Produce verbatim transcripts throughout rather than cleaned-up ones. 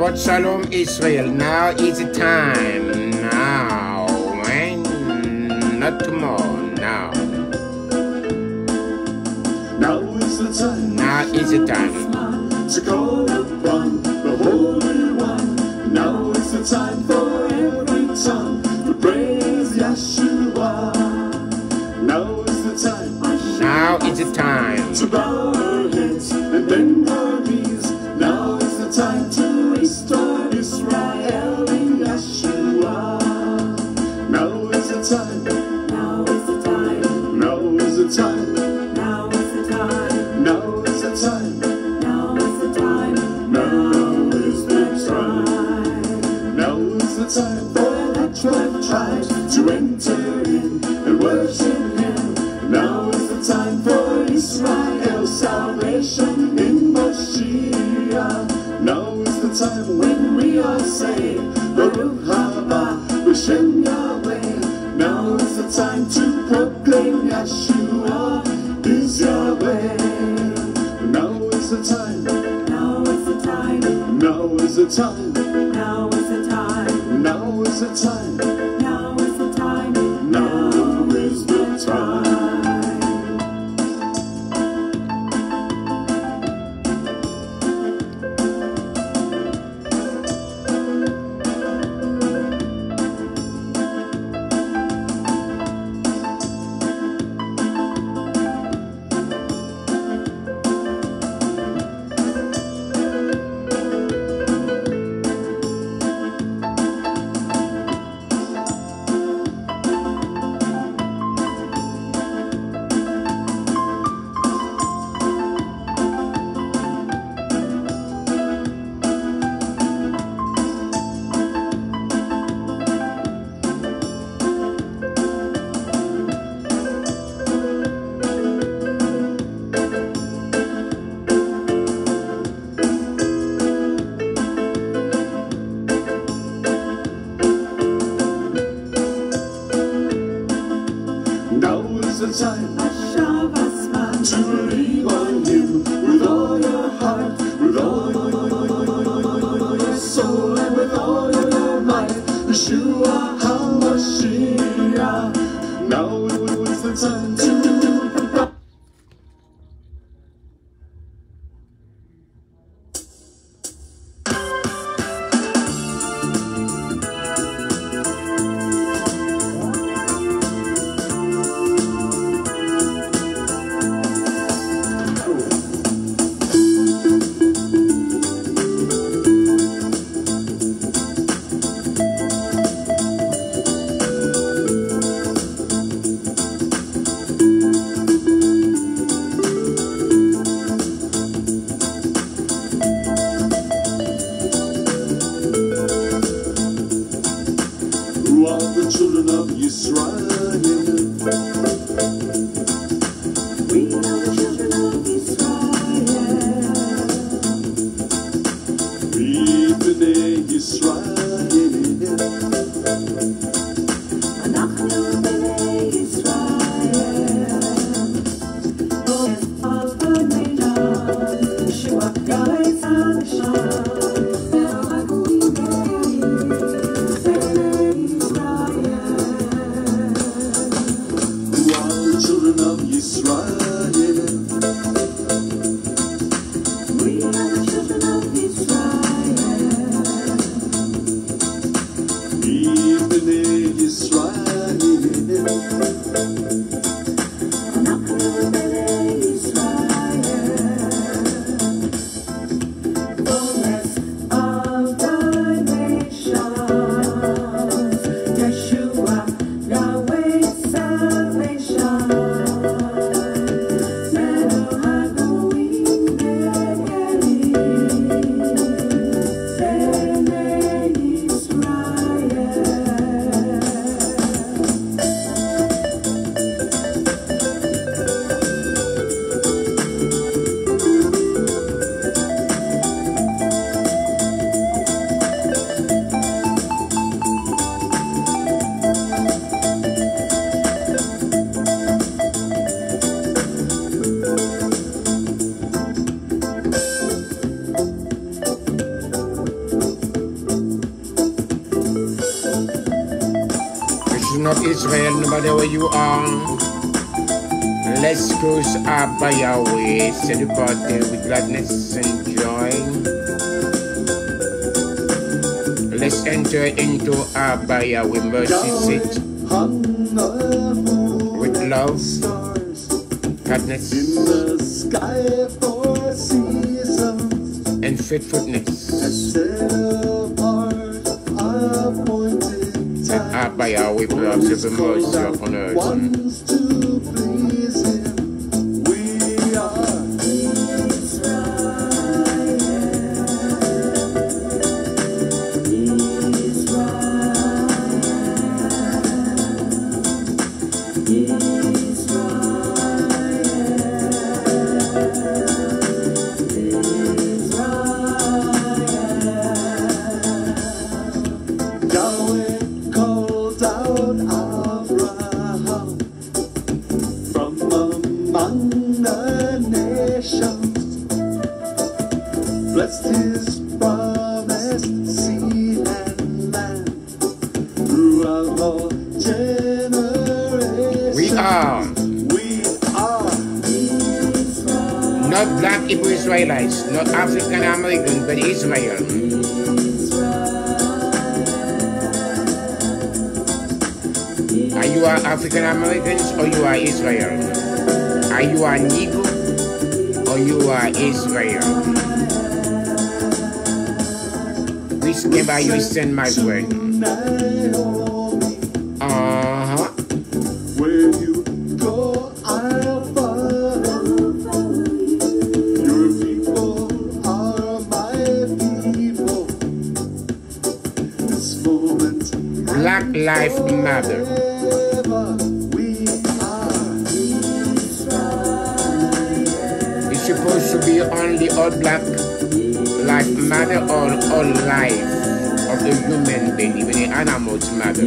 Shabbat Shalom Israel. Now is the time. Now. And not tomorrow. Now. Now is the time. Now is the time. To call upon the Holy One. Now is the time for every tongue to praise Yeshua. Now is the time. Now is the time. To bow our heads and bend our knees. Now is the time to restore Israel in Yeshua. Now is the time. Now is the time. Now is the time. Now is the time. Now is the time. Now is the time. Now is the time. Now is the time for the twelve tribes to enter in and worship Him. Now is the time for Israel's salvation in Mashiach. Now is the time when we are saved. Baruch haba b'shem Yahweh. Now is the time to proclaim Yeshua is Yahweh. Now is the time. Now is the time. Now is the time. Now is the time. Now is the time. Now is the time. Now is the time. Israel, no matter where you are. Let's cruise up by your way, celebrate with gladness and joy. Let's enter into our by your way, mercy seat with love, kindness, in the sky for seasons, and faithfulness. And our by your way, blessed be mercy upon earth. Blessed is promised seed and land throughout all generations. We are, we are Israel. Not black Hebrew Israelites, not African American, but Israel. Israel. Are you are African Americans or you are Israel? Are you a Negro or you are Israel? Which gave I you send my friend? Uh-huh. Where you go, I'll follow. Your people are my people. This moment, Black Life Matter. We are. It's supposed to be only all black. Like matter all, all life of the human being, even the animals matter.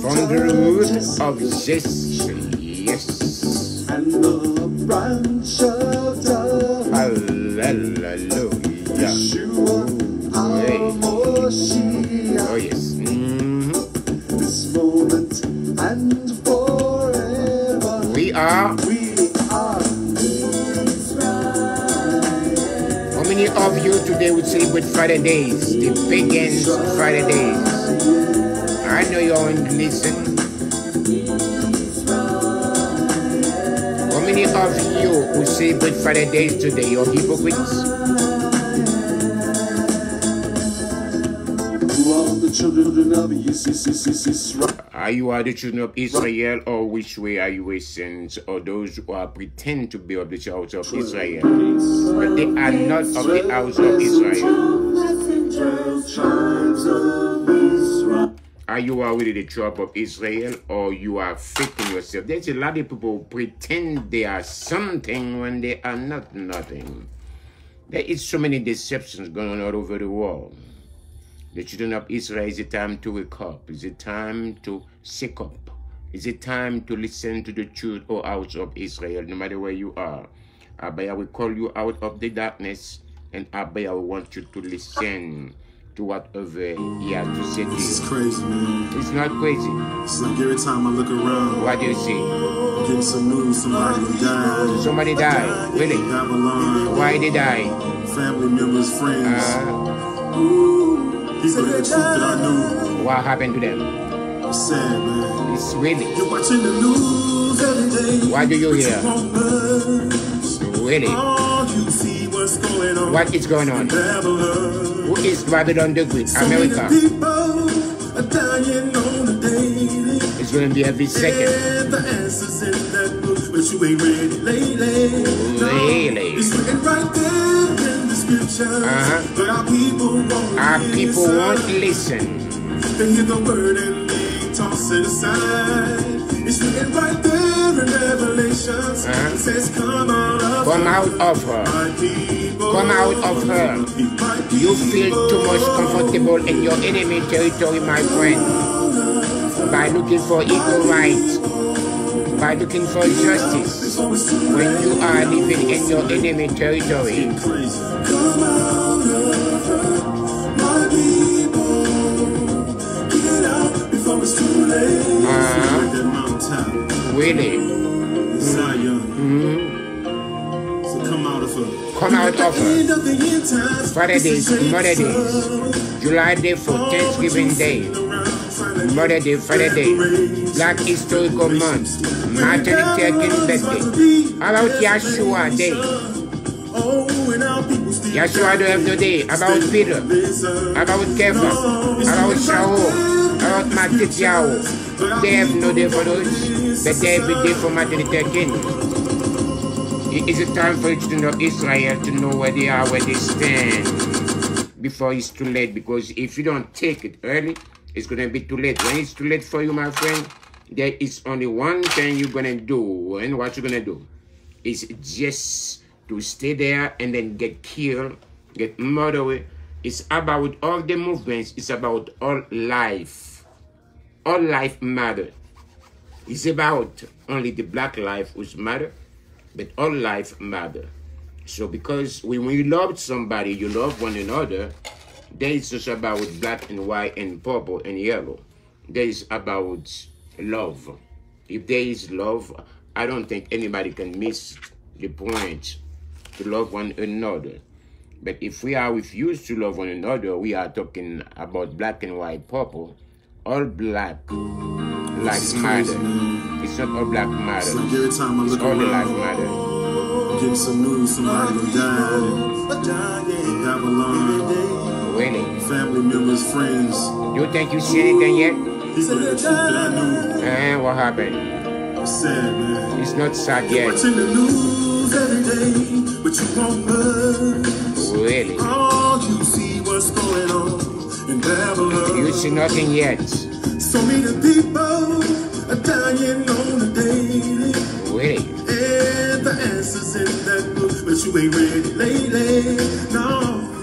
From the root of Jesse, yes. And the branch of David. Hallelujah. Yeshua, our Moshiach. Oh yes. Mm-hmm. This moment and forever. We are. We are. How many of you today would celebrate Friday days, the pagans Friday days? I know you're going to listen. How many of you would celebrate Friday days today? You're hypocrites. Children of Israel. Are you are the children of Israel, or which way are you sins, or those who are pretend to be of the house of Israel, but they are not of the house of Israel? Are you are really the tribe of Israel, or you are faking yourself? There's a lot of people who pretend they are something when they are not nothing. There is so many deceptions going on all over the world. The children of Israel, is a time to wake up. Is a time to seek up. Is a time to listen to the truth, O house of Israel, no matter where you are. Abba, we call you out of the darkness, and Abba, we want you to listen to whatever he has to say to you. This is crazy, man. It's not crazy. It's like every time I look around. What do you see? I'm getting some news, somebody died. Somebody died, really? Babylon. Why did I? Family members, friends. Uh, Ooh. These are the truth that I knew. What happened to them? I'm sad, man. It's really. You're watching the news every day. Why do you hear? You really. All you see what's going on. What is going on? Who is Babylon the Great? So America. People are dying on the day. It's going to be every second. Yeah, the answer's in that book, but you ain't ready lately. Really? No, it's looking right there. Uh-huh. But our people won't, our people won't listen. They hear the word and they toss it aside. It's written right there in Revelations. Uh-huh. It says, come out of come her. Out of her. Come out of her. You feel too much comfortable in your enemy territory, my friend. By looking for equal rights. by looking for justice when you are living in your enemy territory. Uh, really? Mm-hmm. Come out of her. Father Days, Mother Days, July Day for Thanksgiving Day, Mother Day, Father Day, Black Historical Month, Martin Luther King Birthday. How about Yahshua Day? Yahshua Day of the day. About Peter, about Kepha, about Shaul, about Matityahu. They have no day for those, but they have a day for Martin Luther King. It is a time for you to know Israel, to know where they are, where they stand, before it's too late. Because if you don't take it early, it's going to be too late. When it's too late for you, my friend, there is only one thing you're going to do. And what you're going to do is just to stay there and then get killed, get murdered. It's about all the movements. It's about all life. All life matters. It's about only the black life which matters. But all life matter. So because when you love somebody, you love one another, then it's just about black and white and purple and yellow. There is about love. If there is love, I don't think anybody can miss the point to love one another. But if we are refused to love one another, we are talking about black and white, purple, all black. Black matter. It's not all black matter. It's like every time I look all the black matter. I'm getting some news, somebody done died in Babylon. Really? Family members, friends. You think you see anything yet? People that you that I knew. Eh, what happened? I'm sad, man. It's not sad yet. You're watching the news every day, but you won't budge. Really? All you see what's going on in Babylon. You see nothing yet. So many people are dying on the daily. Wait. And the answers in that book, but you ain't ready lately. No,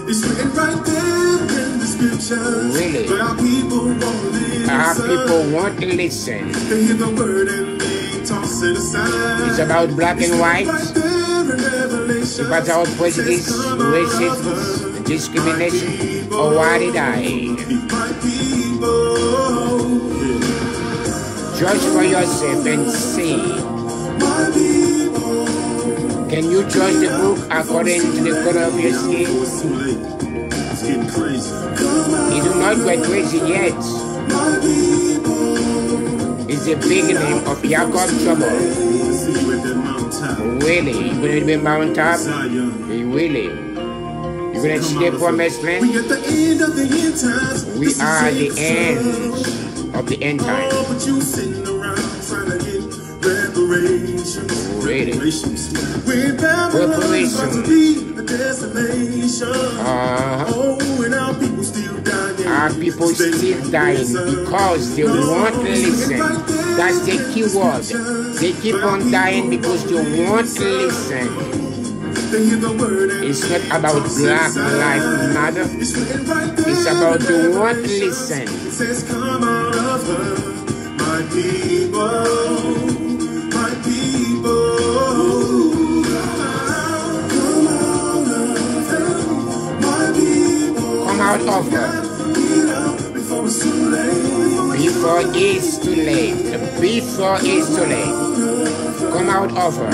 it's written right there in the scriptures. Really? But our people won't listen. Our people won't listen. They hear the word and they toss it aside. It's about black and white. It's about our prejudice, racism, discrimination. Or why did I? Judge for yourself and see. Can you judge the book according to the color of your skin? It is not quite crazy yet. It's the beginning of Jacob's trouble. Really? You're going to be mount up? Really? You're going to see the promised land? We are the end of the end time. Oh, but you sitting around trying to get reparations. Reparations. Reparations. About to be a desolation. Uh, oh, and our people still dying. Our people still dying because they won't listen. That's the key word. They keep on dying because they won't listen. It's not about black life matter. It's about the what listen. It says, come out of her, my people, my people. Come out of her, my people. Come out of her. Before it's too late. Before it's too late. Before it's too late. Come out of her.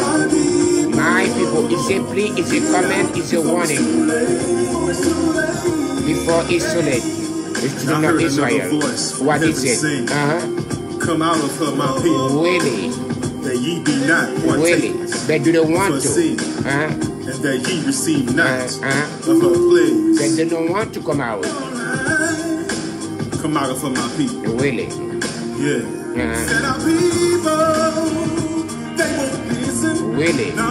My people, it's a plea, it's a comment, it's a warning. Before it's too late, it's not Israel. What is it? Uh huh. Come out of her, my people. Really? That ye be not partakers. That you don't want to. Uh huh. And that ye receive not of her plagues. That they don't want to come out. Come out of her, my people. Really? Yeah. Uh huh. Really? No,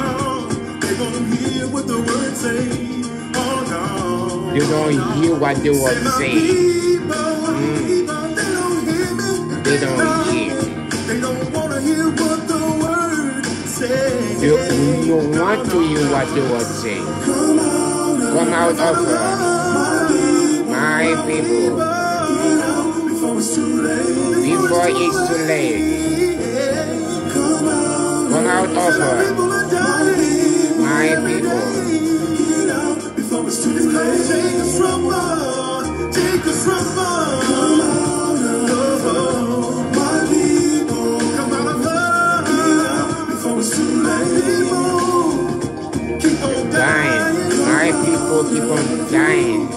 they don't hear what the word say. Oh no. You don't hear what the word say. Mm. They don't hear. They don't want to hear what the word say. You, you want to hear what the word say. Come out of her. My people. Before it's too late. Before it's too late. out of her. My people. Dying. My people keep on dying.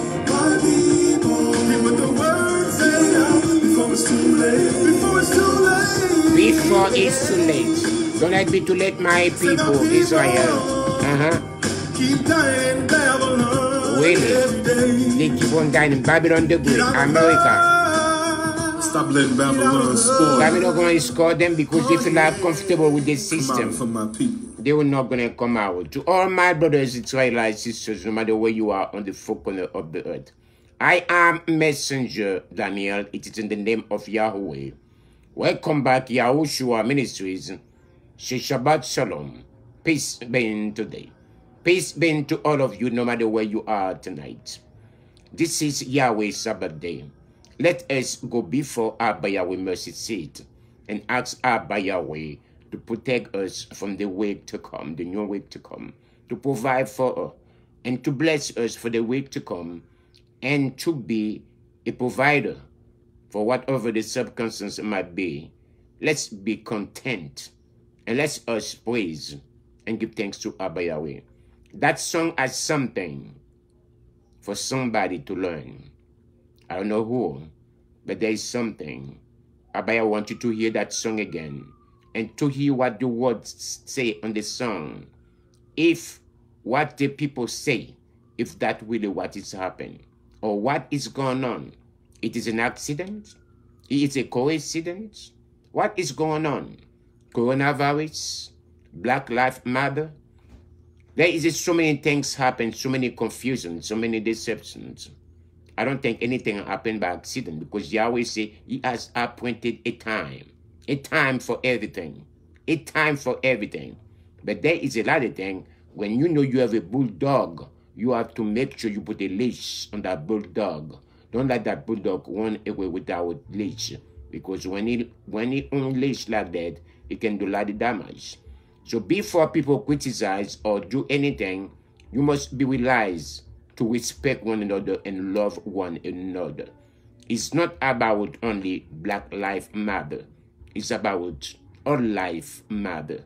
Before it's too late. Don't let me too late, my people, Israel. Uh-huh. Keep dying, Babylon. Really? They keep on dying in Babylon the Great, America. Stop letting Babylon score. Babylon gonna score them because they feel like comfortable with the system. For my people. They were not gonna come out. To all my brothers, Israelites, sisters, no matter where you are on the four corners of the earth. I am messenger Daniel. It is in the name of Yahweh. Welcome back, Yahushua Ministries. Shabbat Shalom. Peace be today. Peace be to all of you, no matter where you are tonight. This is Yahweh's Sabbath day. Let us go before Abba Yahweh mercy seat and ask Abba Yahweh to protect us from the week to come, the new week to come, to provide for us and to bless us for the week to come, and to be a provider for whatever the circumstance might be. Let's be content and let's us praise and give thanks to Abba Yahweh. That song has something for somebody to learn. I don't know who, but there is something. Abba, I want you to hear that song again and to hear what the words say on the song. If what the people say, if that really what is happening, or what is going on? It is an accident? It is a coincidence? What is going on? Coronavirus? Black Lives Matter? There is so many things happen, so many confusions, so many deceptions. I don't think anything happened by accident because Yahweh said He has appointed a time. A time for everything. A time for everything. But there is a lot of things when you know you have a bulldog. You have to make sure you put a leash on that bulldog. Don't let that bulldog run away without leash. Because when he when he unleashed like that, it can do a lot of damage. So before people criticize or do anything, you must be realized to respect one another and love one another. It's not about only Black Lives Matter. It's about all life matter.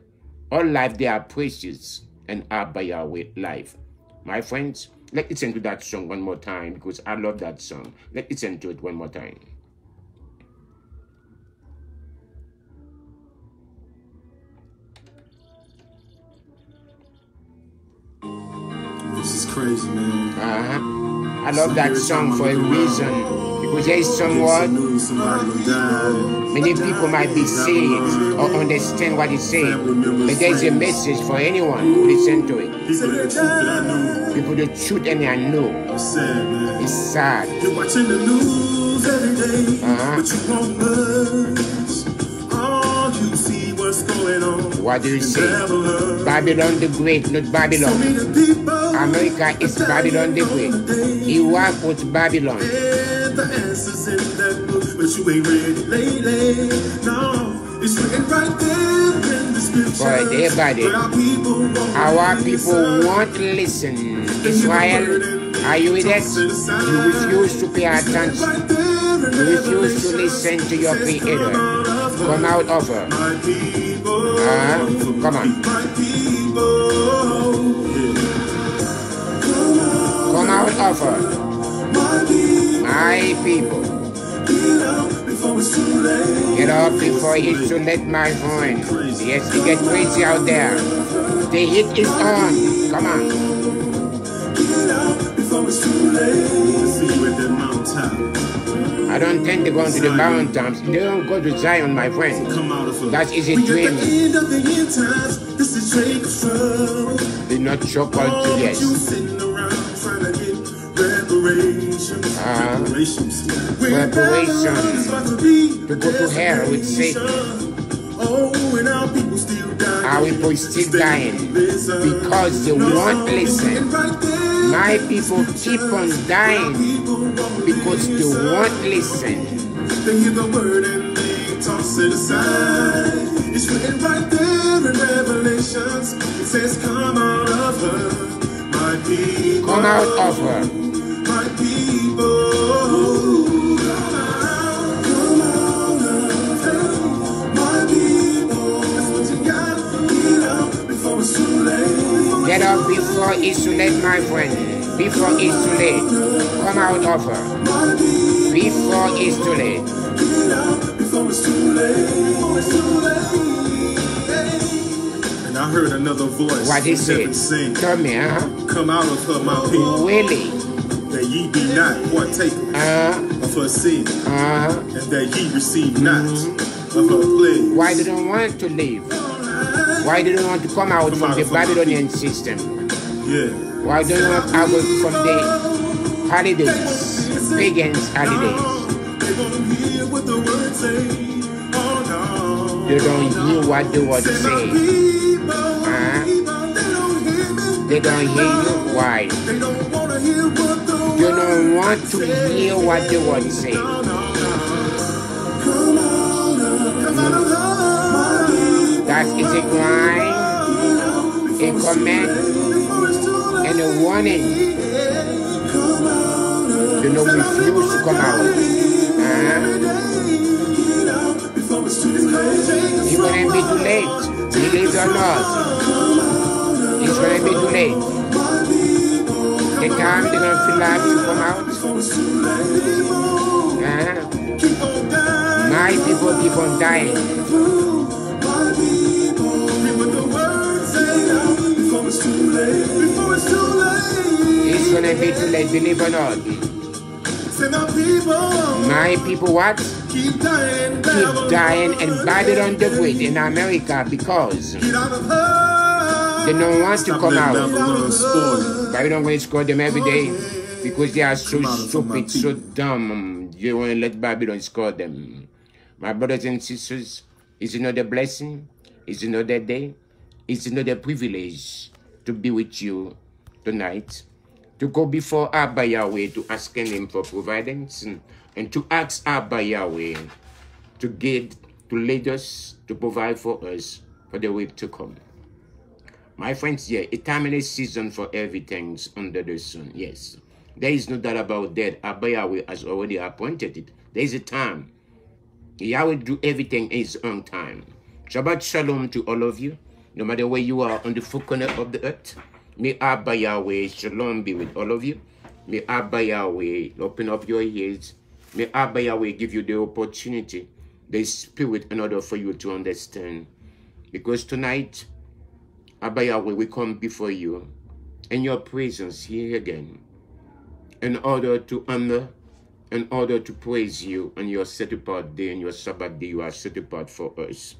All life, they are precious and are by our life. My friends, let's listen to that song one more time because I love that song. Let's listen to it one more time. This is crazy, man. Uh-huh. I love so that song for a reason. Because there is somewhat many people might be saved or understand what he said, but there is a message for anyone who listen to it. People the truth and I know. It's sad. You're watching the news every day, but you won't budge. All you see what's going on. What do you say? Babylon the Great, not Babylon. America is Babylon the Great. Iraq was Babylon. The answers in that book, but you ain't read it lately. No, it's written right there in the scriptures. But everybody, our people won't listen. Israel, are you with us? You refuse to pay attention. You refuse to listen to your creator. Come out of her. Uh, come on. Come out of her. My people. Get up before it's too late, my friend. Yes, they get crazy out there. The heat is on. Come on. I don't think they're going to the mountains. They don't go to Zion, my friend. That is a dream. They're not sure what to yes. Uh, preparation to go to hell with Satan. Our people still dying because they won't listen. My people keep on dying because they won't listen. to toss it aside. It's written right there in Revelations. It says, come out of her, my people. Come out of her, my people. Come out, come out of her, my people. That's what you got. Get up before it's too late. Get up before it's too late, my friend. Before it's too late, come out of her. Before it's too late. And I heard another voice. What is it? Tell me, huh? Come out of her, my people. Really? That ye be not partakers uh, of her seed, uh, and that ye receive not mm-hmm. of her plagues. Why do they want to leave? Why do they want to come out come from out the Babylonian system? Yeah. Why don't you have out from the holidays, pagans' holidays? They don't hear what the word says. Huh? They don't hear you. Why? You don't want to hear what the word says. That is a cry, a comment, and a warning. You know, refuse to come out. Uh-huh. It's gonna be too late. Believe it or not, it's gonna be too late. The time they're gonna feel like to come out. Uh-huh. My people keep on dying. It's too late, before it's too late. It's gonna be too late, believe or not. My people what? Keep dying, keep dying and Babylon the Great in America because they don't want to come out. Babylon will score them every day because they are so stupid, so dumb. You won't let Babylon score them. My brothers and sisters, it's another blessing, it's another day, it's another privilege to be with you tonight, to go before Abba Yahweh, to ask him for providence, and, and to ask Abba Yahweh to guide, to lead us, to provide for us for the week to come. My friends, yeah, a time and a season for everything under the sun, yes. There is no doubt about that. Abba Yahweh has already appointed it. There is a time. Yahweh do everything in his own time. Shabbat shalom to all of you. No matter where you are on the four corner of the earth, may Abba Yahweh shalom be with all of you. May Abba Yahweh open up your ears. May Abba Yahweh give you the opportunity, the spirit in order for you to understand. Because tonight, Abba Yahweh will come before you in your presence here again in order to honor, in order to praise you on your set apart day, and your Sabbath day you are set apart for us.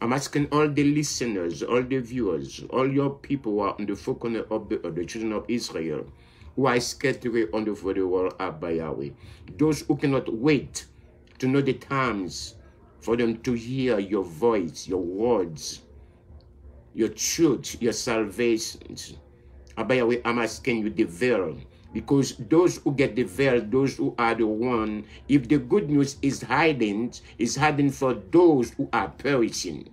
I'm asking all the listeners, all the viewers, all your people who are on the four corners of the, of the children of Israel, who are scattered on the for the world, Abba Yahweh. Those who cannot wait to know the times for them to hear your voice, your words, your truth, your salvation. Abba Yahweh, I'm asking you the veil. Because those who get the veil, those who are the one, if the good news is hiding, is hiding for those who are perishing.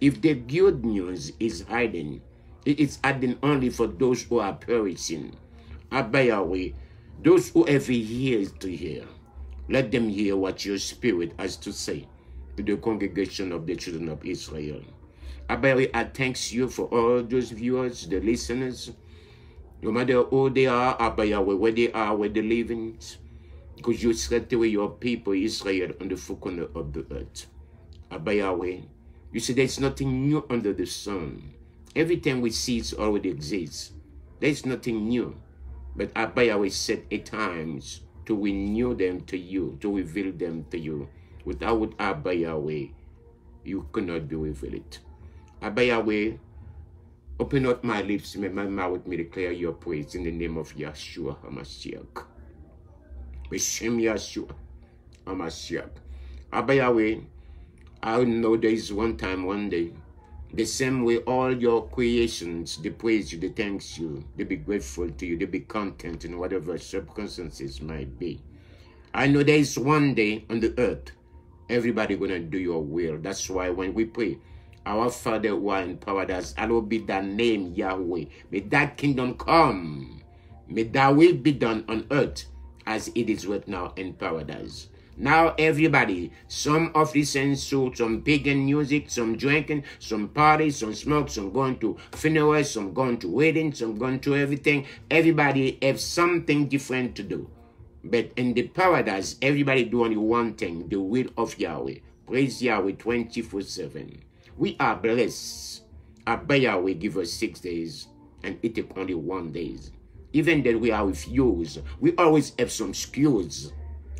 If the good news is hiding, it is hiding only for those who are perishing. Abba Yahweh, those who have ears to hear, let them hear what your spirit has to say to the congregation of the children of Israel. Abba Yahweh, I thank you for all those viewers, the listeners, no matter who they are, Abba Yahweh, where they are, where they live in, because you set away your people, Israel, on the four corners of the earth. Abba Yahweh, you see there's nothing new under the sun. Everything we see is already exists. There's nothing new. But Abba Yahweh set a time to renew them to you, to reveal them to you. Without Abba Yahweh, you cannot be revealed. Abba Yahweh, open up my lips, may my mouth may declare your praise in the name of Yahshua HaMashiach. B'Shem Yahshua HaMashiach. Abba Yahweh, I know there is one time, one day, the same way all your creations, they praise you, they thank you, they be grateful to you, they be content in whatever circumstances might be. I know there is one day on the earth, Everybody going to do your will. That's why when we pray, our Father who art in paradise, hallowed be thy name, Yahweh. May thy kingdom come. May thy will be done on earth as it is right now in paradise. Now everybody, some of the sense, some pagan music, some drinking, some parties, some smoke, some going to funerals, some going to weddings, some going to everything. Everybody have something different to do. But in the paradise, everybody do only one thing, the will of Yahweh. Praise Yahweh twenty-four seven. We are blessed. Abba Yahweh give us six days and it take only one day. Even that we are refused, we always have some excuse.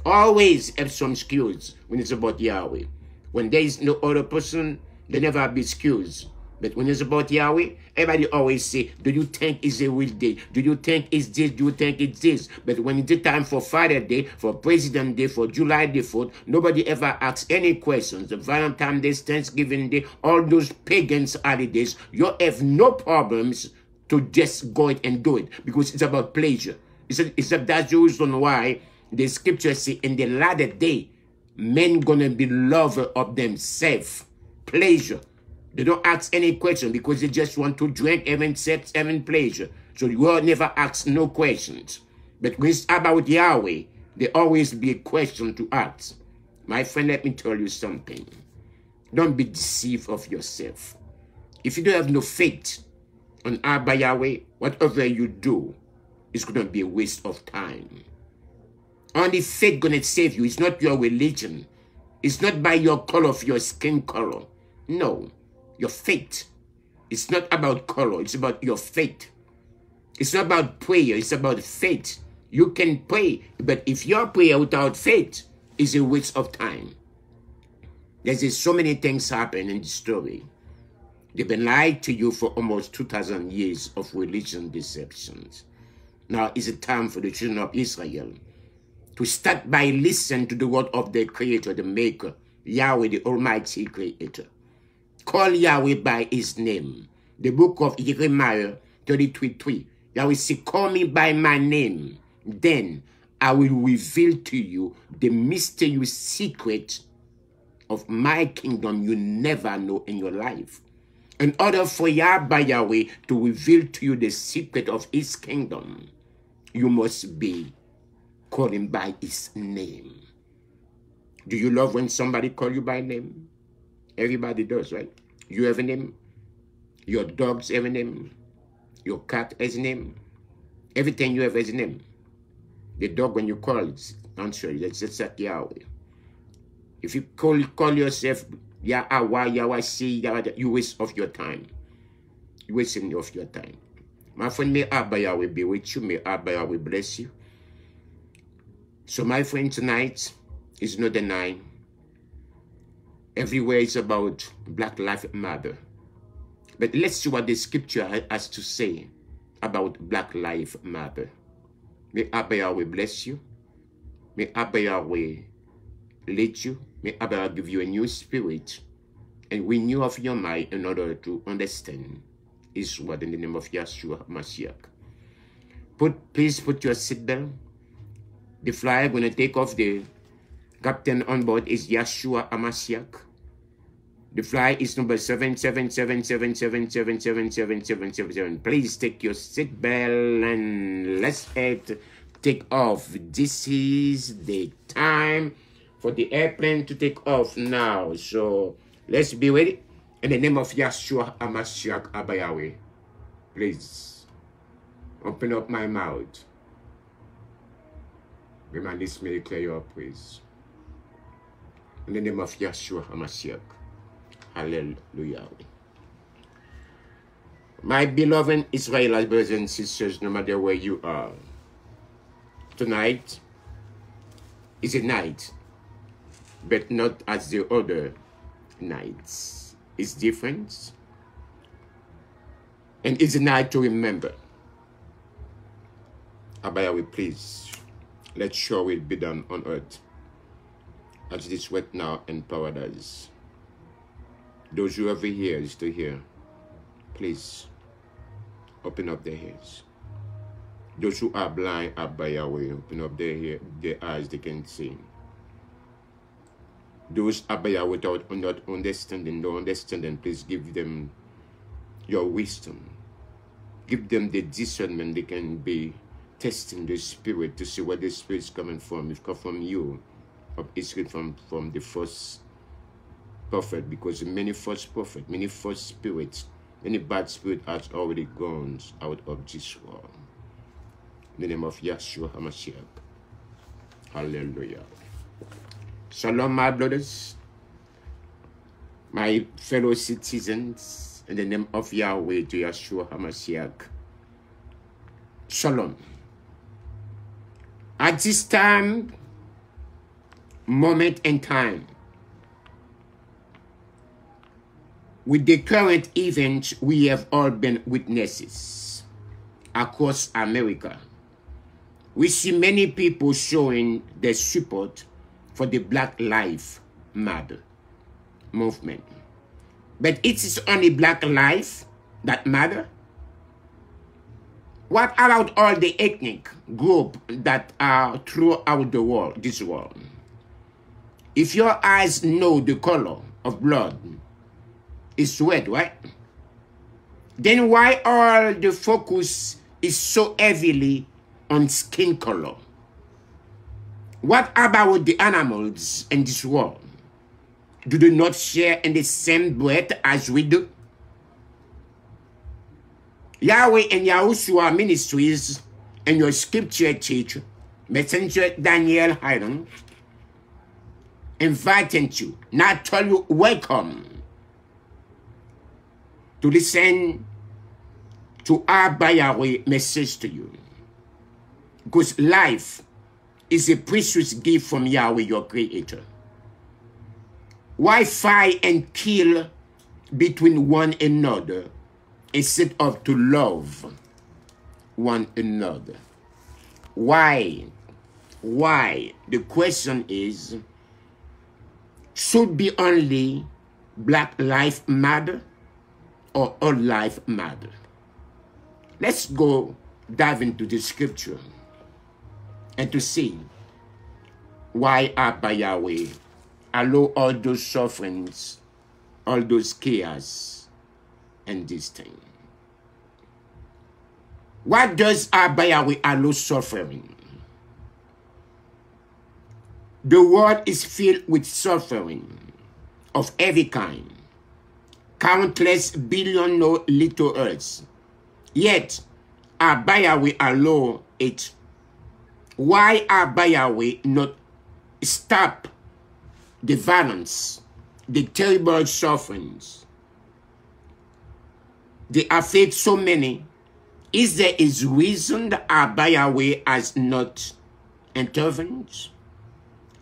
Always have some excuse when it's about Yahweh. When there is no other person, they never have excuse. But when it's about Yahweh, everybody always say, do you think it's a real day? Do you think it's this? Do you think it's this? But when it's time for Father Day, for President Day, for July the fourth, nobody ever asks any questions. The Valentine's Day, Thanksgiving Day, all those pagans holidays, you have no problems to just go it and do it because it's about pleasure. It's a, it's a, that's the reason why the scripture says in the latter day, men gonna be lovers of themselves, pleasure. They don't ask any question because they just want to drink, having sex, having pleasure. So the world never asks no questions. But when it's about Yahweh, there always be a question to ask. My friend, let me tell you something. Don't be deceived of yourself. If you don't have no faith on Abba Yahweh, whatever you do, it's going to be a waste of time. Only faith going to save you. It's not your religion. It's not by your color of your skin color. No. Your faith. It's not about color. It's about your faith. It's not about prayer. It's about faith. You can pray, but if your prayer without faith is a waste of time. There's so many things happen in the story. They've been lied to you for almost two thousand years of religion deceptions. Now is the time for the children of Israel to start by listening to the word of their Creator, the Maker, Yahweh, the Almighty Creator. Call Yahweh by his name. The book of Jeremiah thirty-three three. Yahweh says, call me by my name. Then I will reveal to you the mysterious secret of my kingdom you never know in your life. In order for Yahweh Yahweh to reveal to you the secret of his kingdom, you must be calling by his name. Do you love when somebody calls you by name? Everybody does, right? You have a name. Your dogs have a name. Your cat has a name. Everything you have has a name. The dog, when you call it, answer it. That's just like Yahweh. If you call call yourself Yahweh, Yahweh, see, Yahweh, you waste of your time. You wasting of your time. My friend, may Abba Yahweh be with you. May Abba Yahweh bless you. So my friend, tonight is not a nine. Everywhere it's about Black Lives Matter. But let's see what the scripture has to say about Black Lives Matter. May Abba Yahweh bless you. May Abba Yahweh lead you. May Abba Yahweh give you a new spirit and renew of your mind in order to understand his word in the name of Yeshua Mashiach. Put, please put your seatbelt. The flyer going to take off. The captain on board is Yeshua Mashiach. The fly is number seven seven seven seven seven seven seven seven seven seven seven seven. Please take your seat belt and let's head take off. This is the time for the airplane to take off now. So let's be ready. In the name of Yeshua Mashiach Abba Yahweh, please open up my mouth. Remember this, may declare your praise. In the name of Yeshua HaMashiach. Hallelujah. My beloved Israelite brothers and sisters, no matter where you are, tonight is a night, but not as the other nights. It's different. And it's a night to remember. Abba Yahweh, please, let your will be done on earth as it is right now in paradise. Those who have ears to hear, please open up their ears. Those who are blind, Abba Yahweh, open up their, ear, their eyes, they can see. those abaya without not understanding, no understanding, please give them your wisdom. Give them the discernment they can be testing the spirit to see where the spirit is coming from. It comes from you, of Israel, from, from the first prophet, because many false prophets, many false spirits, many bad spirits has already gone out of this world. In the name of Yahshua HaMashiach. Hallelujah. Shalom, my brothers, my fellow citizens, in the name of Yahweh to Yahshua HaMashiach. Shalom. At this time, moment in time, with the current events we have all been witnesses across America, we see many people showing their support for the Black Lives Matter movement. But it is only Black lives that matter? What about all the ethnic groups that are throughout the world, this world? If your eyes know the color of blood, it's red, right? Then why all the focus is so heavily on skin color? What about the animals in this world? Do they not share in the same breath as we do? Yahweh and Yahushua Ministries and your scripture teacher, Messenger Daniel Hyden, inviting you, not tell you welcome, to listen to our by Yahweh message to you. Because life is a precious gift from Yahweh, your creator. Why fight and kill between one another instead of to love one another? Why? Why? The question is, should be only Black life matter or all life matter? Let's go dive into the scripture and to see why Abba Yahweh allow all those sufferings, all those chaos, and this thing. Why does Abba Yahweh allow suffering? The world is filled with suffering of every kind, countless billion no little earths. Yet, Abba Yahweh allow it. Why Abba Yahweh not stop the violence, the terrible sufferings? They affect so many. Is there a reason that Abba Yahweh has not intervened?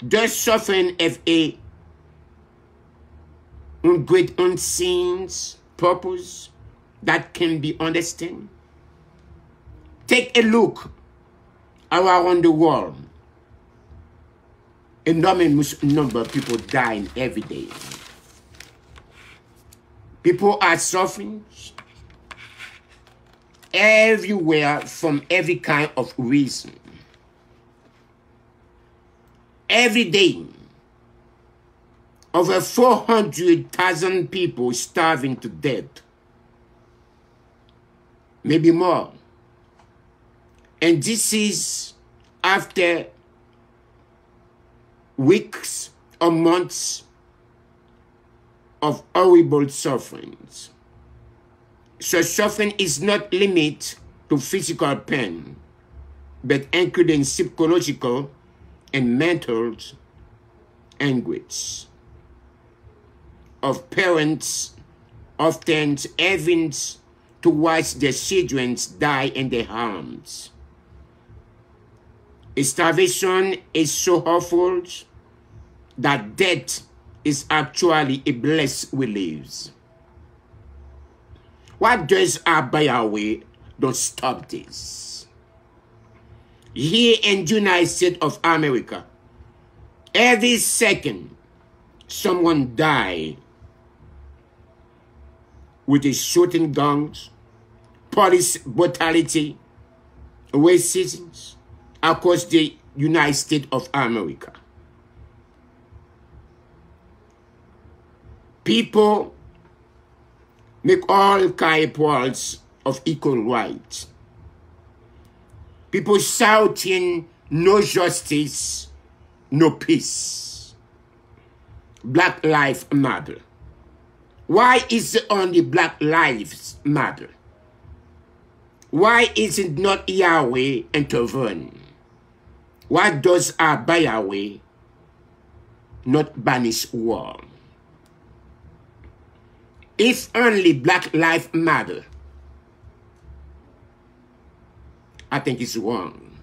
Does suffering have a great unseen purpose that can be understood? Take a look around the world. Enormous number of people dying every day. People are suffering everywhere from every kind of reason. Every day, over four hundred thousand people starving to death, maybe more. And this is after weeks or months of horrible sufferings. So suffering is not limited to physical pain, but including psychological and mental anguish of parents often having to watch their children die in their homes. Starvation is so awful that death is actually a blessed relief. Why does Abba Yahweh don't stop this? Here in the United States of America, every second someone dies with a shooting guns, police brutality, racism, across the United States of America. People make all kinds of equal rights. People shouting, no justice, no peace. Black lives matter. Why is it only black lives matter? Why is it not Yahweh intervene? Why does Abayawe not banish war? If only black lives matter, I think it's wrong.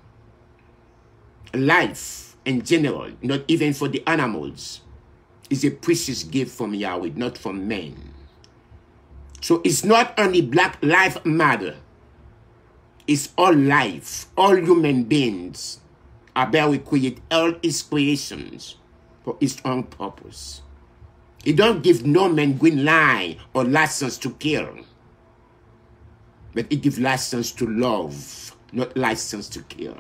Life in general, not even for the animals, is a precious gift from Yahweh, not from men. So it's not only black lives matter. It's all life, all human beings. Abel created all his creations for his own purpose. He don't give no man green line or license to kill, but he gives license to love, not license to kill.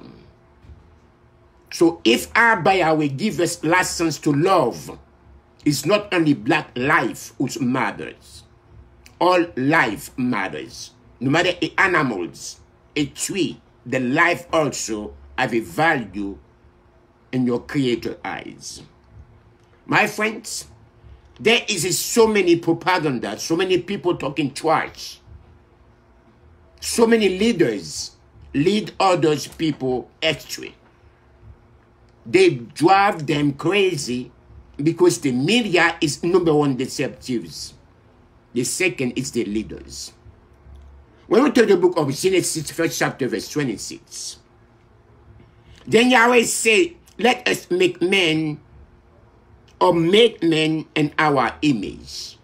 So if Abel will give us license to love, it's not only black life which matters. All life matters, no matter the animals. A tree, the life also have a value in your creator eyes. My friends, there is so many propaganda, so many people talking trash. So many leaders lead others people astray. They drive them crazy because the media is number one deceptives. The second is the leaders. When we take the book of Genesis, first chapter, verse twenty-six, then Yahweh said, let us make men or make men in our image.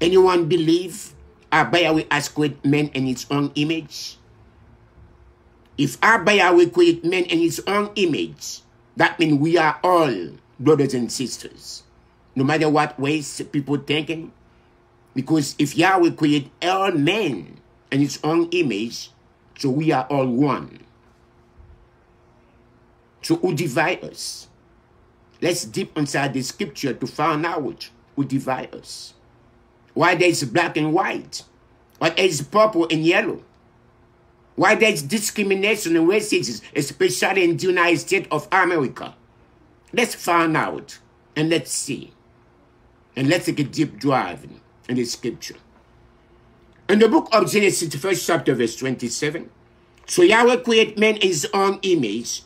Anyone believe Abayawe has created men in his own image? If Abayawe created men in his own image, that means we are all brothers and sisters, no matter what ways people thinking. Because if Yahweh created all men and its own image, so we are all one. So who divide us? Let's deep inside the scripture to find out who divide us. Why there is black and white? Why there is purple and yellow? Why there is discrimination and racism, especially in the United States of America? Let's find out and let's see. And let's take a deep dive in the scripture. In the book of Genesis, first chapter, verse twenty-seven, so Yahweh created man in his own image,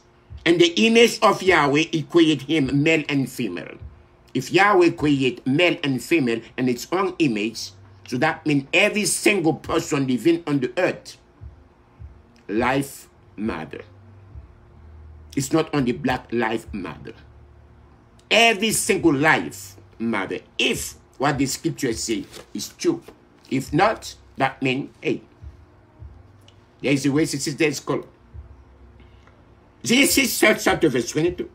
and the image of Yahweh, he created him male and female. If Yahweh created male and female in his own image, so that means every single person living on the earth, life matter. It's not only black life matter. Every single life matter. If what the scripture says is true. If not, that means, hey, there is a racist, there is color. Genesis chapter verse twenty-two.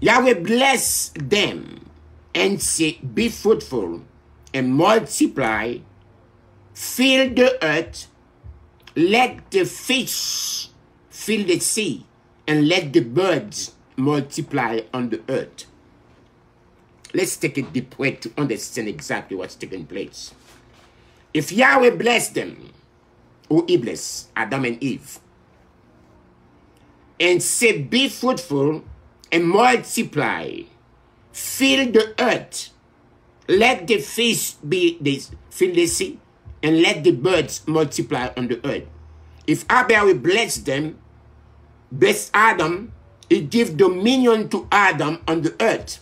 Yahweh blessed them and said, be fruitful and multiply, fill the earth, let the fish fill the sea, and let the birds multiply on the earth. Let's take a deep breath to understand exactly what's taking place. If Yahweh blessed them, who he blessed, Adam and Eve, and said, be fruitful and multiply, fill the earth, let the fish be this, fill the sea, and let the birds multiply on the earth. If Abel blessed them, blessed Adam, he gave dominion to Adam on the earth.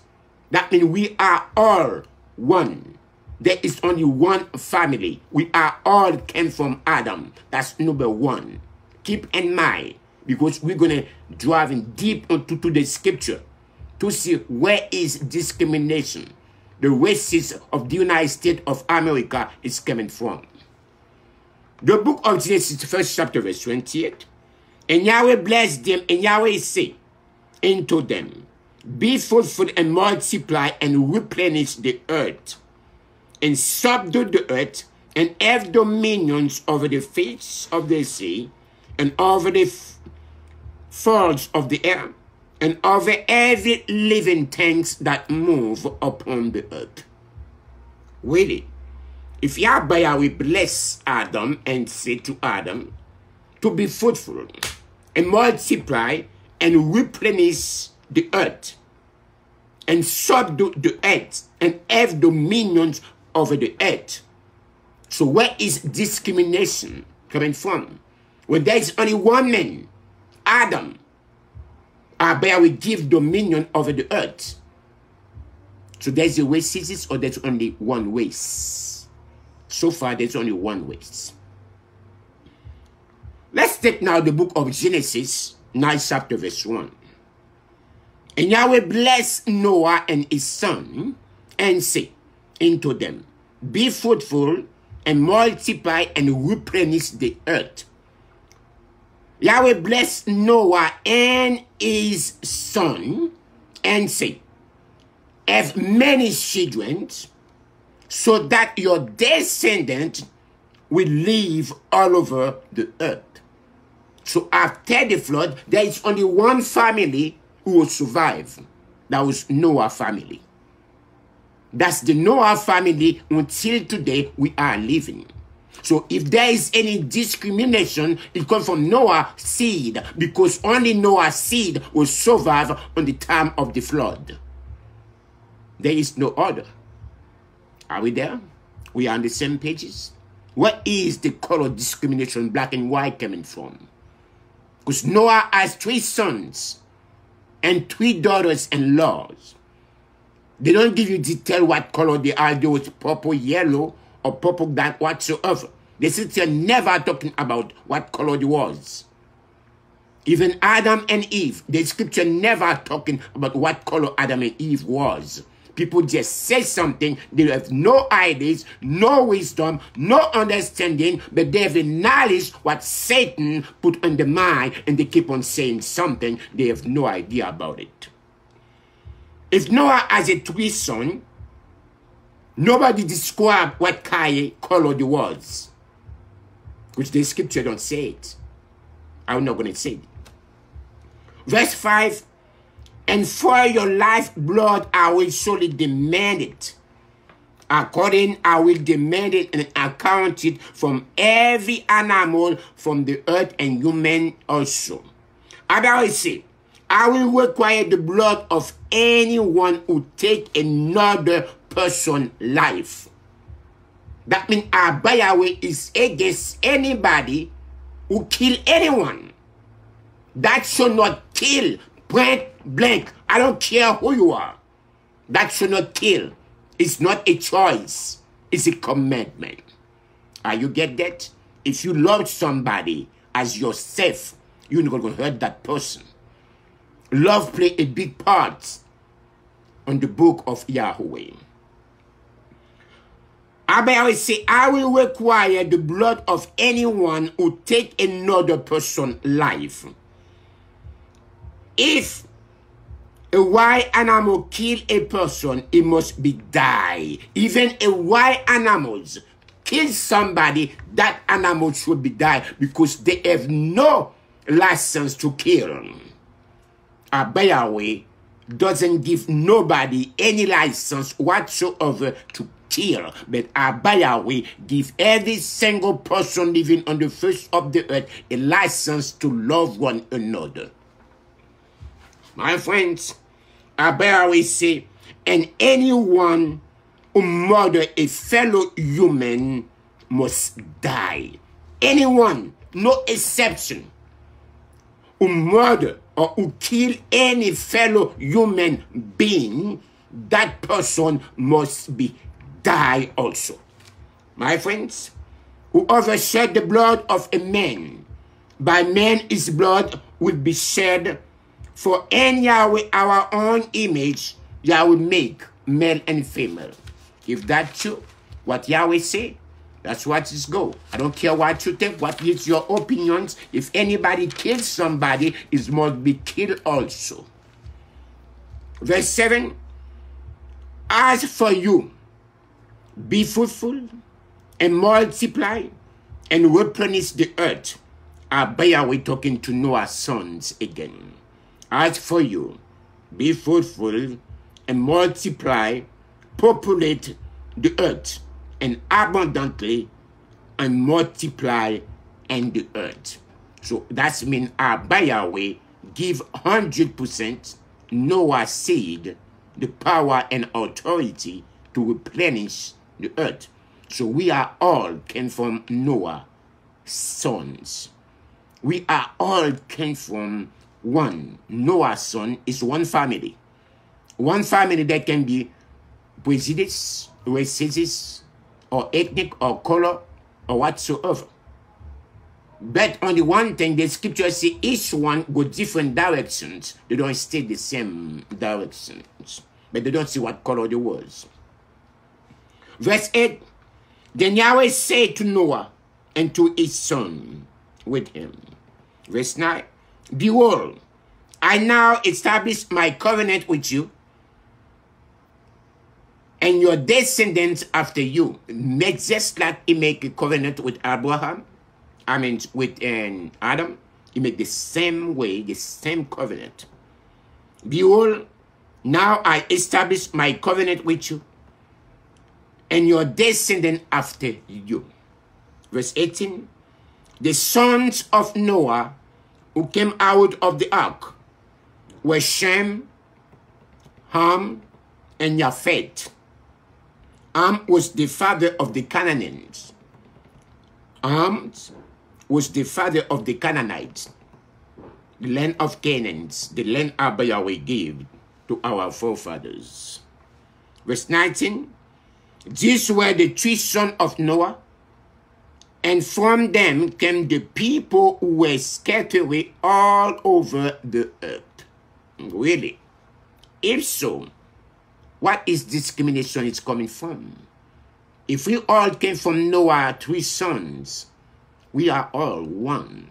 That means we are all one. There is only one family. We are all came from Adam. That's number one. Keep in mind, because we're going to drive in deep into to the scripture to see where is discrimination. The racism of the United States of America is coming from. The book of Genesis, first chapter, verse twenty-eight. And Yahweh blessed them, and Yahweh said unto them, be fruitful and multiply and replenish the earth, and subdue the earth, and have dominions over the fish of the sea, and over the fowls of the air, and over every living thing that move upon the earth. Really, if Yahweh will bless Adam and say to Adam to be fruitful and multiply and replenish the earth and subdue the earth and have dominions over the earth. So where is discrimination coming from? Well, there is only one man, Adam. Yahweh will give dominion over the earth. So there's a racism, or there's only one race. So far, there's only one race. Let's take now the book of Genesis, nine chapter verse one. And Yahweh blessed Noah and his son, and said unto them, be fruitful, and multiply, and replenish the earth. Yahweh blessed Noah and his son, and said, have many children, so that your descendants will live all over the earth. So after the flood, there is only one family who will survive. That was Noah's family. That's the Noah family until today we are living. So if there is any discrimination, it comes from Noah's seed, because only Noah's seed will survive on the time of the flood. There is no other. Are we there? We are on the same pages? Where is the color discrimination, black and white, coming from? Because Noah has three sons and three daughters-in-law. They don't give you detail what color they are. They was purple, yellow, or purple, that whatsoever. They still never talking about what color it was. Even Adam and Eve, the scripture never talking about what color Adam and Eve was. People just say something. They have no ideas, no wisdom, no understanding, but they have acknowledged what Satan put on the mind, and they keep on saying something. They have no idea about it. If Noah has a three son, nobody described what color it was, which the scripture don't say it. I'm not going to say it. Verse five, and for your lifeblood I will surely demand it. According, I will demand it and account it from every animal from the earth and human also. And I will say, I will require the blood of anyone who take another person's life. That means Yahweh is against anybody who kill anyone. That should not kill. Point blank. I don't care who you are. That should not kill. It's not a choice. It's a commandment. Are you get that? If you love somebody as yourself, you're not going to hurt that person. Love play a big part on the book of Yahweh. I always say, I will require the blood of anyone who take another person's life. If a wild animal kill a person, it must be die. Even a wild animal kill somebody, that animal should be die, because they have no license to kill. Yahweh doesn't give nobody any license whatsoever to kill, but Yahweh gives every single person living on the face of the earth a license to love one another. My friends, Yahweh say, and anyone who murder a fellow human must die. Anyone, no exception, who murder or who kill any fellow human being, that person must be die also. My friends, whoever shed the blood of a man, by man his blood will be shed, for in Yahweh our own image Yahweh make male and female. If that's true, what Yahweh say, that's what it's go. I don't care what you think, what is your opinions. If anybody kills somebody, it must be killed also. Verse seven. As for you, be fruitful and multiply and replenish the earth. Abaya, we're talking to Noah's sons again. As for you, be fruitful and multiply, populate the earth and abundantly and multiply in the earth. So that means our Yahweh give one hundred percent Noah's seed the power and authority to replenish the earth. So we are all came from Noah's sons. We are all came from one. Noah's son is one family. One family that can be prejudice, races, or ethnic, or color, or whatsoever. But on the one thing, the scripture says each one go different directions. They don't stay the same directions. But they don't see what color they was. Verse eight, then Yahweh said to Noah and to his son with him. Verse nine, behold, I now establish my covenant with you and your descendants after you. Make just like he make a covenant with Abraham. I mean, with um, Adam, he made the same way, the same covenant. Behold, now I establish my covenant with you and your descendant after you. Verse eighteen, the sons of Noah who came out of the ark were Shem, Ham, and Japhet. Ham was the father of the Canaanites. Ham was the father of the Canaanites, the land of Canaan, the land Abba Yahweh gave to our forefathers. Verse nineteen, these were the three sons of Noah, and from them came the people who were scattered away all over the earth. Really? If so, what is discrimination is coming from? If we all came from Noah, three sons, we are all one.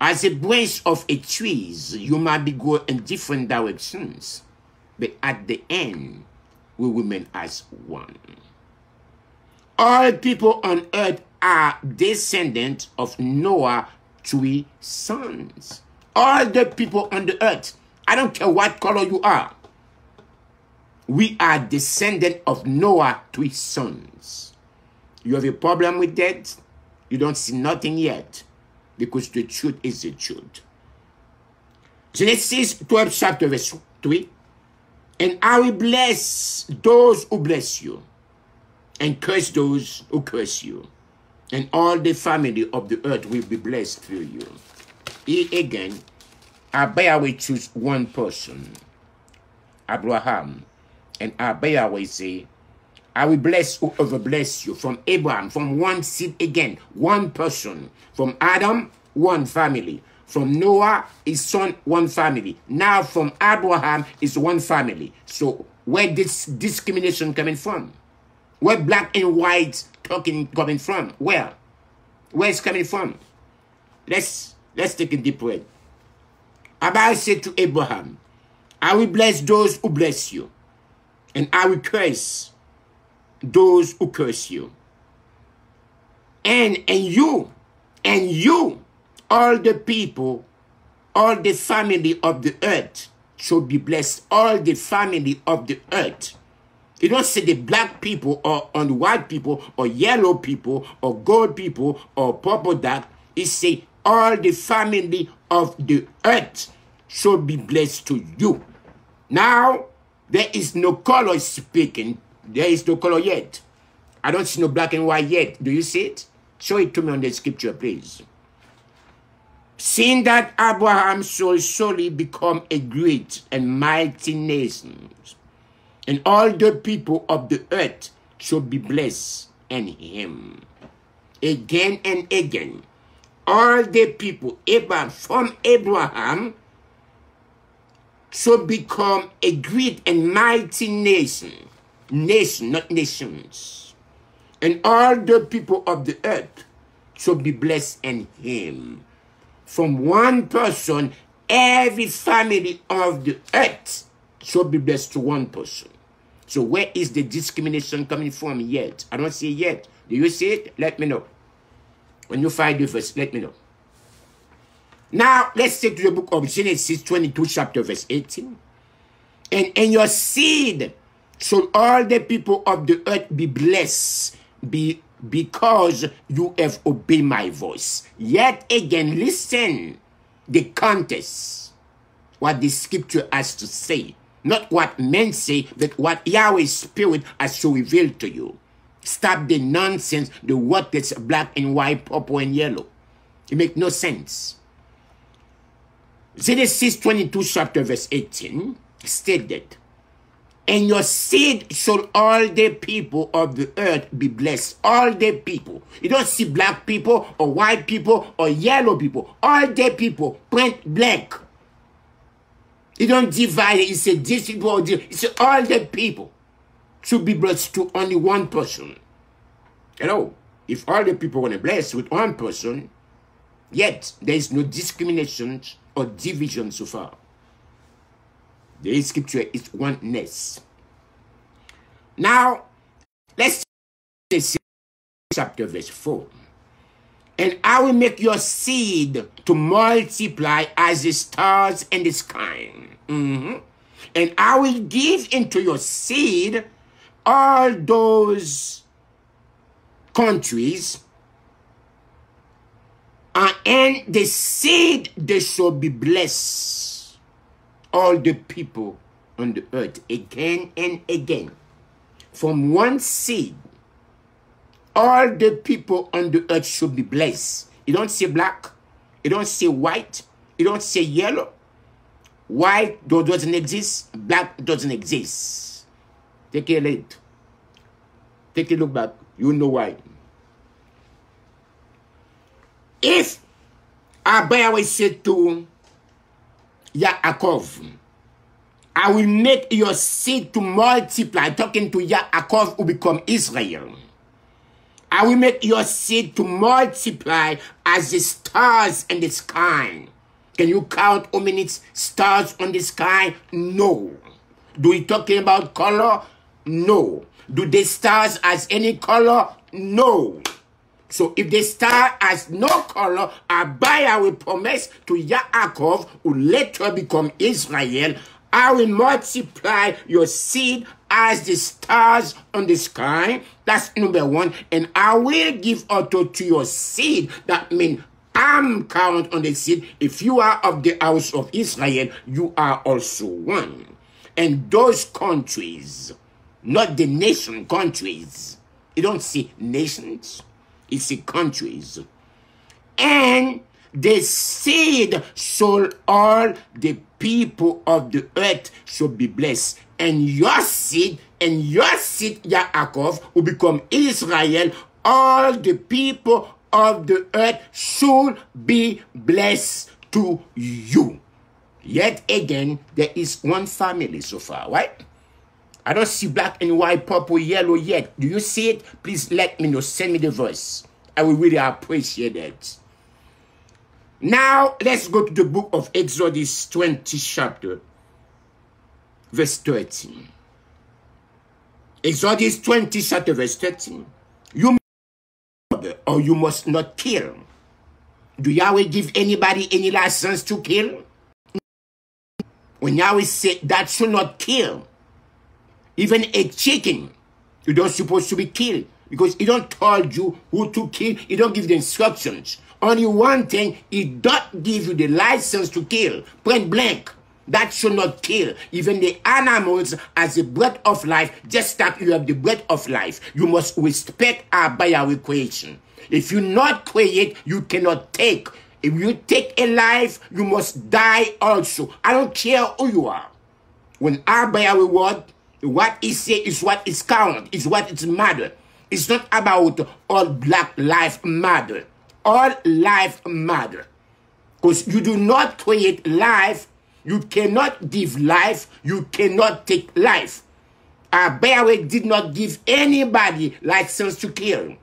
As a branch of a tree, you might be going in different directions, but at the end, we remain as one. All people on earth are descendants of Noah's three sons. All the people on the earth, I don't care what color you are, we are descendants of Noah's three sons. You have a problem with that? You don't see nothing yet, because the truth is the truth. Genesis twelve, chapter verse three. And I will bless those who bless you, and curse those who curse you. And all the family of the earth will be blessed through you. Here again, Abba Yahweh choose one person, Abraham. And Abba Yahweh say, I will bless whoever bless you. From Abraham, from one seed again, one person. From Adam, one family. From Noah, his son, one family. Now from Abraham, is one family. So where this discrimination coming from? Where black and white talking coming from? Where? Where it's coming from? Let's, let's take a deep breath. Abba said to Abraham, I will bless those who bless you, and I will curse those who curse you. And, and you, and you, all the people, all the family of the earth shall be blessed. All the family of the earth. You don't say the black people or on white people or yellow people or gold people or purple dark. It say all the family of the earth shall be blessed to you. Now, there is no color speaking. There is no color yet. I don't see no black and white yet. Do you see it? Show it to me on the scripture, please. Seeing that Abraham shall surely become a great and mighty nation, and all the people of the earth shall be blessed in him. Again and again, all the people Abraham, from Abraham shall become a great and mighty nation. Nation, not nations. And all the people of the earth shall be blessed in him. From one person, every family of the earth shall be blessed to one person. So where is the discrimination coming from yet? I don't see it yet. Do you see it? Let me know. When you find the verse, let me know. Now, let's take to the book of Genesis twenty-two, chapter verse eighteen. And, and your seed Should all the people of the earth be blessed be, because you have obeyed my voice. Yet again, listen the contest, what the scripture has to say. Not what men say, but what Yahweh's spirit has to reveal to you. Stop the nonsense, the word that's black and white, purple and yellow. It makes no sense. Genesis twenty-two, chapter verse eighteen, stated, and your seed shall all the people of the earth be blessed. All the people. You don't see black people or white people or yellow people. All the people, print black. You don't divide it. You say this people or this. You say all the people should be blessed to only one person. Hello? If all the people want to bless with one person, yet there is no discrimination or division so far. The scripture is oneness. Now, let's see chapter verse four. And I will make your seed to multiply as the stars in the sky. Mm-hmm. And I will give into your seed all those countries, uh, and the seed they shall be blessed. All the people on the earth, again and again. From one seed, all the people on the earth should be blessed. You don't see black, you don't see white, you don't see yellow. White doesn't exist, black doesn't exist. Take a look. Take a look back, you know why. If Abraham said to Yaakov, I will make your seed to multiply, talking to Yaakov who become Israel. I will make your seed to multiply as the stars in the sky. Can you count how many stars on the sky? No. Do we talking about color? No. Do the stars has any color? No. So if the star has no color, Abaya will promise to Yaakov, who later become Israel, I will multiply your seed as the stars on the sky. That's number one. And I will give auto to your seed. That means I'm count on the seed. If you are of the house of Israel, you are also one. And those countries, not the nation, countries. You don't see nations. It's the countries. And the seed shall all the people of the earth shall be blessed. And your seed, and your seed, Yaakov, will become Israel. All the people of the earth should be blessed to you. Yet again, there is one family so far, right? I don't see black and white, purple, yellow yet. Do you see it? Please let me know. Send me the verse. I will really appreciate it. Now, let's go to the book of Exodus twenty, chapter, verse thirteen. Exodus twenty, chapter, verse thirteen. You must not, or you must not kill. Do Yahweh give anybody any license to kill? When Yahweh said, that should not kill. Even a chicken, you don't supposed to be killed because he don't tell you who to kill. He don't give the instructions. Only one thing, he don't give you the license to kill. Point blank. That should not kill. Even the animals as the breath of life, just that you have the breath of life. You must respect our by our creation. If you not create, you cannot take. If you take a life, you must die also. I don't care who you are. When our by our word, what he say is what is count, is what is matter. It's not about all black life matter. All life matter. Because you do not create life, you cannot give life, you cannot take life. Abayawe did not give anybody license to kill.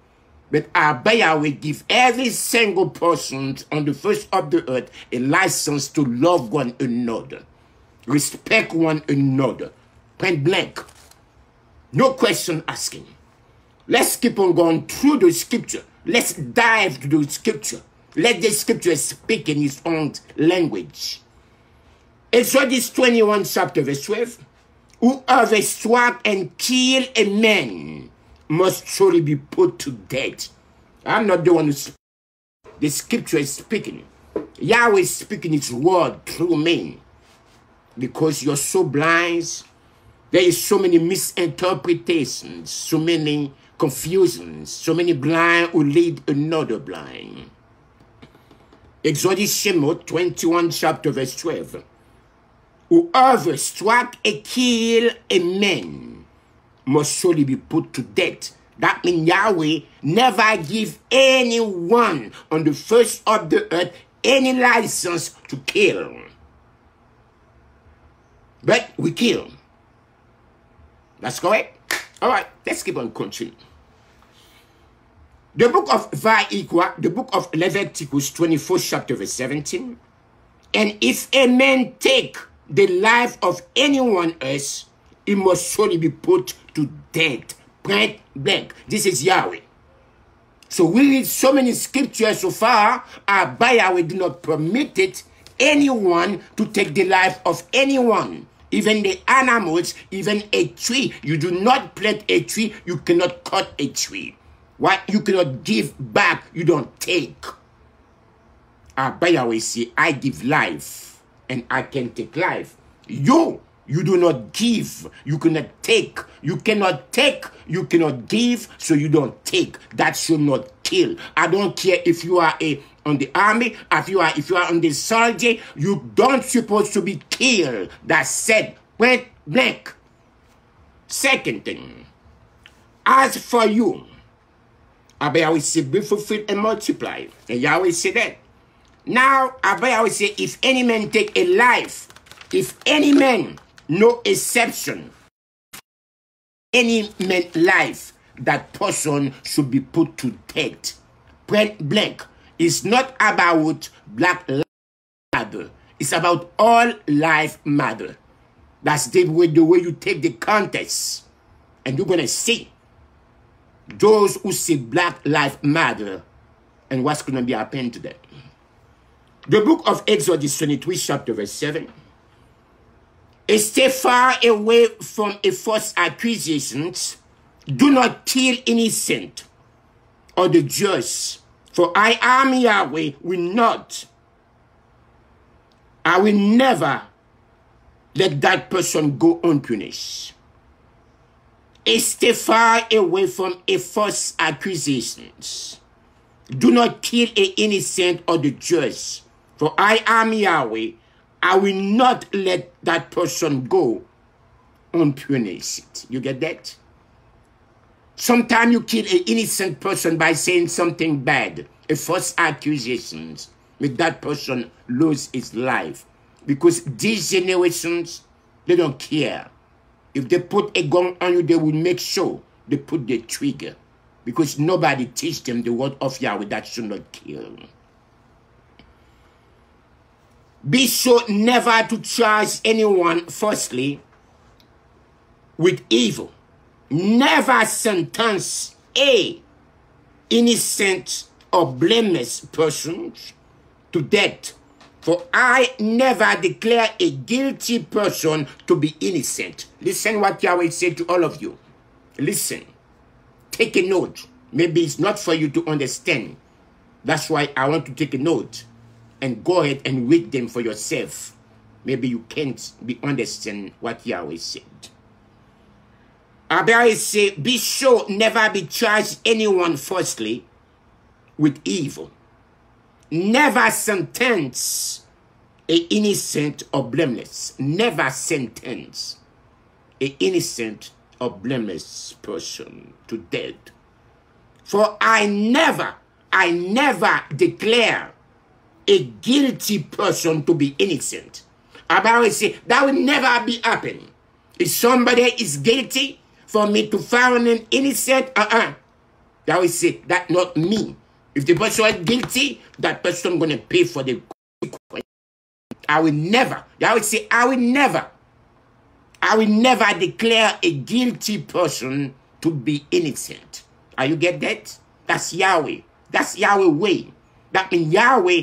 But Abayawe give every single person on the face of the earth a license to love one another, respect one another. Point blank. No question asking. Let's keep on going through the scripture. Let's dive to the scripture. Let the scripture speak in its own language. Exodus twenty-one, chapter verse twelve. who have a sword and kill a man must surely be put to death. I'm not the one who speaks. The scripture is speaking. Yahweh is speaking his word through me. Because you're so blind, there is so many misinterpretations, so many confusions, so many blind who lead another blind. Exodus Shemot twenty-one chapter verse twelve. Whoever strike and kill a man must surely be put to death. That means Yahweh never give anyone on the face of the earth any license to kill. But we kill. That's correct? Alright, let's keep on continuing. The book of Vayikra, the book of Leviticus twenty-four, chapter verse seventeen. And if a man take the life of anyone else, he must surely be put to death. Point blank. This is Yahweh. So we read so many scriptures so far, our Yahweh do not permit it, anyone to take the life of anyone. Even the animals, even a tree. You do not plant a tree, you cannot cut a tree. What you cannot give back, you don't take. Abba Yahweh say, I give life, and I can take life. You, you do not give, you cannot take. You cannot take, you cannot give, so you don't take. That should not kill. I don't care if you are a on the army, if you are if you are on the soldier, you don't supposed to be killed. That's said. Point blank. Second thing, as for you. Abba Yahweh said, be fulfilled and multiply. And Yahweh said that. Now, Abba Yahweh said, if any man take a life, if any man, no exception, any man life, that person should be put to death. Point blank. It's not about black life matter. It's about all life matter. That's the way, the way you take the contest. And you're going to see. Those who say black life matter and what's going to be happening to them. The book of Exodus twenty-three, chapter verse seven. Stay far away from a false accusations. Do not kill innocent or the just. For I am Yahweh, will not. I will never let that person go unpunished. Stay far away from a false accusations. Do not kill an innocent or the just. For I am Yahweh. I will not let that person go unpunished. You get that? Sometimes you kill an innocent person by saying something bad. A false accusations. Make that person lose his life. Because these generations, they don't care. If they put a gun on you, they will make sure they put the trigger. Because nobody teach them the word of Yahweh that should not kill. Be sure never to charge anyone falsely with evil. Never sentence a innocent or blameless person to death. For I never declare a guilty person to be innocent. Listen what Yahweh said to all of you. Listen. Take a note. Maybe it's not for you to understand. That's why I want to take a note. And go ahead and read them for yourself. Maybe you can't be understand what Yahweh said. Abba Yahweh said, be sure never be charged anyone falsely with evil. Never sentence an innocent or blameless. Never sentence an innocent or blameless person to death. For I never, I never declare a guilty person to be innocent. Abba Yahweh say, that will never be happening. If somebody is guilty, for me to find an innocent, uh-uh. Yahweh say, that not me. If the person is guilty, that person is going to pay for the consequence. I will never. Yahweh say, I will never. I will never declare a guilty person to be innocent. Are you get that? That's Yahweh. That's Yahweh way. That means Yahweh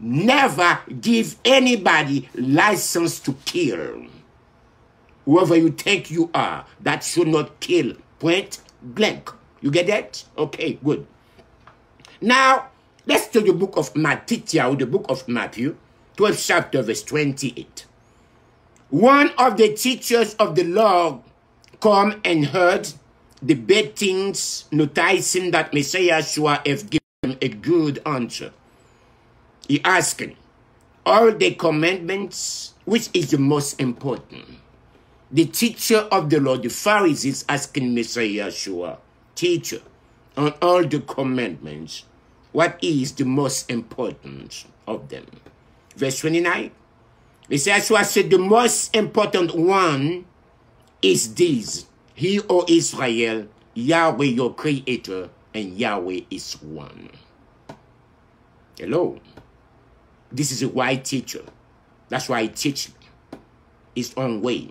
never give anybody license to kill. whoever you think you are, that should not kill. Point blank. You get that? Okay, good. Now, let's to the book of Matthew, the book of Matthew, twelfth chapter, verse twenty-eight. One of the teachers of the law come and heard the bad things, noticing that Messiah Yeshua have given a good answer. He asking, all the commandments, which is the most important? The teacher of the law, the Pharisees, asking Messiah Yeshua, teacher, on all the commandments, what is the most important of them? Verse twenty-nine, Messiah Yeshua said, the most important one is this, Hear, O Israel, Yahweh your creator, and Yahweh is one. Hello. This is a white teacher. That's why he teaches his own way.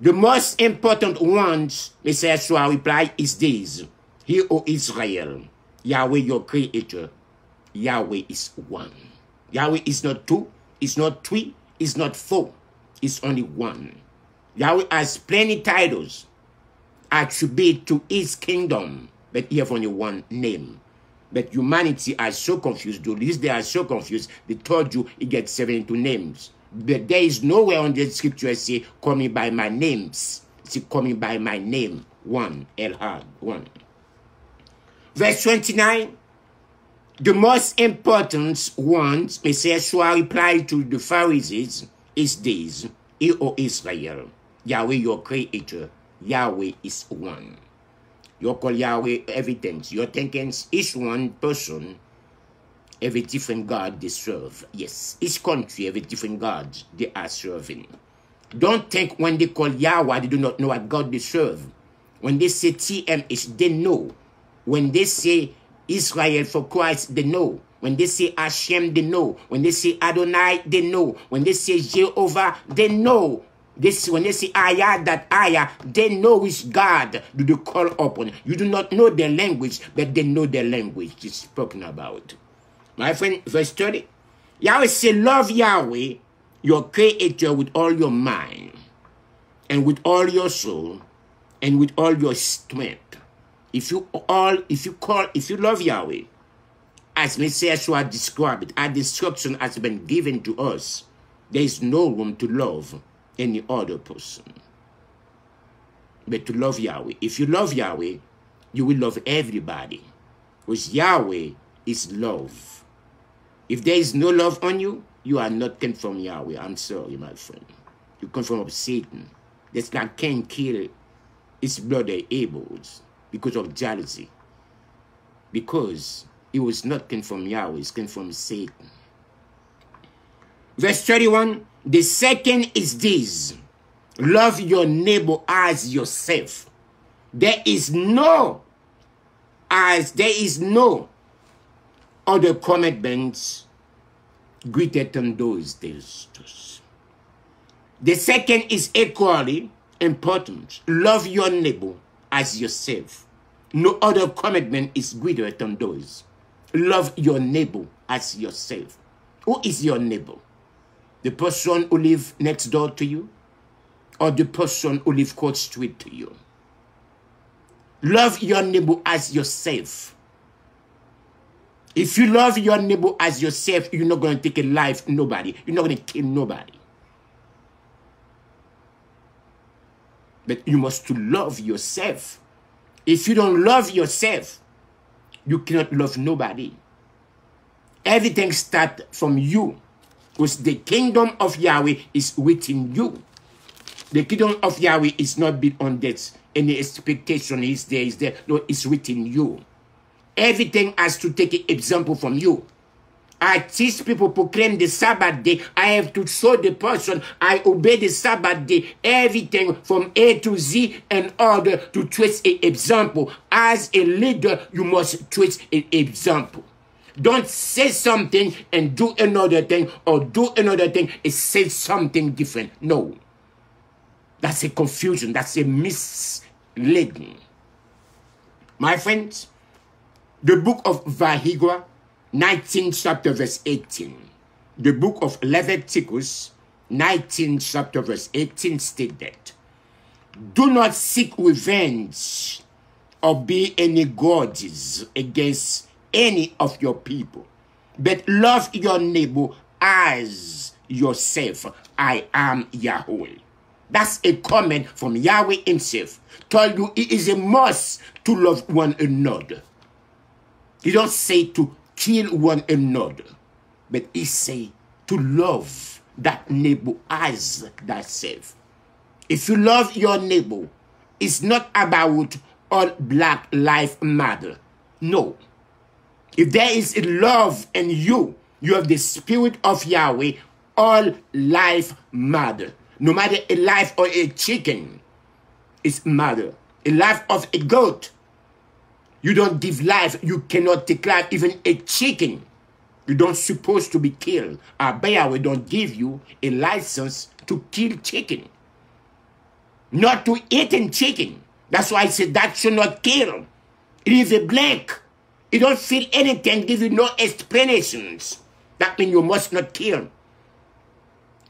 The most important ones, Messiah Yeshua replied, is this. Hear, O Israel, Yahweh your creator, Yahweh is one. Yahweh is not two, it's not three, it's not four, it's only one. Yahweh has plenty titles attributed to his kingdom, but he has only one name. But humanity are so confused, the least they are so confused, they told you it gets seventy-two names. But there is nowhere on the scripture say, call me by my names. It's call me by my name, one, Elhad, one. Verse twenty-nine, the most important ones, Messiah Yeshua replied to the Pharisees, is this. Hear, O Israel, Yahweh your creator, Yahweh is one. You call Yahweh evidence. You're thinking each one person, every different God they serve. Yes, each country, every different God they are serving. Don't think when they call Yahweh, they do not know what God they serve. When they say T M H, they know. When they say Israel for Christ, they know. When they say Hashem, they know. When they say Adonai, they know. When they say Jehovah, they know. This, when they say Ayah, that Ayah, they know which God do they call upon. You do not know their language, but they know their language it's spoken about. My friend, verse thirty. Yahweh say, love Yahweh, your creator, with all your mind, and with all your soul, and with all your strength. If you all, if you call, if you love Yahweh, as Messiah Yeshua described, our instruction has been given to us. There is no room to love any other person, but to love Yahweh. If you love Yahweh, you will love everybody, because Yahweh is love. If there is no love on you, you are not come from Yahweh. I'm sorry, my friend. You come from Satan. That's like Cain killed his brother Abel because of jealousy. Because it was not came from Yahweh, it came from Satan. Verse thirty-one, the second is this, love your neighbor as yourself. There is no, as there is no other commandments greater than those. The second is equally important, love your neighbor as yourself. No other commandment is greater than those. Love your neighbor as yourself. Who is your neighbor? The person who lives next door to you, or the person who lives across the street to you? Love your neighbor as yourself. If you love your neighbor as yourself, you're not going to take a life, nobody. You're not going to kill nobody. But you must love yourself. If you don't love yourself, you cannot love nobody. Everything starts from you, because the kingdom of Yahweh is within you. The kingdom of Yahweh is not built on that. Any expectation is there, is there. No, it's within you. Everything has to take an example from you. I teach people proclaim the Sabbath day. I have to show the person I obey the Sabbath day. Everything from A to Z in order to trace an example. As a leader, you must trace an example. Don't say something and do another thing, or do another thing and say something different. No. That's a confusion. That's a misleading. My friends, the book of Vahigwa, nineteenth chapter, verse eighteen. The book of Leviticus, nineteenth chapter verse eighteen stated, do not seek revenge or be any grudges against any of your people, but love your neighbor as yourself. I am Yahweh. That's a comment from Yahweh himself. Told you it is a must to love one another. He don't say to kill one another, but he say to love that neighbor as thyself. If you love your neighbor, it's not about all Black Lives Matter. No. If there is love in you, you have the spirit of Yahweh, all life matter. No matter a life or a chicken, it's matter. A life of a goat, you don't give life. You cannot take life. Even a chicken, you don't supposed to be killed. Yahweh don't give you a license to kill chicken. Not to eating chicken. That's why I said that should not kill. It is a blank. You don't feel anything, give you no explanations. That means you must not kill.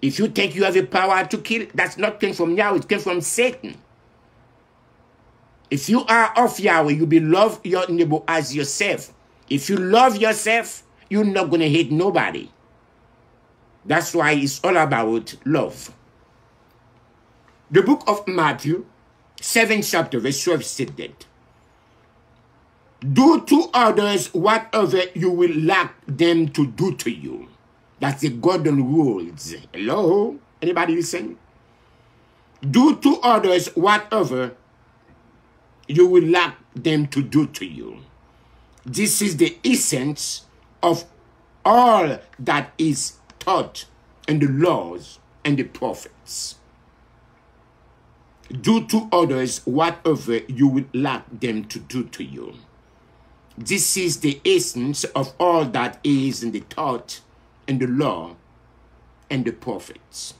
If you think you have a power to kill, that's not came from Yahweh, it came from Satan. If you are of Yahweh, you will love your neighbor as yourself. If you love yourself, you're not going to hate nobody. That's why it's all about love. The book of Matthew, seventh chapter, verse twelve said that, do to others whatever you will lack them to do to you. That's the golden rules. Hello? Anybody listening? Do to others whatever you will lack them to do to you. This is the essence of all that is taught in the laws and the prophets. Do to others whatever you will lack them to do to you. This is the essence of all that is in the thought and the law and the prophets.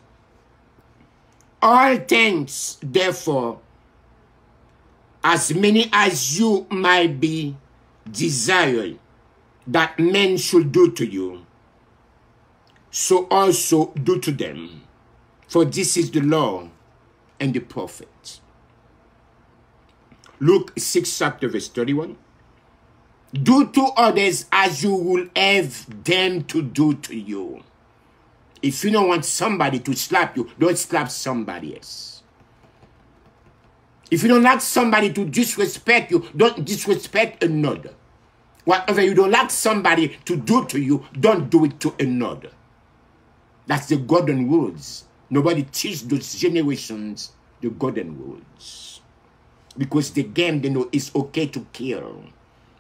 All things, therefore, as many as you might be desired that men should do to you, so also do to them. For this is the law and the prophets. Luke six chapter verse thirty-one. Do to others as you will have them to do to you. If you don't want somebody to slap you, don't slap somebody else. If you don't like somebody to disrespect you, don't disrespect another. Whatever you don't like somebody to do to you, don't do it to another. That's the golden rules. Nobody teaches those generations the golden rules. Because the game they know is okay to kill.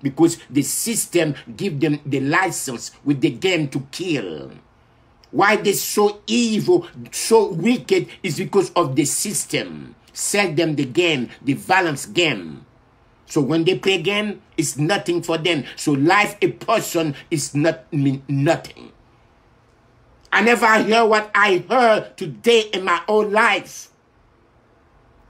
Because the system give them the license with the game to kill. Why they're so evil, so wicked, is because of the system. Sell them the game, the violence game. So when they play game, it's nothing for them. So life, a person, is not mean nothing. I never hear what I heard today in my own life.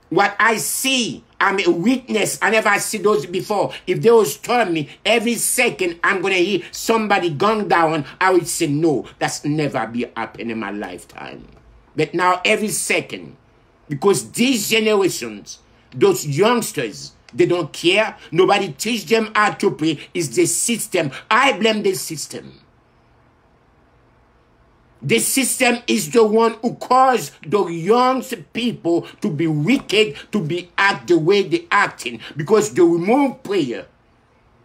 What I see, I'm a witness. I never see those before. If they was telling me every second I'm going to hear somebody gone down, I would say, no, that's never be happening in my lifetime. But now every second, because these generations, those youngsters, they don't care. Nobody teach them how to pray. It's the system. I blame the system. The system is the one who caused the young people to be wicked, to be act the way they acting. Because they remove prayer.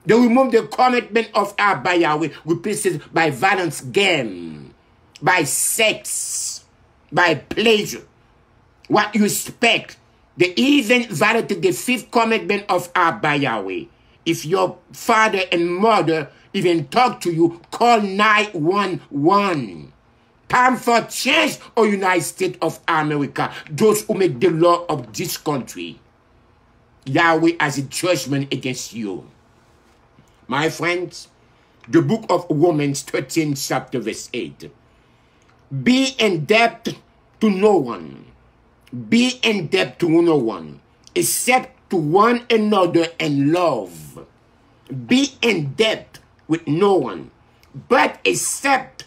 They remove the commitment of Abba Yahweh, replaced by violence game, by sex, by pleasure. What you expect. They even violated the fifth commitment of Abba Yahweh. If your father and mother even talk to you, call nine one one. Time for change, O United States of America, those who make the law of this country. Yahweh has a judgment against you. My friends, the book of Romans thirteen, chapter verse eight. Be in debt to no one. Be in debt to no one, except to one another in love. Be in debt with no one, but except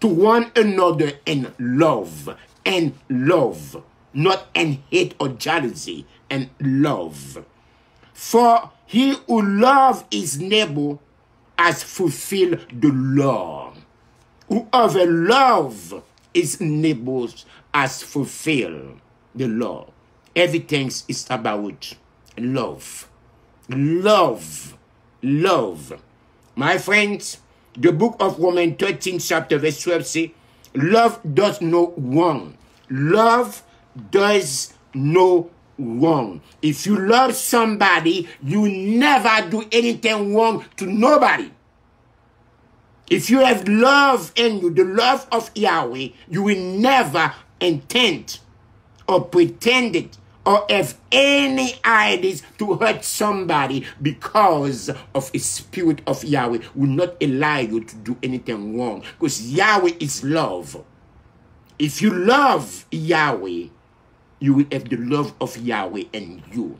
to one another in love, and love, not in hate or jealousy, and love. For he who loves his neighbor has fulfilled the law. Whoever loves his neighbors has fulfilled the law. Everything is about love. Love. Love. My friends, the book of Romans thirteen, chapter verse twelve says, love does no wrong. Love does no wrong. If you love somebody, you never do anything wrong to nobody. If you have love in you, the love of Yahweh, you will never intend or pretend it or have any ideas to hurt somebody, because of the spirit of Yahweh will not allow you to do anything wrong, because Yahweh is love. If you love Yahweh, you will have the love of Yahweh in you,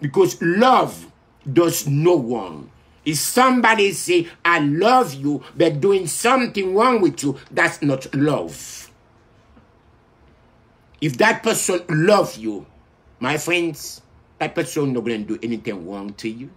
because love does no wrong. If somebody say, I love you, but doing something wrong with you, that's not love. If that person loves you, my friends, that person not going to do anything wrong to you.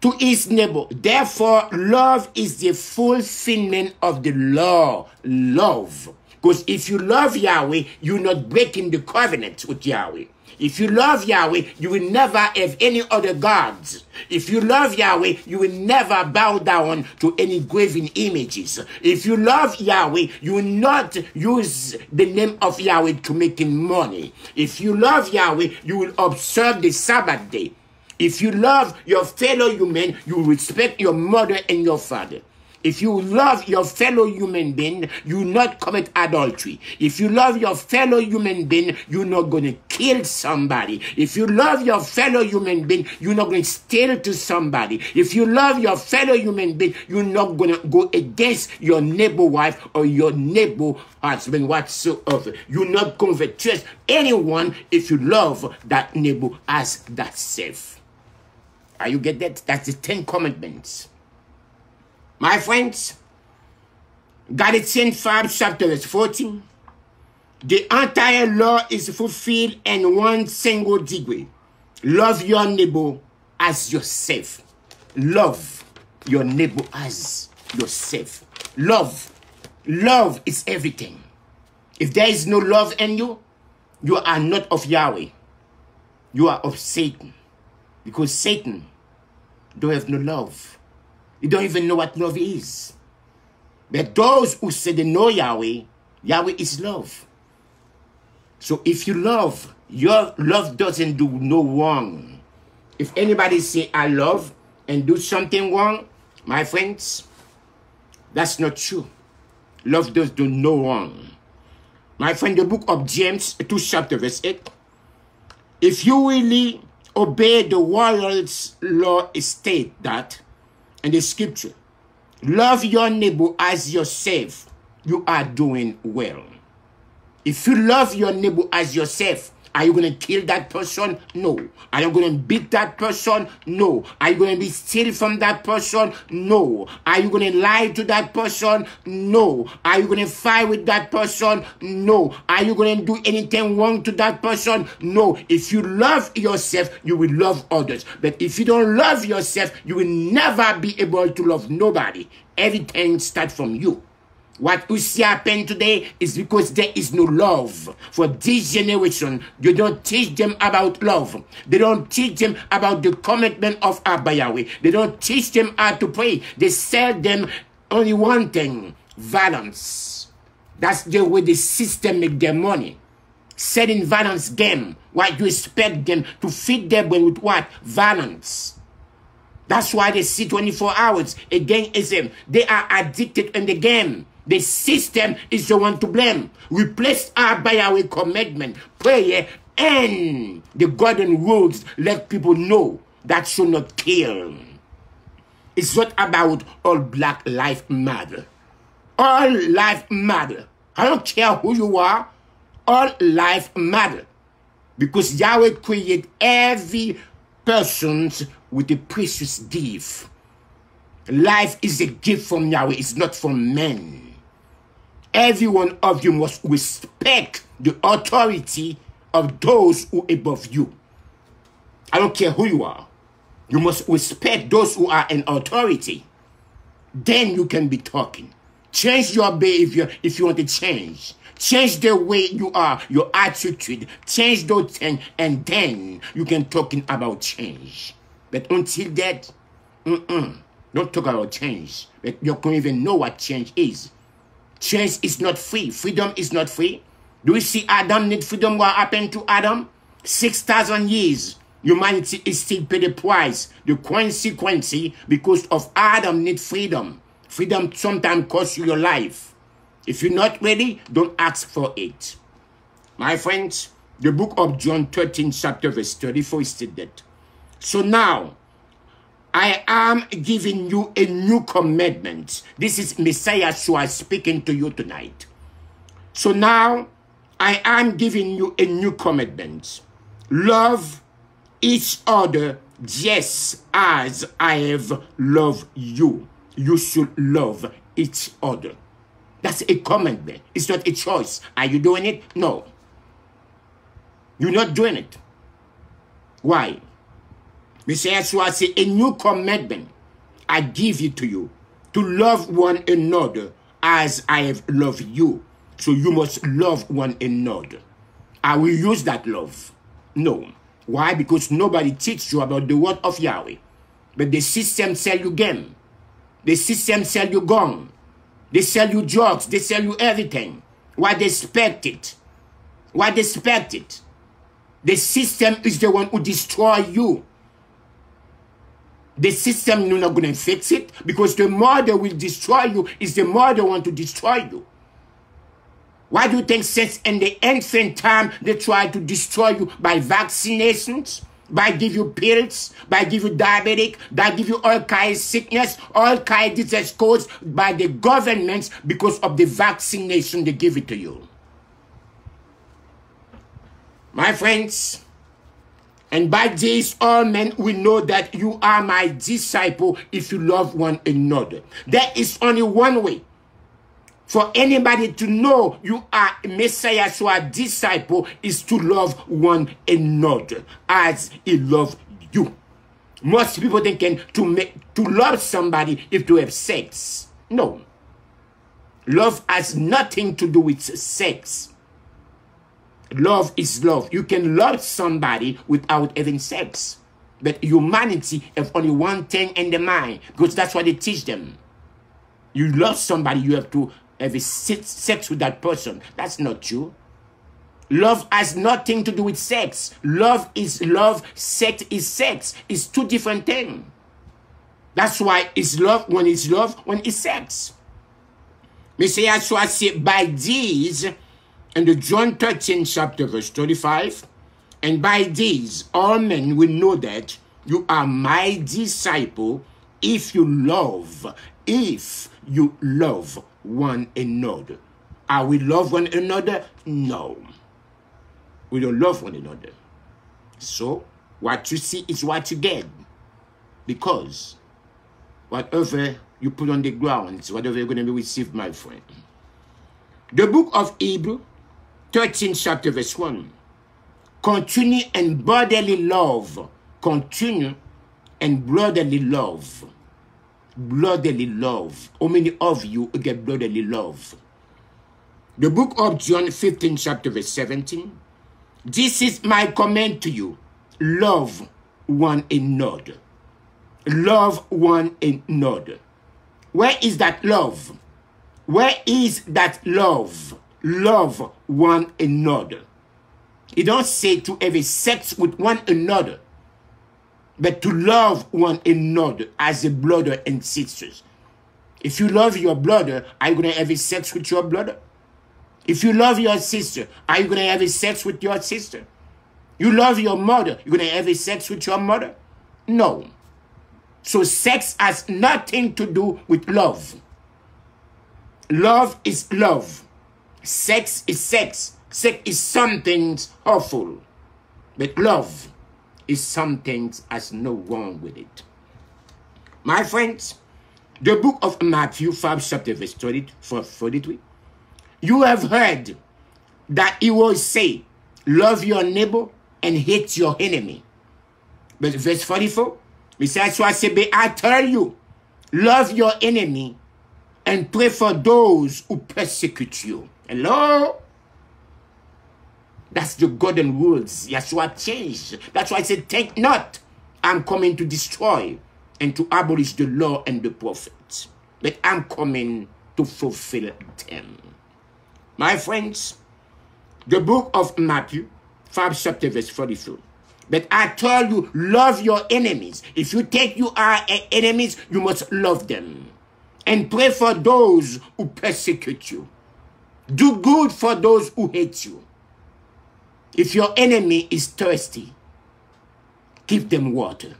To his neighbor, therefore, love is the fulfillment of the law. Love. Because if you love Yahweh, you're not breaking the covenant with Yahweh. If you love Yahweh, you will never have any other gods. If you love Yahweh, you will never bow down to any graven images. If you love Yahweh, you will not use the name of Yahweh to make money. If you love Yahweh, you will observe the Sabbath day. If you love your fellow human, you respect your mother and your father. If you love your fellow human being, you not commit adultery. If you love your fellow human being, you're not going to kill somebody. If you love your fellow human being, you're not going to steal to somebody. If you love your fellow human being, you're not going to go against your neighbor wife or your neighbor husband whatsoever. You're not going to trust anyone if you love that neighbor as that self. Are you get that? That's the Ten Commandments. My friends, Galatians five, chapter verse fourteen, the entire law is fulfilled in one single degree. Love your neighbor as yourself. Love your neighbor as yourself. Love. Love is everything. If there is no love in you, you are not of Yahweh. You are of Satan. Because Satan don't have no love. You don't even know what love is. But those who say they know Yahweh, Yahweh is love. So if you love, your love doesn't do no wrong. If anybody say, I love, and do something wrong, my friends, that's not true. Love does do no wrong. My friend, the book of James, two chapter verse eight. If you really obey the world's law, it states that, in the scripture, love your neighbor as yourself, you are doing well. If you love your neighbor as yourself, are you going to kill that person? No. Are you going to beat that person? No. Are you going to be steal from that person? No. Are you going to lie to that person? No. Are you going to fight with that person? No. Are you going to do anything wrong to that person? No. If you love yourself, you will love others. But if you don't love yourself, you will never be able to love nobody. Everything starts from you. What we see happen today is because there is no love. For this generation, you don't teach them about love. They don't teach them about the commitment of Abba Yahweh. They don't teach them how to pray. They sell them only one thing, violence. That's the way the system make their money. Selling violence game. What you expect them to feed them with what? Violence. That's why they see twenty-four hours against them. They are addicted in the game. The system is the one to blame. Replace our by our commitment, prayer, and the golden rules. Let people know that should not kill. It's not about all black lives matter. All life matter. I don't care who you are. All life matter. Because Yahweh created every person with a precious gift. Life is a gift from Yahweh. It's not from men. Every one of you must respect the authority of those who are above you. I don't care who you are. You must respect those who are in authority. Then you can be talking. Change your behavior if you want to change. Change the way you are, your attitude. Change those things, and then you can talk about change. But until that, mm-mm, don't talk about change. But you can't even know what change is. Change is not free. Freedom is not free. Do we see Adam need freedom? What happened to Adam? six thousand years. Humanity is still pay the price, the consequence, because of Adam need freedom. Freedom sometimes costs you your life. If you're not ready, don't ask for it. My friends, the book of John thirteen, chapter verse thirty-four stated that. So now, I am giving you a new commandment. This is Messiah Shua speaking to you tonight. So now, I am giving you a new commandment. Love each other, just as I have loved you. You should love each other. That's a commandment. It's not a choice. Are you doing it? No. You're not doing it. Why? Messiah Yeshua said, a new commandment I give it to you, to love one another as I have loved you. So you must love one another. I will use that love. No. Why? Because nobody teaches you about the word of Yahweh. But the system sell you game. The system sell you gong. They sell you drugs. They sell you everything. Why they expect it? Why they expect it? The system is the one who destroy you. The system, you're not going to fix it, because the more they will destroy you is the more they want to destroy you. Why do you think since in the infant time they try to destroy you by vaccinations, by give you pills, by give you diabetic, by give you all kinds of sickness, all kinds of disease caused by the governments because of the vaccination they give it to you? My friends, and by this all men will know that you are my disciple if you love one another. There is only one way for anybody to know you are Messiah, so a disciple, is to love one another as he loves you. Most people thinking to make, to love somebody if to have sex. No. Love has nothing to do with sex. Love is love. You can love somebody without having sex. But humanity have only one thing in their mind, because that's what they teach them. You love somebody, you have to have a sex with that person. That's not true. Love has nothing to do with sex. Love is love. Sex is sex. It's two different things. That's why it's love when it's love, when it's sex. Messiah said, by these, in the John thirteen chapter verse thirty-five, and by these all men will know that you are my disciple if you love, if you love one another. Are we love one another? No. We don't love one another. So, what you see is what you get. Because whatever you put on the ground is whatever you're going to be received, my friend. The book of Hebrews, thirteen chapter verse one. Continue in brotherly love. Continue in brotherly love. Brotherly love. How many of you get brotherly love? The book of John fifteen, chapter verse seventeen. This is my command to you. Love one another. Love one another. Where is that love? Where is that love? Love one another. It don't say to have sex with one another, but to love one another as a brother and sisters. If you love your brother, are you going to have a sex with your brother? If you love your sister, are you going to have a sex with your sister? You love your mother, you're going to have a sex with your mother? No. So sex has nothing to do with love. Love is love. Sex is sex. Sex is something awful. But love is something has no wrong with it. My friends, The book of Matthew five, chapter verse forty-three. You have heard that he will say, love your neighbor and hate your enemy. But verse forty-four, besides what I say, I tell you, love your enemy and pray for those who persecute you. Hello? That's the golden rules. That's what changed. That's why I said, think not. I'm coming to destroy and to abolish the law and the prophets. But I'm coming to fulfill them. My friends, the book of Matthew, five chapter verse forty-two. But I tell you, love your enemies. If you think you are enemies, you must love them. And pray for those who persecute you. Do good for those who hate you. If your enemy is thirsty, give them water.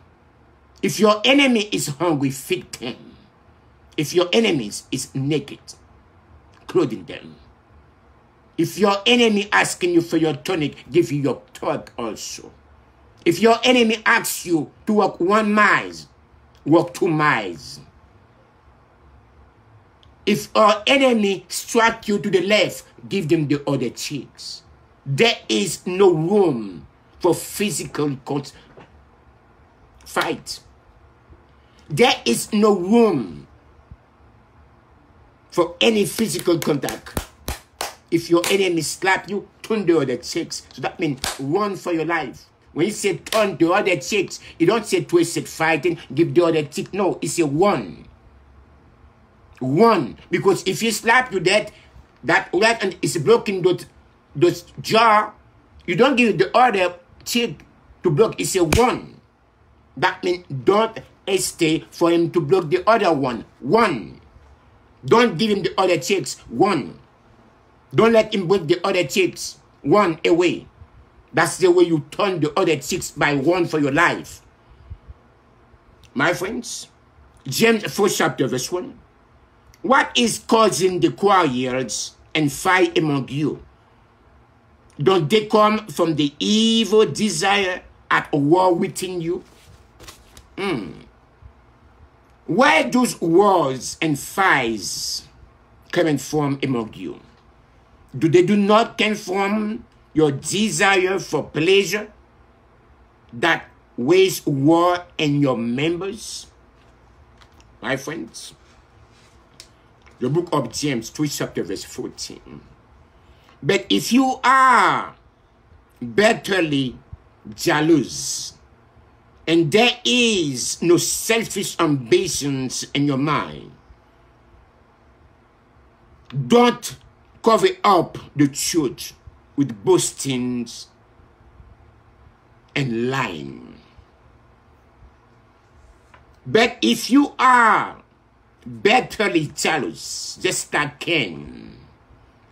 If your enemy is hungry, feed them. If your enemy is naked, clothing them. If your enemy asking you for your tunic, give you your tunic also. If your enemy asks you to walk one mile, walk two miles. If our enemy strike you to the left, give them the other cheeks. There is no room for physical fight. There is no room for any physical contact. If your enemy slap you, turn the other cheeks. So that means run for your life. When you say turn the other cheeks, you don't say twisted fighting, give the other cheek. No, it's a one. One. Because if you slap you that, that right hand is blocking those, those jaw, you don't give the other cheek to block. It's a one. That means don't hesitate for him to block the other one. One. Don't give him the other cheeks. One. Don't let him break the other cheeks. One away. That's the way you turn the other cheeks by one for your life. My friends, James four chapter verse one. What is causing the quarrels and fight among you? Don't they come from the evil desire at war within you? Mm. Where do wars and fights come from among you? Do they do not come from your desire for pleasure that wage war in your members? My friends, the book of James three chapter verse fourteen. But if you are bitterly jealous and there is no selfish ambitions in your mind, don't cover up the truth with boastings and lying. But if you are bitterly jealous, just like Cain,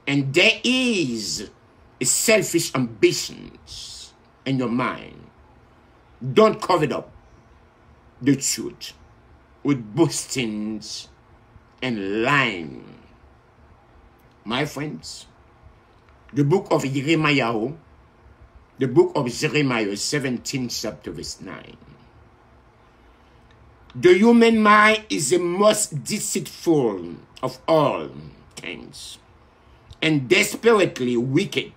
and there is a selfish ambitions in your mind, don't cover up the truth with boastings and lying. My friends, the book of Jeremiah, the book of Jeremiah, seventeen chapter verse nine. The human mind is the most deceitful of all things and desperately wicked.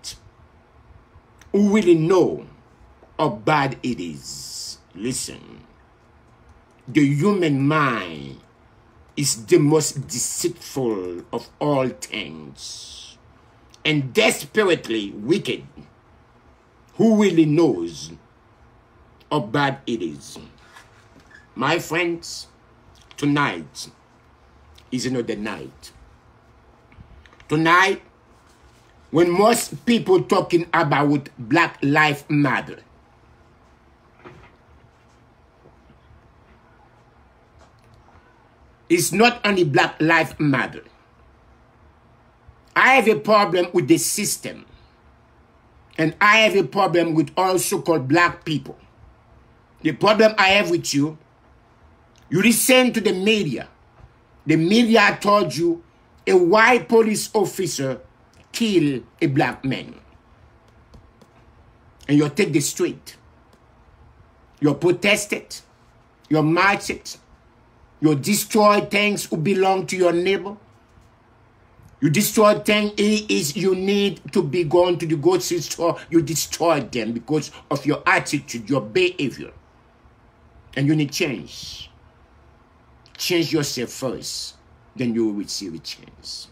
Who really know how bad it is? Listen, the human mind is the most deceitful of all things and desperately wicked. Who really knows how bad it is? My friends, tonight is another night. Tonight, when most people talking about Black Lives Matter, it's not only Black Lives Matter. I have a problem with the system, and I have a problem with all so-called black people. The problem I have with you, you listen to the media. The media told you a white police officer killed a black man. And you take the street. You protested. You marched. You destroy things who belong to your neighbor. You destroy things it is you need to be going to the grocery store. You destroy them because of your attitude, your behavior. And you need change. Change yourself first. Then you will receive a change.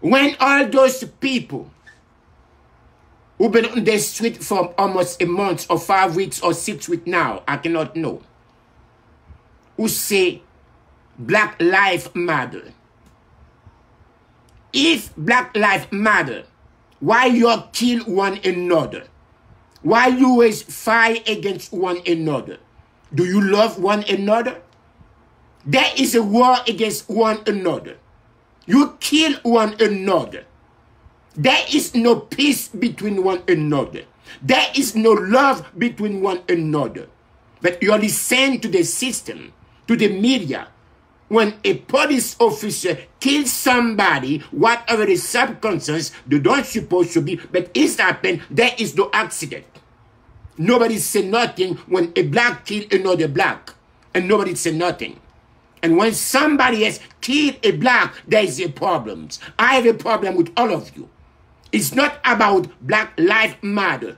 When all those people who've been on the street for almost a month or five weeks or six weeks now, I cannot know, who say Black Lives Matter. If Black Lives Matter, why you kill one another? Why you always fight against one another? Do you love one another? There is a war against one another. You kill one another. There is no peace between one another. There is no love between one another. But you only send to the system, to the media. When a police officer kills somebody, whatever the circumstances, they don't supposed to be, but it's happened, there is no accident. Nobody say nothing when a black kills another black, and nobody say nothing. And when somebody has killed a black, there is a problem. I have a problem with all of you. It's not about Black Lives Matter.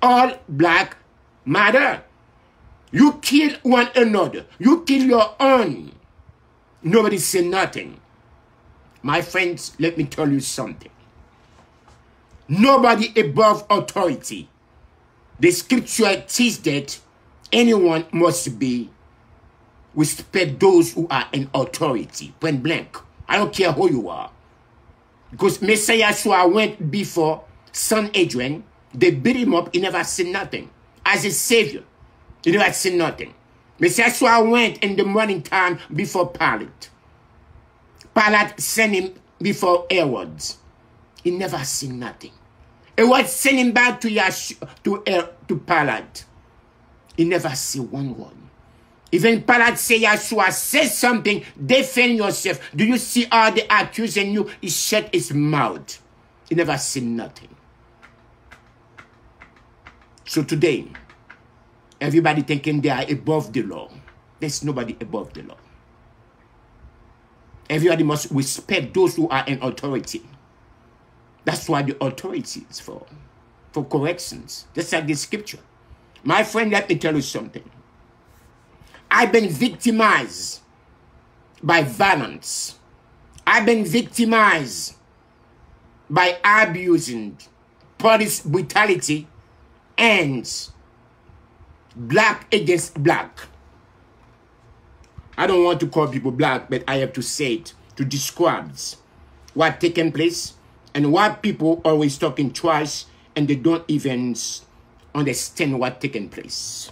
All black matter. You kill one another. You kill your own. Nobody said nothing. My friends, let me tell you something. Nobody above authority. The scripture teaches that anyone must be respect those who are in authority. Point blank. I don't care who you are. Because Messiah Shua went before Sanhedrin. They beat him up. He never said nothing. As a savior, he never said nothing. Messiah Shua went in the morning time before Pilate. Pilate sent him before Herod. He never said nothing. Herod sent him back to Yeshua, to, er, to Pilate. He never said one word. Even Pilate said, Yeshua, say something, defend yourself. Do you see all the accusing you? He shut his mouth. He never said nothing. So today, everybody thinking they are above the law. There's nobody above the law. Everybody must respect those who are in authority. That's why the authority is for, for corrections. Just like the scripture. My friend, let me tell you something. I've been victimized by violence. I've been victimized by abusing police brutality and black against black. I don't want to call people black, but I have to say it to describe what taken place and why people always talking twice and they don't even understand what taken place.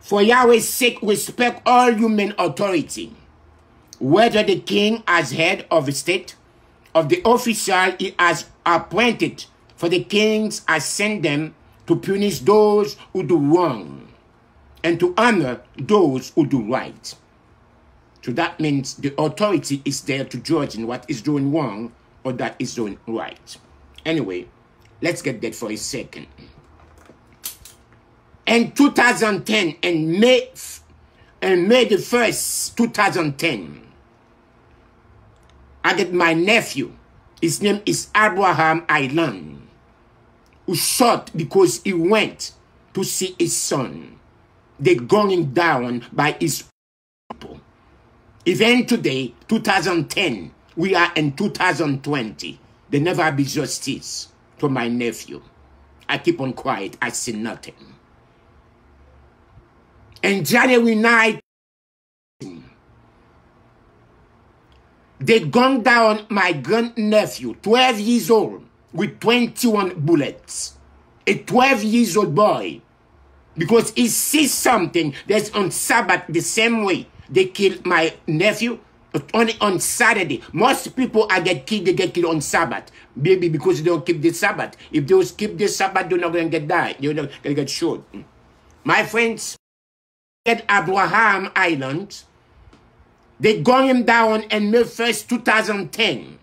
For Yahweh's sake, respect all human authority, whether the king as head of a state, of the official he has appointed, for the kings has sent them to punish those who do wrong and to honor those who do right. So that means the authority is there to judge in what is doing wrong or that is doing right. Anyway, let's get that for a second. In two thousand ten, in May, in May the first, two thousand ten, I get my nephew, his name is Abraham Island, who shot because he went to see his son. They're going down by his people. Even today, two thousand ten, we are in two thousand twenty. There never be justice for my nephew. I keep on quiet, I say nothing. And January ninth, they gunned down my grandnephew, twelve years old, with twenty-one bullets. A twelve years old boy. Because he sees something that's on Sabbath the same way they killed my nephew, but only on Saturday. Most people I get killed, they get killed on Sabbath. Maybe because they don't keep the Sabbath. If they don't keep the Sabbath, they're not going to get died. They're not going to get shot. My friends, at Abraham Island, they gun him down in May first, two thousand ten.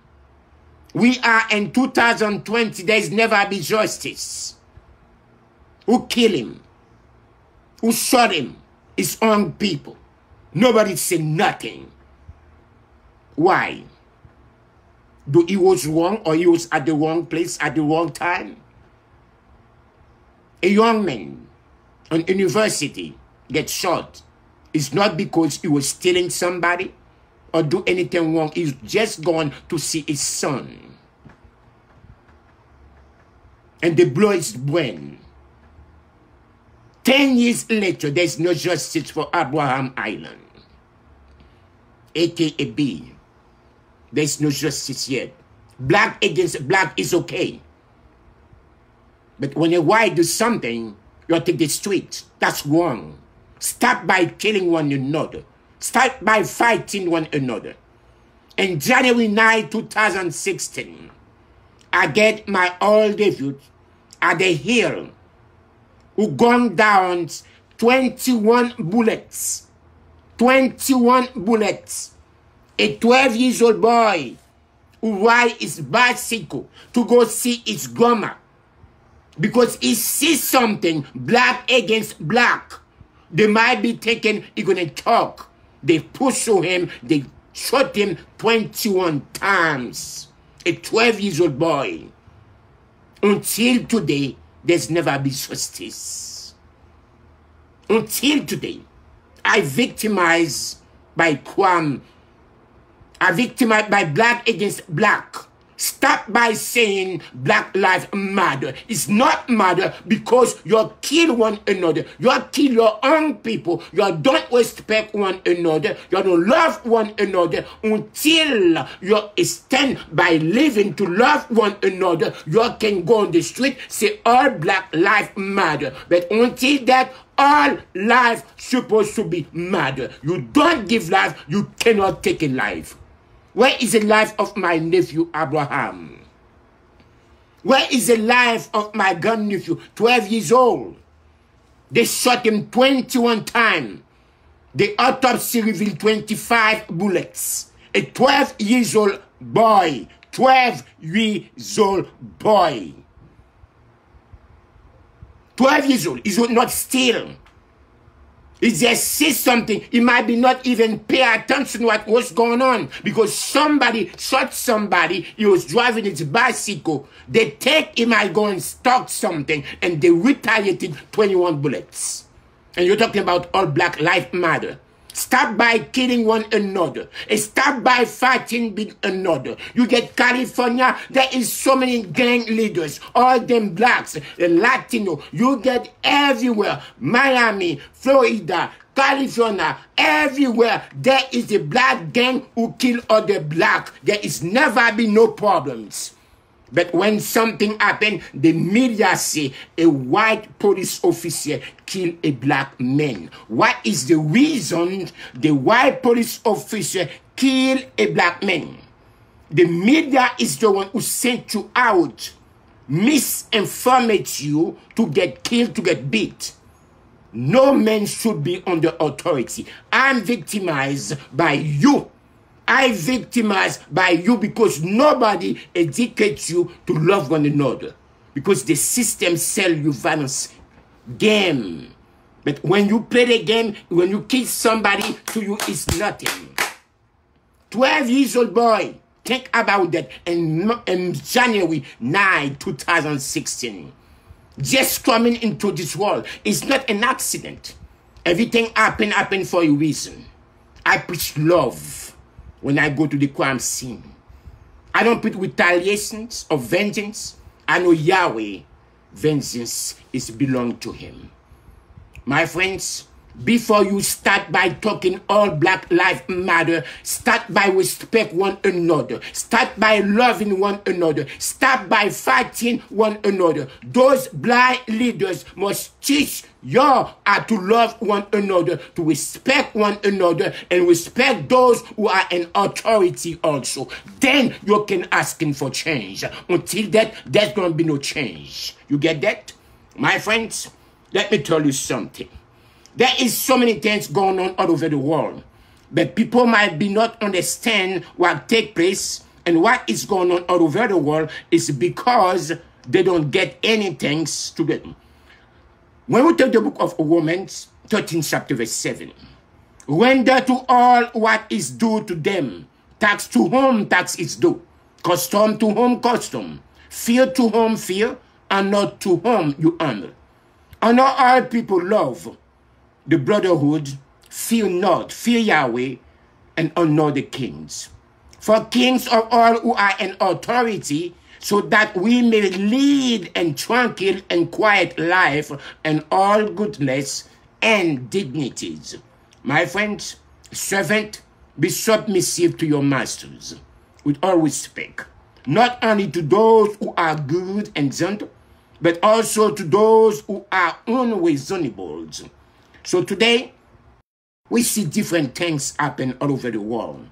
We are in two thousand twenty. There's never be justice. Who killed him? Who shot him? His own people. Nobody said nothing. Why? Do he was wrong, or he was at the wrong place at the wrong time? A young man on university gets shot. It's not because he was stealing somebody or do anything wrong. He's just gone to see his son. And they blow his brain. Ten years later, there's no justice for Abraham Island. A K A B. There's no justice yet. Black against black is okay. But when a white does something, you'll take the streets. That's wrong. Start by killing one another. Start by fighting one another. In January ninth, two thousand sixteen, I get my old debut at the hill who gunned down twenty-one bullets. twenty-one bullets. A twelve years old boy who rides his bicycle to go see his grandma because he sees something, black against black. They might be thinking he's going to talk. They pursue him. They shot him twenty-one times. A twelve years old boy. Until today, there's never been justice. Until today, I victimized by crime. I victimized by black against black. Stop by saying black lives matter. It's not matter because you kill one another. You kill your own people. You don't respect one another. You don't love one another until you stand by living to love one another. You can go on the street, say all black lives matter. But until that, all life supposed to be matter. You don't give life, you cannot take a life. Where is the life of my nephew, Abraham? Where is the life of my grandnephew, twelve years old? They shot him twenty-one times. The autopsy revealed twenty-five bullets. A twelve years old boy. twelve years old boy. twelve years old. He would not steal. He just sees something. He might be not even pay attention to what was going on because somebody shot somebody. He was driving his bicycle. They take him and go and stalk something, and they retaliated twenty-one bullets. And you're talking about all black life matter. Stop by killing one another. Stop by fighting with another. You get California, there is so many gang leaders. All them blacks, the Latino. You get everywhere. Miami, Florida, California, everywhere. There is a black gang who kill other black. There is never been no problems. But when something happened, the media say a white police officer killed a black man. What is the reason the white police officer killed a black man? The media is the one who sent you out, misinformate you to get killed, to get beat. No man should be under authority. I'm victimized by you. I victimized by you because nobody educates you to love one another. Because the system sells you violence game. But when you play the game, when you kill somebody, to you is nothing. twelve years old boy, think about that in, in January ninth, two thousand sixteen. Just coming into this world is not an accident. Everything happened, happened for a reason. I preach love. When I go to the crime scene, I don't put retaliations or vengeance. I know Yahweh, vengeance is belong to him. My friends, before you start by talking all black lives matter, start by respect one another. Start by loving one another. Start by fighting one another. Those black leaders must teach you how to love one another, to respect one another, and respect those who are in authority also. Then you can ask him for change. Until that, there's going to be no change. You get that? My friends, let me tell you something. There is so many things going on all over the world, but people might be not understand what take place and what is going on all over the world is because they don't get anything to them. When we take the book of Romans, thirteen chapter verse seven, Render to all what is due to them. Tax to whom tax is due. Custom to whom custom. Fear to whom fear. And not to whom you honor. Honor all people, love the brotherhood. Fear not, fear Yahweh, and honor the kings. For kings are all who are in authority, so that we may lead and tranquil and quiet life and all goodness and dignities. My friends, servant, be submissive to your masters with all respect, not only to those who are good and gentle, but also to those who are unreasonable. So today, we see different things happen all over the world.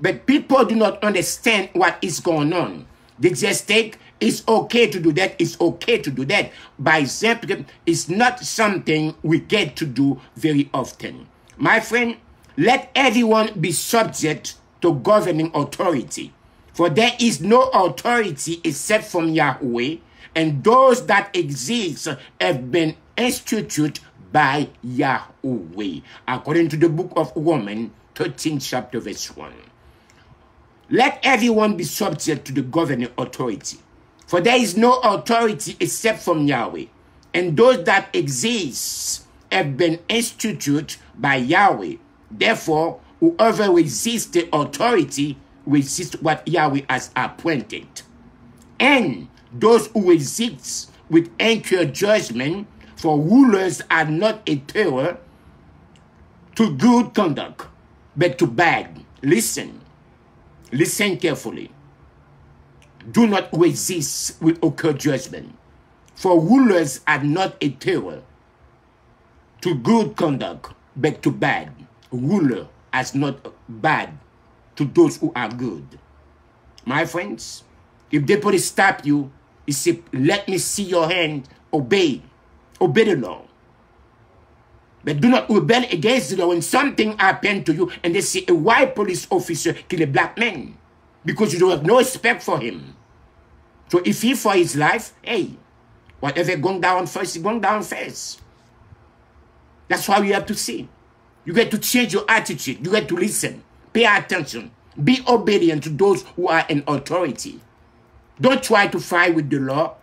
But people do not understand what is going on. They just think it's okay to do that, it's okay to do that. By example, it's not something we get to do very often. My friend, let everyone be subject to governing authority. For there is no authority except from Yahweh, and those that exist have been instituted by Yahweh, according to the book of Romans, thirteen chapter verse one. Let everyone be subject to the governing authority, for there is no authority except from Yahweh, and those that exist have been instituted by Yahweh. Therefore, whoever resists the authority resists what Yahweh has appointed. And those who resist with angry judgment, for rulers are not a terror to good conduct, but to bad. Listen. Listen carefully. Do not resist with occult judgment, for rulers are not a terror to good conduct, but to bad. Ruler as not bad to those who are good. My friends, if they put a stop you, you say, let me see your hand, obey. Obey the law. But do not rebel against the law when something happened to you and they say a white police officer killed a black man because you don't have no respect for him. So if he for his life, hey, whatever gone down first, it's gone down first. That's why we have to see. You get to change your attitude. You get to listen. Pay attention. Be obedient to those who are in authority. Don't try to fight with the law.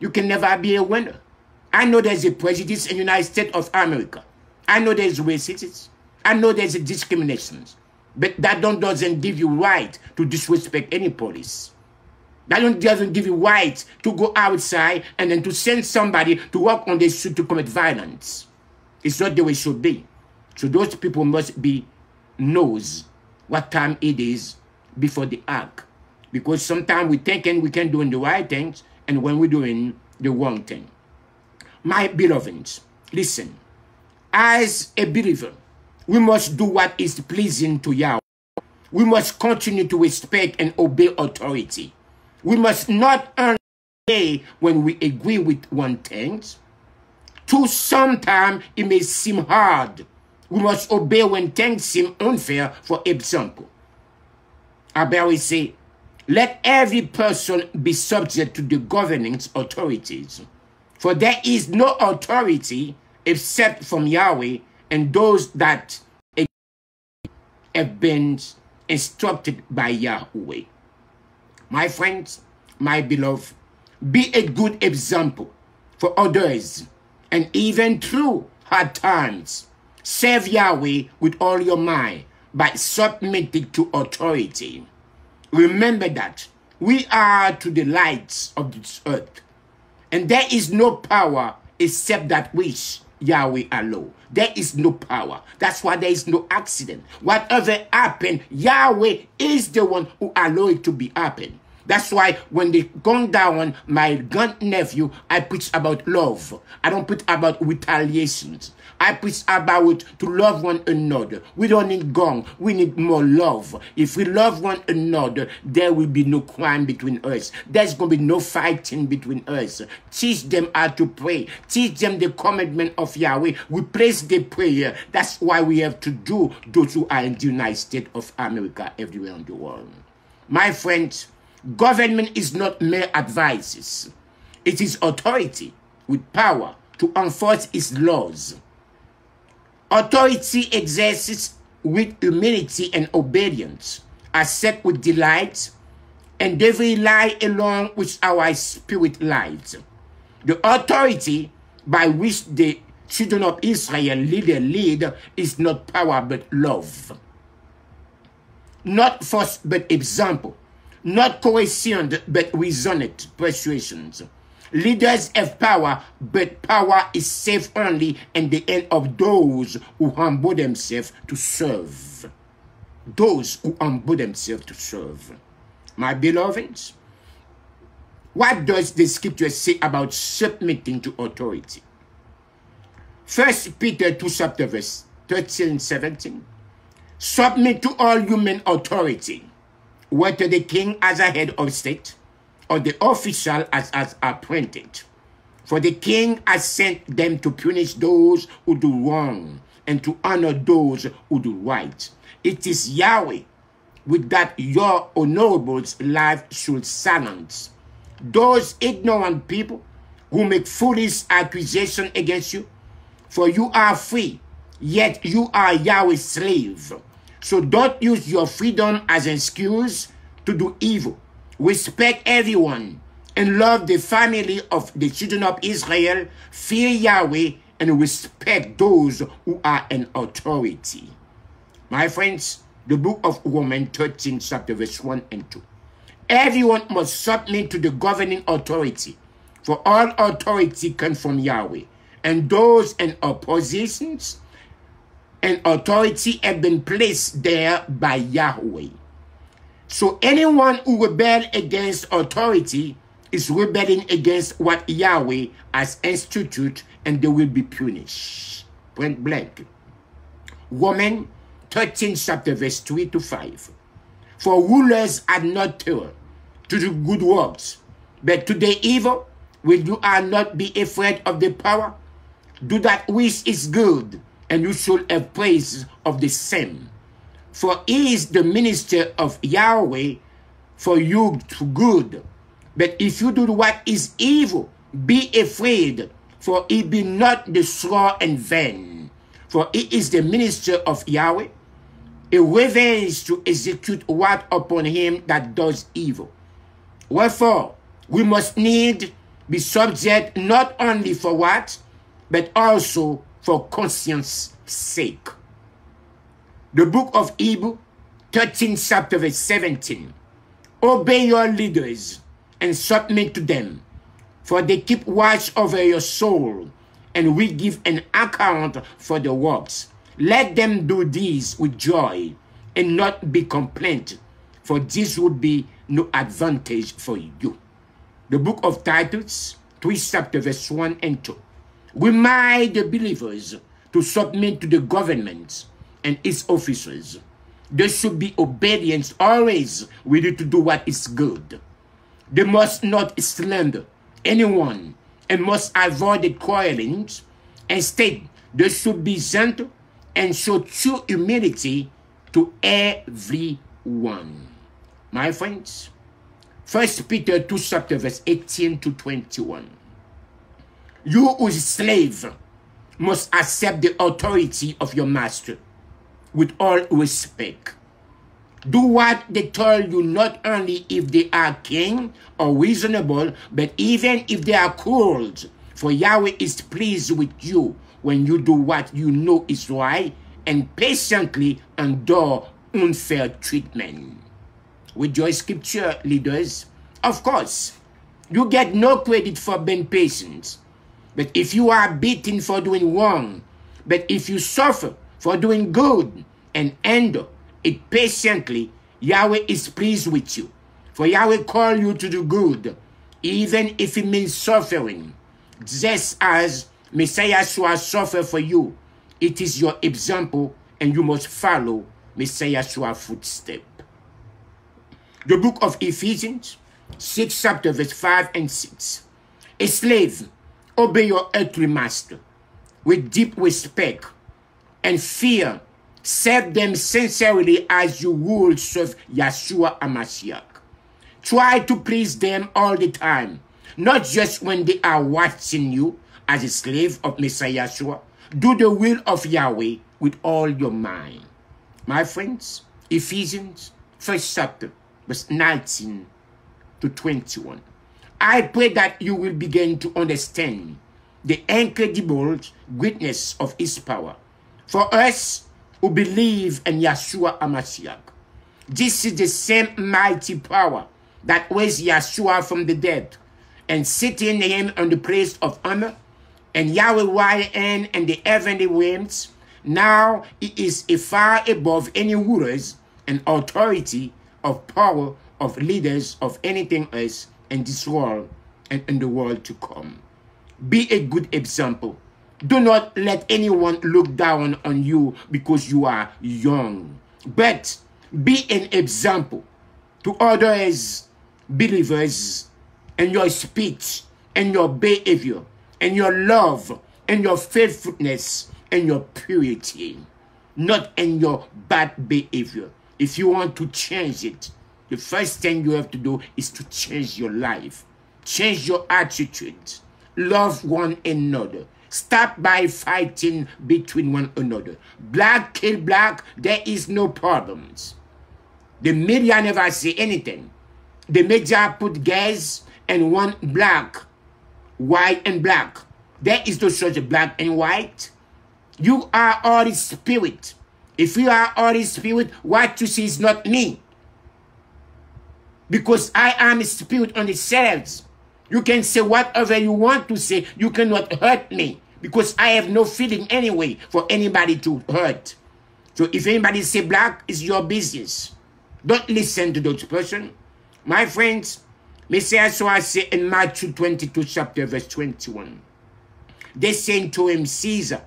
You can never be a winner. I know there's a prejudice in the United States of America. I know there's racism. I know there's a discrimination. But that don't, doesn't give you right to disrespect any police. That don't, doesn't give you right to go outside and then to send somebody to walk on the street to commit violence. It's not the way it should be. So those people must be knows what time it is before they act. Because sometimes we thinking we can do the right things and when we're doing the wrong thing. My beloveds, listen, as a believer, we must do what is pleasing to Yahweh. We must continue to respect and obey authority. We must not only obey when we agree with one thing. To sometimes it may seem hard. We must obey when things seem unfair, for example. Abel say, let every person be subject to the governing authorities. For there is no authority except from Yahweh, and those that have been instructed by Yahweh. My friends, my beloved, be a good example for others, and even through hard times, serve Yahweh with all your mind by submitting to authority. Remember that we are to the lights of this earth. And there is no power except that which Yahweh allow. There is no power. That's why there is no accident. Whatever happened, Yahweh is the one who allow it to be happen. That's why when they gone down, my grandnephew, I preach about love. I don't preach about retaliations. I preach about to love one another. We don't need gong. We need more love. If we love one another, there will be no crime between us. There's going to be no fighting between us. Teach them how to pray. Teach them the commandment of Yahweh. We praise the prayer. That's why we have to do those who are in the United States of America, everywhere in the world. My friends, government is not mere advices. It is authority with power to enforce its laws. Authority exercised with humility and obedience, as set with delight, and they rely along with our spirit lives. The authority by which the children of Israel lead their lead is not power but love. Not force but example. Not coercion but reasoned persuasions. Leaders have power, but power is safe only in the hand of those who humble themselves to serve. Those who humble themselves to serve. My beloveds, what does the scripture say about submitting to authority? First Peter two, chapter verse thirteen and seventeen. Submit to all human authority, whether the king as a head of state, or the official as, as appointed. For the king has sent them to punish those who do wrong and to honor those who do right. It is Yahweh with that your honorable's life should silence those ignorant people who make foolish accusations against you. For you are free, yet you are Yahweh's slave. So don't use your freedom as an excuse to do evil. Respect everyone and love the family of the children of Israel. Fear Yahweh and respect those who are in authority. My friends, the book of Romans thirteen, chapter verse one and two. Everyone must submit to the governing authority, for all authority comes from Yahweh. And those in oppositions and authority have been placed there by Yahweh. So anyone who rebels against authority is rebelling against what Yahweh has instituted, and they will be punished. Point blank. Romans thirteen, chapter verse three to five. For rulers are not terror to do good works, but to the evil, will you are not be afraid of the power? Do that which is good, and you shall have praise of the same. For he is the minister of Yahweh for you to good. But if you do what is evil, be afraid, for he be not destroyed in vain. For he is the minister of Yahweh, a revenge to execute what upon him that does evil. Wherefore, we must need be subject not only for what, but also for conscience sake. The book of Hebrews, thirteen, chapter verse seventeen. Obey your leaders and submit to them, for they keep watch over your soul, and will give an account for the works. Let them do this with joy, and not be complaint, for this would be no advantage for you. The book of Titus, three, chapter verse one and two. Remind the believers to submit to the government and its officers. There should be obedience always ready to do what is good. They must not slander anyone and must avoid the quarreling. Instead, they should be gentle and show true humility to everyone. My friends, First Peter two, chapter verse eighteen to twenty-one. You who is slave must accept the authority of your master with all respect. Do what they tell you, not only if they are king or reasonable, but even if they are cold. For Yahweh is pleased with you when you do what you know is right and patiently endure unfair treatment. With your scripture leaders, of course, you get no credit for being patient. But if you are beaten for doing wrong, but if you suffer for doing good and endure it patiently, Yahweh is pleased with you. For Yahweh calls you to do good, even if it means suffering. Just as Messiah shall suffer for you, it is your example, and you must follow Messiah's footstep. The book of Ephesians, six, chapter verse five and six. A slave, obey your earthly master with deep respect and fear. Serve them sincerely as you would serve Yeshua HaMashiach. Try to please them all the time, not just when they are watching you as a slave of Messiah Yeshua, Do the will of Yahweh with all your mind. My friends, Ephesians, first chapter, verse nineteen to twenty-one. I pray that you will begin to understand the incredible greatness of his power. For us who believe in Yeshua HaMashiach, this is the same mighty power that raised Yeshua from the dead and sitting him on the place of honor and Yahweh's right hand and the heavenly realms. Now he is far above any rulers and authority of power of leaders of anything else in this world and in the world to come. Be a good example. Do not let anyone look down on you because you are young, but be an example to others, believers, in your speech, in your behavior, in your love, in your faithfulness, in your purity, not in your bad behavior. If you want to change it, the first thing you have to do is to change your life, change your attitude, love one another. Stop by fighting between one another. Black kill black, there is no problems. The media never say anything. The media put gays and one black, white and black. There is no such black and white. You are Holy Spirit. If you are Holy Spirit, what you see is not me. Because I am a spirit on the cells. You can say whatever you want to say. You cannot hurt me because I have no feeling anyway for anybody to hurt. So if anybody say black, it's your business. Don't listen to those person. My friends, Messiah so I say in Matthew twenty-two chapter verse twenty-one. They saying to him, Caesar.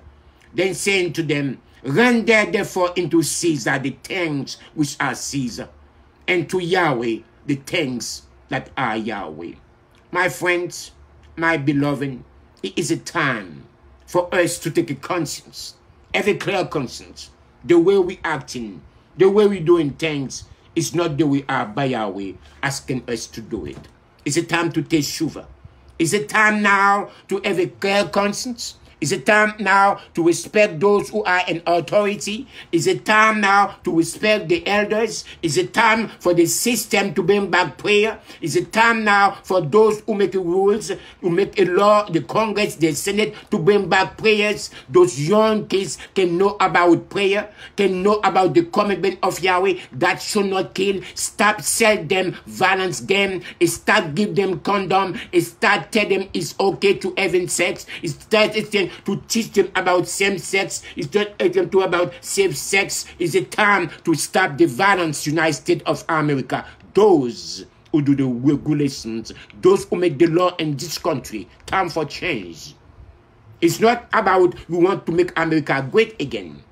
Then saying to them, render therefore into Caesar the things which are Caesar, and to Yahweh the things that are Yahweh. My friends, my beloved, it is a time for us to take a conscience, every clear conscience. The way we acting, the way we doing things is not the way our by our way asking us to do it. It's a time to take teshuva. It's a time now to have a clear conscience. It's a time now to respect those who are in authority. It's a time now to respect the elders. It's a time for the system to bring back prayer. It's a time now for those who make rules, who make a law, the Congress, the Senate, to bring back prayers. Those young kids can know about prayer, can know about the commitment of Yahweh that should not kill. Stop selling them, violence them, start give them condom, start tell them it's okay to having sex, start to teach them about same sex, is not them to about safe sex. Is a time to stop the violence, United States of America. Those who do the regulations, those who make the law in this country, time for change. It's not about we want to make America great again.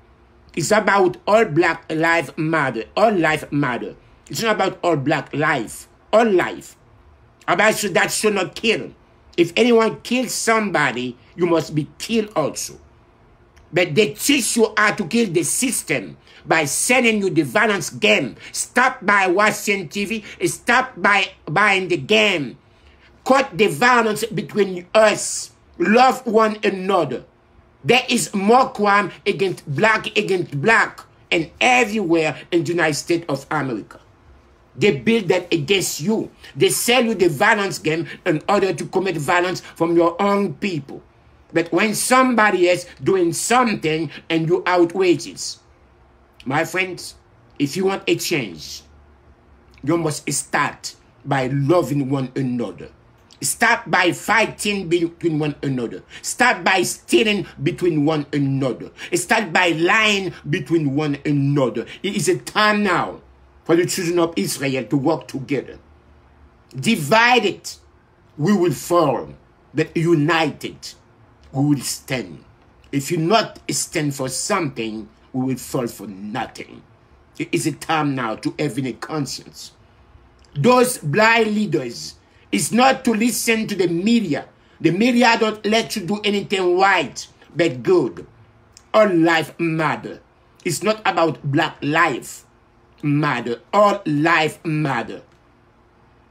It's about all black life matter, all life matter. It's not about all black life, all life. About that should not kill. If anyone kills somebody, you must be killed also. But they teach you how to kill the system by sending you the violence game. Stop by watching T V. Stop by buying the game. Cut the violence between us. Love one another. There is more crime against black, against black, and everywhere in the United States of America. They build that against you. They sell you the violence game in order to commit violence from your own people. But when somebody is doing something and you outrage it, my friends, if you want a change, you must start by loving one another. Start by fighting between one another. Start by stealing between one another. Start by lying between one another. It is a time now for the children of Israel to work together. Divided, we will fall, but united, we will stand. If you not stand for something, we will fall for nothing. It is a time now to have a conscience. Those blind leaders, it's not to listen to the media. The media don't let you do anything right, but good. All life matter. It's not about black life. Matter, all life matter.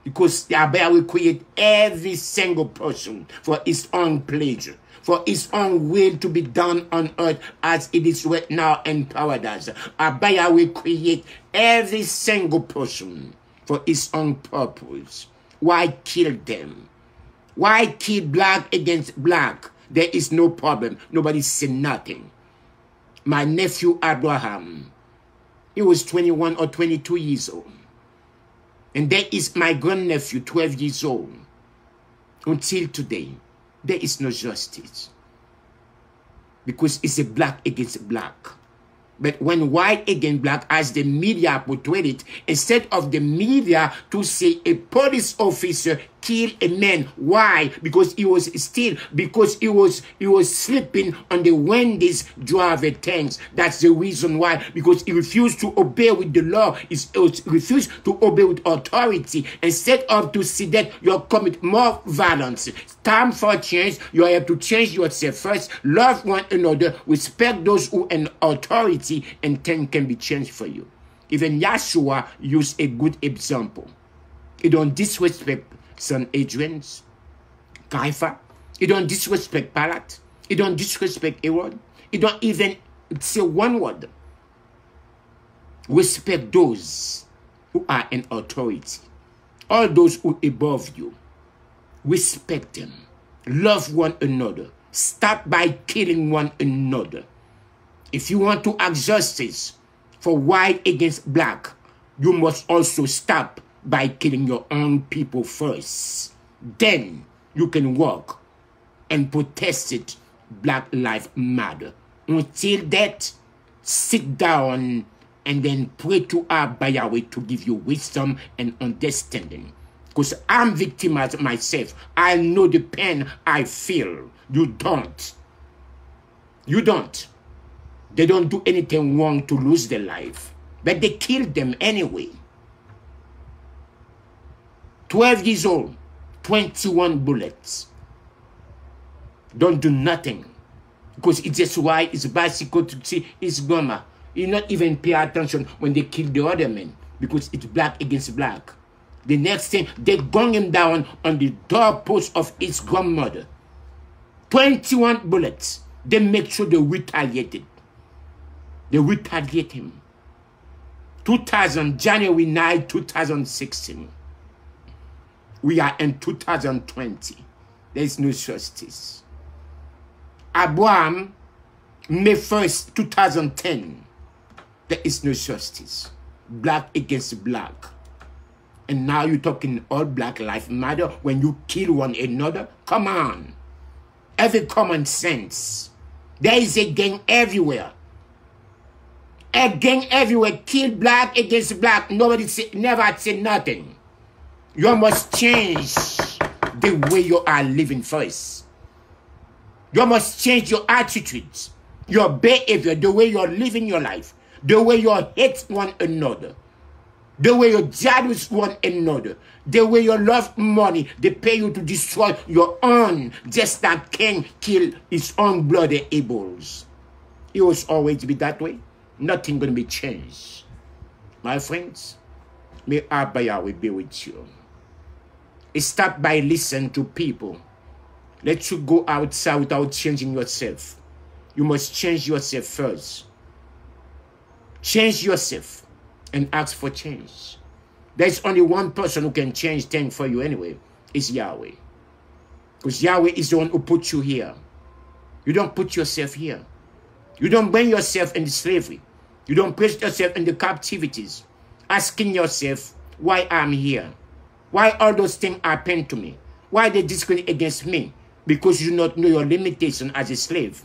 because Yahweh will create every single person for his own pleasure, for his own will to be done on earth as it is right now in paradise. Yahweh will create every single person for his own purpose. Why kill them? Why kill black against black? There is no problem. Nobody said nothing. My nephew Abraham, he was twenty-one or twenty-two years old. And there is my grandnephew, twelve years old. Until today, there is no justice. Because it's a black against black. But when white against black, as the media portrayed it, instead of the media to say a police officer killed a man, why? Because he was still, because he was he was sleeping on the Wendy's driver tanks. That's the reason why. Because he refused to obey with the law. He refused to obey with authority. Instead of to see that you commit more violence, time for change. You have to change yourself first. Love one another. Respect those who are in authority. And things can be changed for you. Even Yahshua used a good example. He don't disrespect Sanhedrin, Caiaphas. He don't disrespect Pilate. He don't disrespect Herod. He don't even say one word. Respect those who are in authority. All those who are above you. Respect them. Love one another. Stop by killing one another. If you want to act justice for white against black, you must also stop by killing your own people first. Then you can walk and protest it. Black Lives Matter. Until that, sit down and then pray to Abba Yahweh to give you wisdom and understanding. Because I'm victimized myself. I know the pain I feel. You don't. You don't. They don't do anything wrong to lose their life. But they kill them anyway. twelve years old, twenty-one bullets. Don't do nothing. Because it's just why it's bicycle to see his grandma. You not even pay attention when they kill the other men. Because it's black against black. The next thing, they gun him down on the doorpost of his grandmother. twenty-one bullets. They make sure they retaliated. They retaliate him. two thousand, January ninth, two thousand sixteen. We are in two thousand twenty. There is no justice. Abraham, May first, two thousand ten. There is no justice. Black against black. And now you're talking all Black Lives Matter when you kill one another? Come on. Every common sense. There is a gang everywhere. A gang everywhere. Kill black against black. Nobody say, never say nothing. You must change the way you are living first. You must change your attitudes, your behavior, the way you're living your life, the way you hate one another, the way you jealous one another, the way you love money, they pay you to destroy your own, just like Cain killed his own brother Abel's. It will always be that way. Nothing going to be changed. My friends, may Abba Yahweh be with you. Stop by listening to people. Let you go outside without changing yourself. You must change yourself first. Change yourself and ask for change. There's only one person who can change things for you anyway. It's Yahweh. Because Yahweh is the one who put you here. You don't put yourself here. You don't bring yourself into slavery. You don't place yourself in the captivities. Asking yourself, why I'm here? Why all those things happen to me? Why they discriminate against me? Because you do not know your limitation as a slave.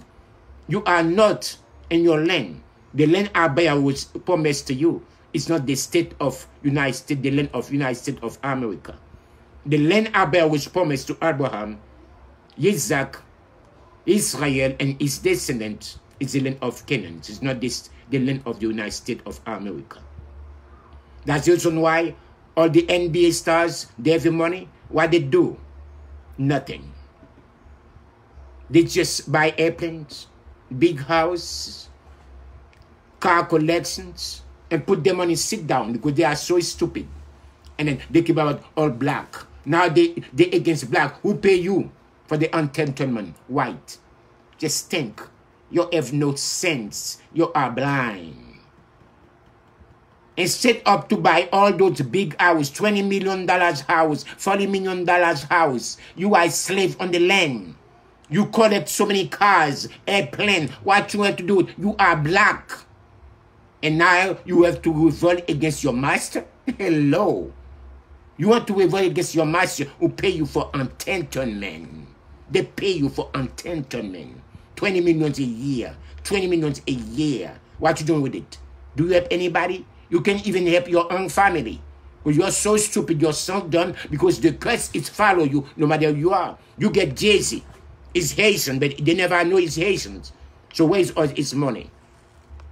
You are not in your land. The land Abba was promised to you. It's not the state of United States, the land of United States of America. The land Abba was promised to Abraham, Isaac, Israel, and his descendants. It's the land of Canaan. It's not this, the land of the United States of America. That's the reason why all the N B A stars, they have the money. What they do? Nothing. They just buy airplanes, big houses, car collections, and put their money sit down because they are so stupid. and then they keep about all black. Now they they against black. Who pay you for the untentment? White. Just stink. You have no sense. You are blind. Instead of to buy all those big houses, twenty million dollar house, forty million dollar house, you are a slave on the land. You collect so many cars, airplane. What you have to do? You are black. And now you have to revolt against your master? Hello. You want to revolt against your master who pay you for untentment. They pay you for untentment. twenty millions a year. twenty millions a year. What you doing with it? Do you help anybody? You can even help your own family. But you're so stupid, you're so dumb, because the curse is follow you no matter who you are. You get Jay-Z. It's Haitian, but they never know it's Haitians. So where's all his money?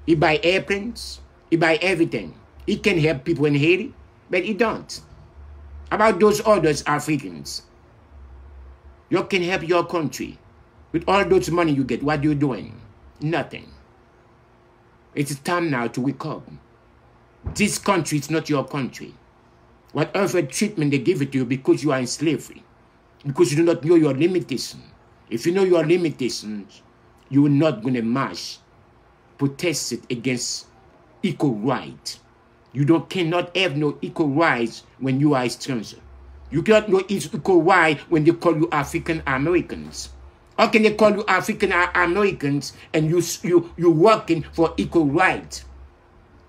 He buy airplanes. He buy everything. He can help people in Haiti, but he don't. About those others Africans. You can help your country. With all those money you get, what are you doing? Nothing. It's time now to wake up. This country is not your country. Whatever treatment they give it to you because you are in slavery, because you do not know your limitations. If you know your limitations, you are not going to march, protest it against equal rights. You don't, cannot have no equal rights when you are a stranger. You cannot know equal rights when they call you African Americans. How can they call you African Americans and you you you working for equal rights?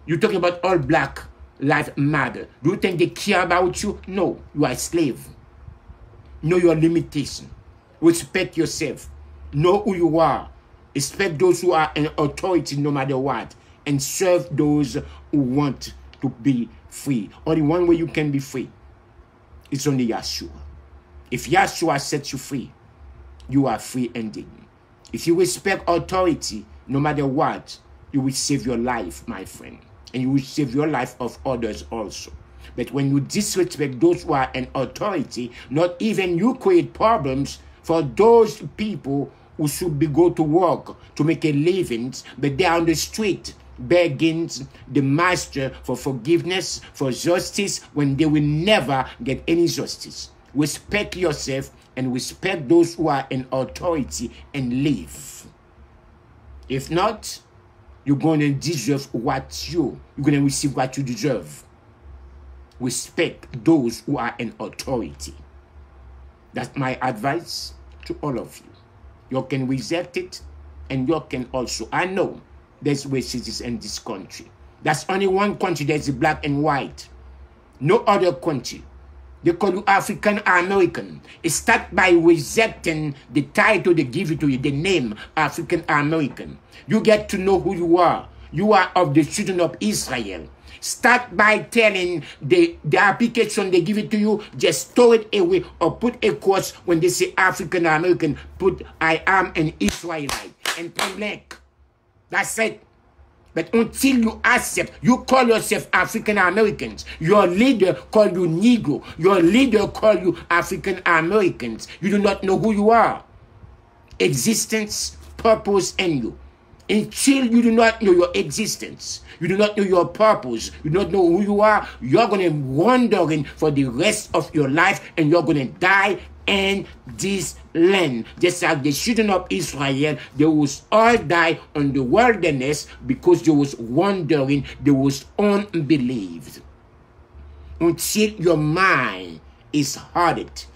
You're talking about all black lives matter. Do you think they care about you? No, you are a slave. Know your limitation. Respect yourself. Know who you are. Respect those who are in authority no matter what. And serve those who want to be free. Only one way you can be free. It's only Yahshua. If Yahshua sets you free, you are free indeed. If you respect authority no matter what, you will save your life, my friend. And you will save your life of others also. But when you disrespect those who are in authority, not even you create problems for those people who should be go to work to make a living, but they are on the street begging the master for forgiveness, for justice, when they will never get any justice. Respect yourself and respect those who are in authority and live. If not, you're going to deserve what you, you're going to receive what you deserve. Respect those who are in authority. That's my advice to all of you. You can reject it, and you can also. I know there's racism in this country. That's only one country that's black and white. No other country. They call you African American. It starts by rejecting the title they give it to you, the name African American. You get to know who you are. You are of the children of Israel. Start by telling the, the application they give it to you, just throw it away or put a cross when they say African American. Put I am an Israelite and turn black. That's it. But until you accept, you call yourself African Americans. Your leader call you Negro. Your leader call you African Americans. You do not know who you are. Existence, purpose, and you. Until you do not know your existence, you do not know your purpose, you do not know who you are, you're going to be wandering for the rest of your life, and you're going to die in this land. Just like the children of Israel, they was all die on the wilderness because they was wandering, they was unbelieved. Until your mind is hardened,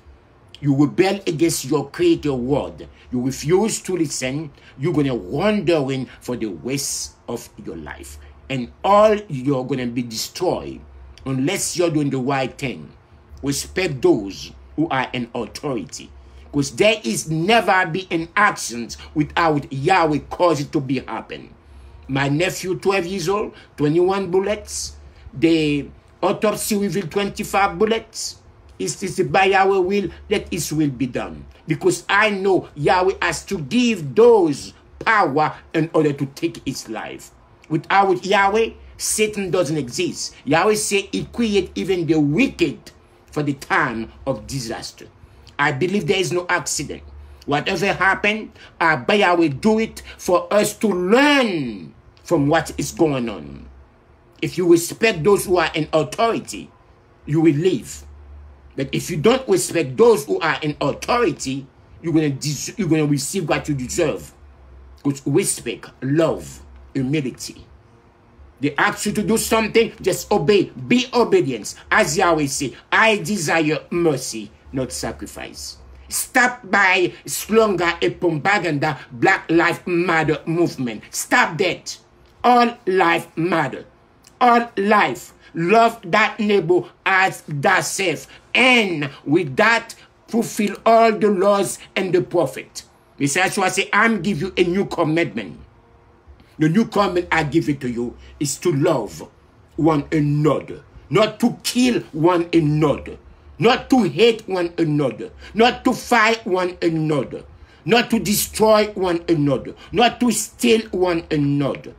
you rebel against your creator word, you refuse to listen, you're going to wander in for the rest of your life. And all you're going to be destroyed unless you're doing the right thing. Respect those who are in authority. Because there is never be an action without Yahweh cause it to be happen. My nephew, twelve years old, twenty-one bullets. The autopsy revealed twenty-five bullets. It is by Yahweh will that his will be done. Because I know Yahweh has to give those power in order to take his life. Without Yahweh, Satan doesn't exist. Yahweh said he created even the wicked for the time of disaster. I believe there is no accident. Whatever happened, I by Yahweh do it for us to learn from what is going on. If you respect those who are in authority, you will live. But if you don't respect those who are in authority, you're going to you're going to receive what you deserve. With respect, love, humility. They ask you to do something, just obey. Be obedient. As Yahweh said, I desire mercy, not sacrifice. Stop by slander and propaganda, Black Lives Matter movement. Stop that. All life matter. All life. Love that neighbor as thyself. And with that, fulfill all the laws and the prophet. Messiah said, I'm give you a new commandment. The new commandment I give it to you is to love one another. Not to kill one another. Not to hate one another. Not to fight one another. Not to destroy one another. Not to steal one another.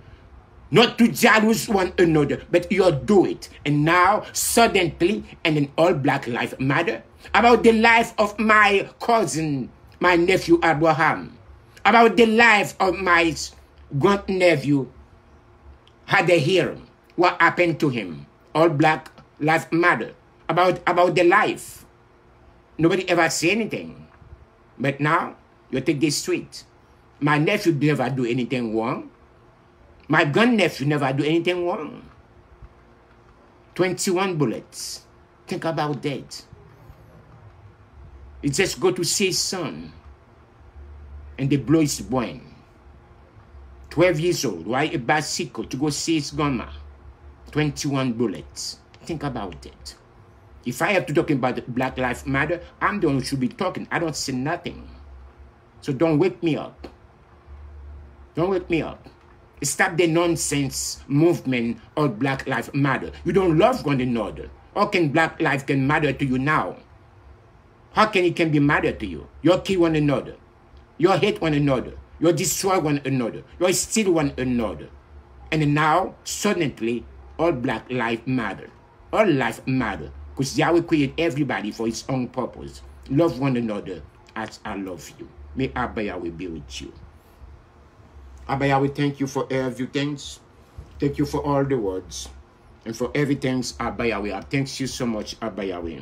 Not to jealous one another, but you do it. And now, suddenly, and in all Black Lives Matter, about the life of my cousin, my nephew Abraham, about the life of my grandnephew Hadahir, what happened to him? All Black Lives Matter. About, about the life. Nobody ever say anything. But now, you take this street. My nephew never do anything wrong. My grandnephew never do anything wrong. twenty-one bullets. Think about that. He just go to see his son. And they blow his brain. twelve years old, right? A bicycle to go see his grandma. twenty-one bullets. Think about it. If I have to talk about Black Lives Matter, I'm the one who should be talking. I don't say nothing. So don't wake me up. Don't wake me up. Stop the nonsense movement of Black Lives Matter. You don't love one another. How can Black Lives can matter to you now? How can it can be matter to you? You kill one another. You hate one another. You destroy one another. You steal one another. And now, suddenly, all Black Lives Matter. All life matter. Because Yahweh created everybody for his own purpose. Love one another as I love you. May Abba Yahweh be with you. Abba Yahweh, thank you for everything. Thank you for all the words. And for everything, Abba Yahweh. I thank you so much, Abba Yahweh.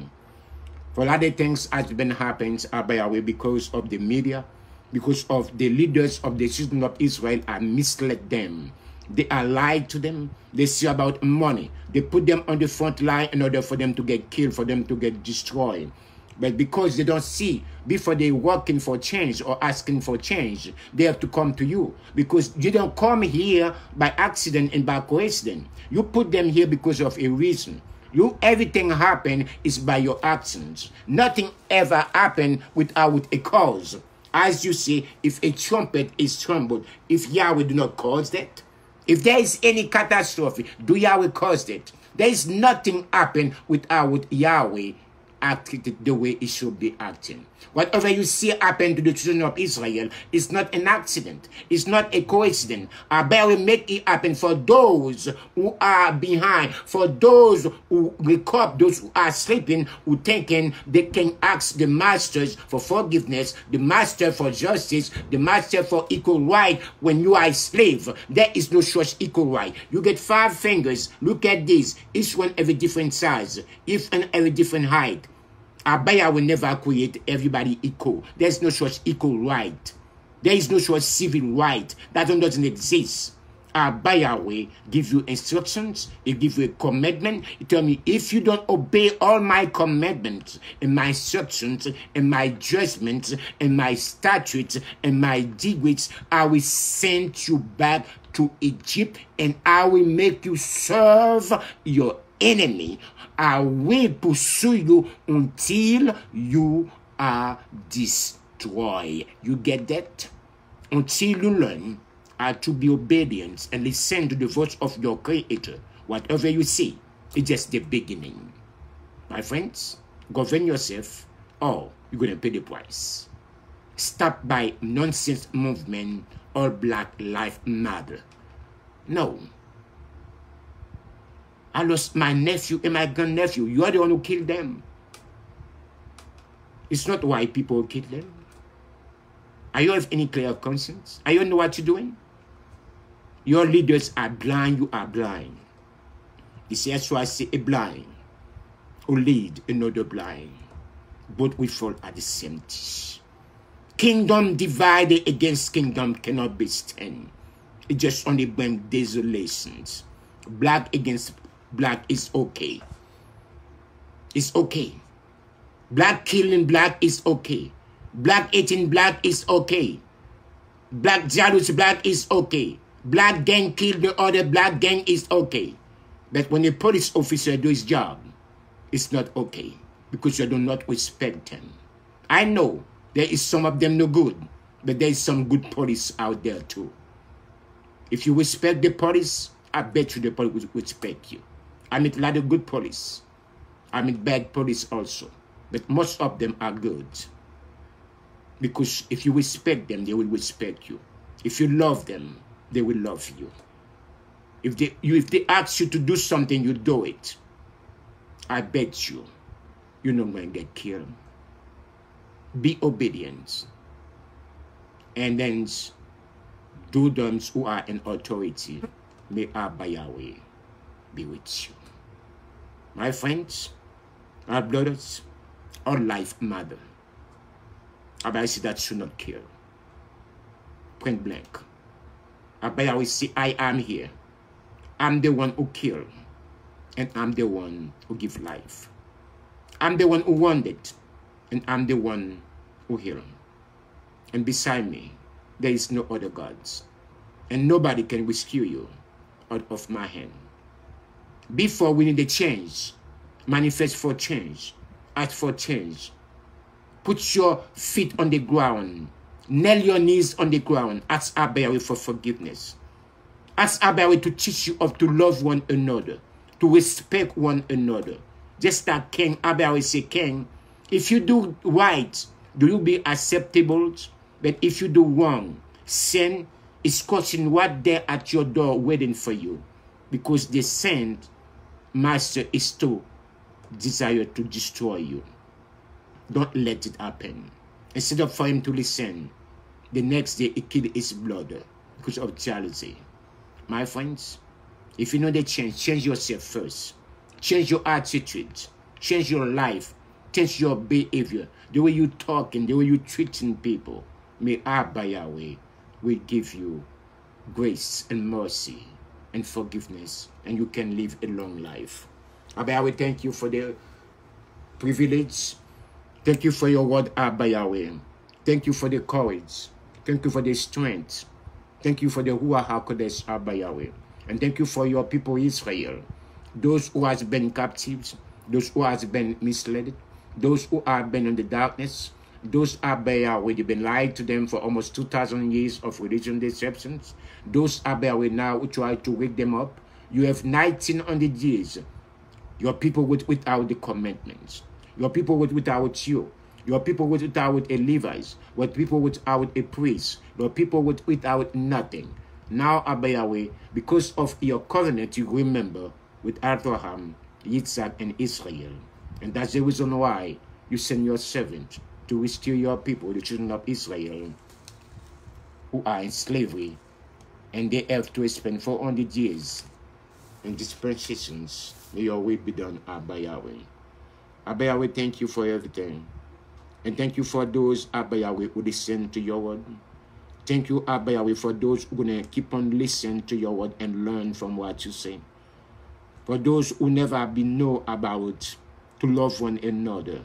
For a lot of things has been happening, Abba Yahweh, because of the media, because of the leaders of the children of Israel, I misled them. They are lied to them. They see about money. They put them on the front line in order for them to get killed, for them to get destroyed. But because they don't see, before they're working for change or asking for change, they have to come to you. Because you don't come here by accident and by coincidence. You put them here because of a reason. You, everything happen is by your actions. Nothing ever happened without a cause. As you see, if a trumpet is trembled, if Yahweh do not cause that, if there is any catastrophe, do Yahweh cause it? There is nothing happen without Yahweh acting the way it should be acting. Whatever you see happen to the children of Israel is not an accident. It's not a coincidence. Abba will make it happen for those who are behind, for those who wake up, those who are sleeping, who thinking they can ask the masters for forgiveness, the master for justice, the master for equal right. When you are a slave, there is no such equal right. You get five fingers. Look at this. Each one every different size, each one every different height. Abba Yahweh will never create everybody equal. There's no such equal right. There is no such civil right. That one doesn't exist. Abba Yahweh gives you instructions. He gives you a commandment. He tells me, if you don't obey all my commandments and my instructions and my judgments and my statutes and my decrees, I will send you back to Egypt and I will make you serve your enemy. I will pursue you until you are destroyed. You get that? Until you learn how to be obedient and listen to the voice of your Creator, whatever you see, it's just the beginning. My friends, govern yourself or you're going to pay the price. Stop by nonsense movement or Black Lives Matter. No. I lost my nephew and my grandnephew. You are the one who killed them. It's not why people kill them. Are you have any clear conscience? Are you know what you're doing? Your leaders are blind. You are blind. This is why I say a blind. who lead another blind, both will fall at the same ditch. Kingdom divided against kingdom cannot be stand. It just only brings desolations. Black against black is okay. It's okay. Black killing black is okay. Black eating black is okay. Black jealous black is okay. Black gang kill the other black gang is okay. But when a police officer do his job, it's not okay, because you do not respect them. I know there is some of them no good, but there is some good police out there too. If you respect the police, I bet you the police will respect you. I meet a lot of good police. I meet bad police also, but most of them are good. Because if you respect them, they will respect you. If you love them, they will love you. If they, you, if they ask you to do something, you do it. I bet you, you're not going to get killed. Be obedient. And then do those who are in authority. May Abba Yahweh be with you. My friends, our brothers, our life mother. Abba Yahweh said that should not kill. Point blank. Abba Yahweh said, I am here. I'm the one who killed. And I'm the one who gives life. I'm the one who wounded. And I'm the one who heals. And beside me, there is no other gods. And nobody can rescue you out of my hand. Before we need a change, manifest for change, ask for change. Put your feet on the ground. Nail your knees on the ground. Ask Abba Yahweh for forgiveness. Ask Abba Yahweh to teach you how to love one another, to respect one another. Just like King, Abba Yahweh say, King, if you do right, do you be acceptable? But if you do wrong, sin is causing what there at your door waiting for you. Because the sin, master, is to desire to destroy you. Don't let it happen. Instead of for him to listen, the next day he killed his brother because of jealousy. My friends, if you know the change, change yourself first. Change your attitude. Change your life. Change your behavior. The way you talking, the way you treating people. May Abba Yahweh will give you grace and mercy and forgiveness, and you can live a long life. Abba Yahweh, thank you for the privilege. Thank you for your word, Abba Yahweh. Thank you for the courage. Thank you for the strength. Thank you for the Ruach HaKodesh, Abba Yahweh. And thank you for your people Israel, those who has been captives, those who has been misled, those who have been in the darkness, those Abba Yahweh, they've been lied to them for almost two thousand years of religion deceptions. Those Abba Yahweh now who try to wake them up. You have nineteen hundred years. Your people with, without the commandments. Your people with, without you. Your people with, without a Levites. Your people without a priest. Your people with, without nothing. Now, Abba Yahweh, because of your covenant, you remember with Abraham, Yitzhak, and Israel. And that's the reason why you send your servant to restore your people, the children of Israel, who are in slavery, and they have to spend four hundred years in these dispensations. May your will be done, Abba Yahweh. Abba Yahweh, thank you for everything. And thank you for those, Abba Yahweh, who listen to your word. Thank you, Abba Yahweh, for those who are going to keep on listening to your word and learn from what you say. For those who never been know about to love one another,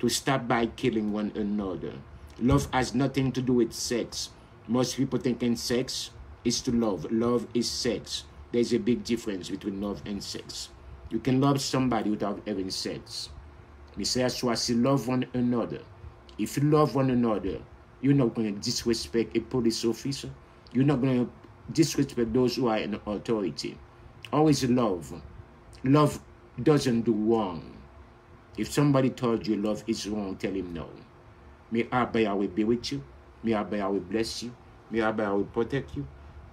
to stop by killing one another. Love has nothing to do with sex. Most people thinking sex is to love. Love is sex. There's a big difference between love and sex. You can love somebody without having sex. Messiah Swasi, love one another. If you love one another, you're not going to disrespect a police officer. You're not going to disrespect those who are in authority. Always love. Love doesn't do wrong. If somebody told you love is wrong, tell him no. May Abba Yahweh be with you. May Abba Yahweh bless you. May Abba Yahweh protect you.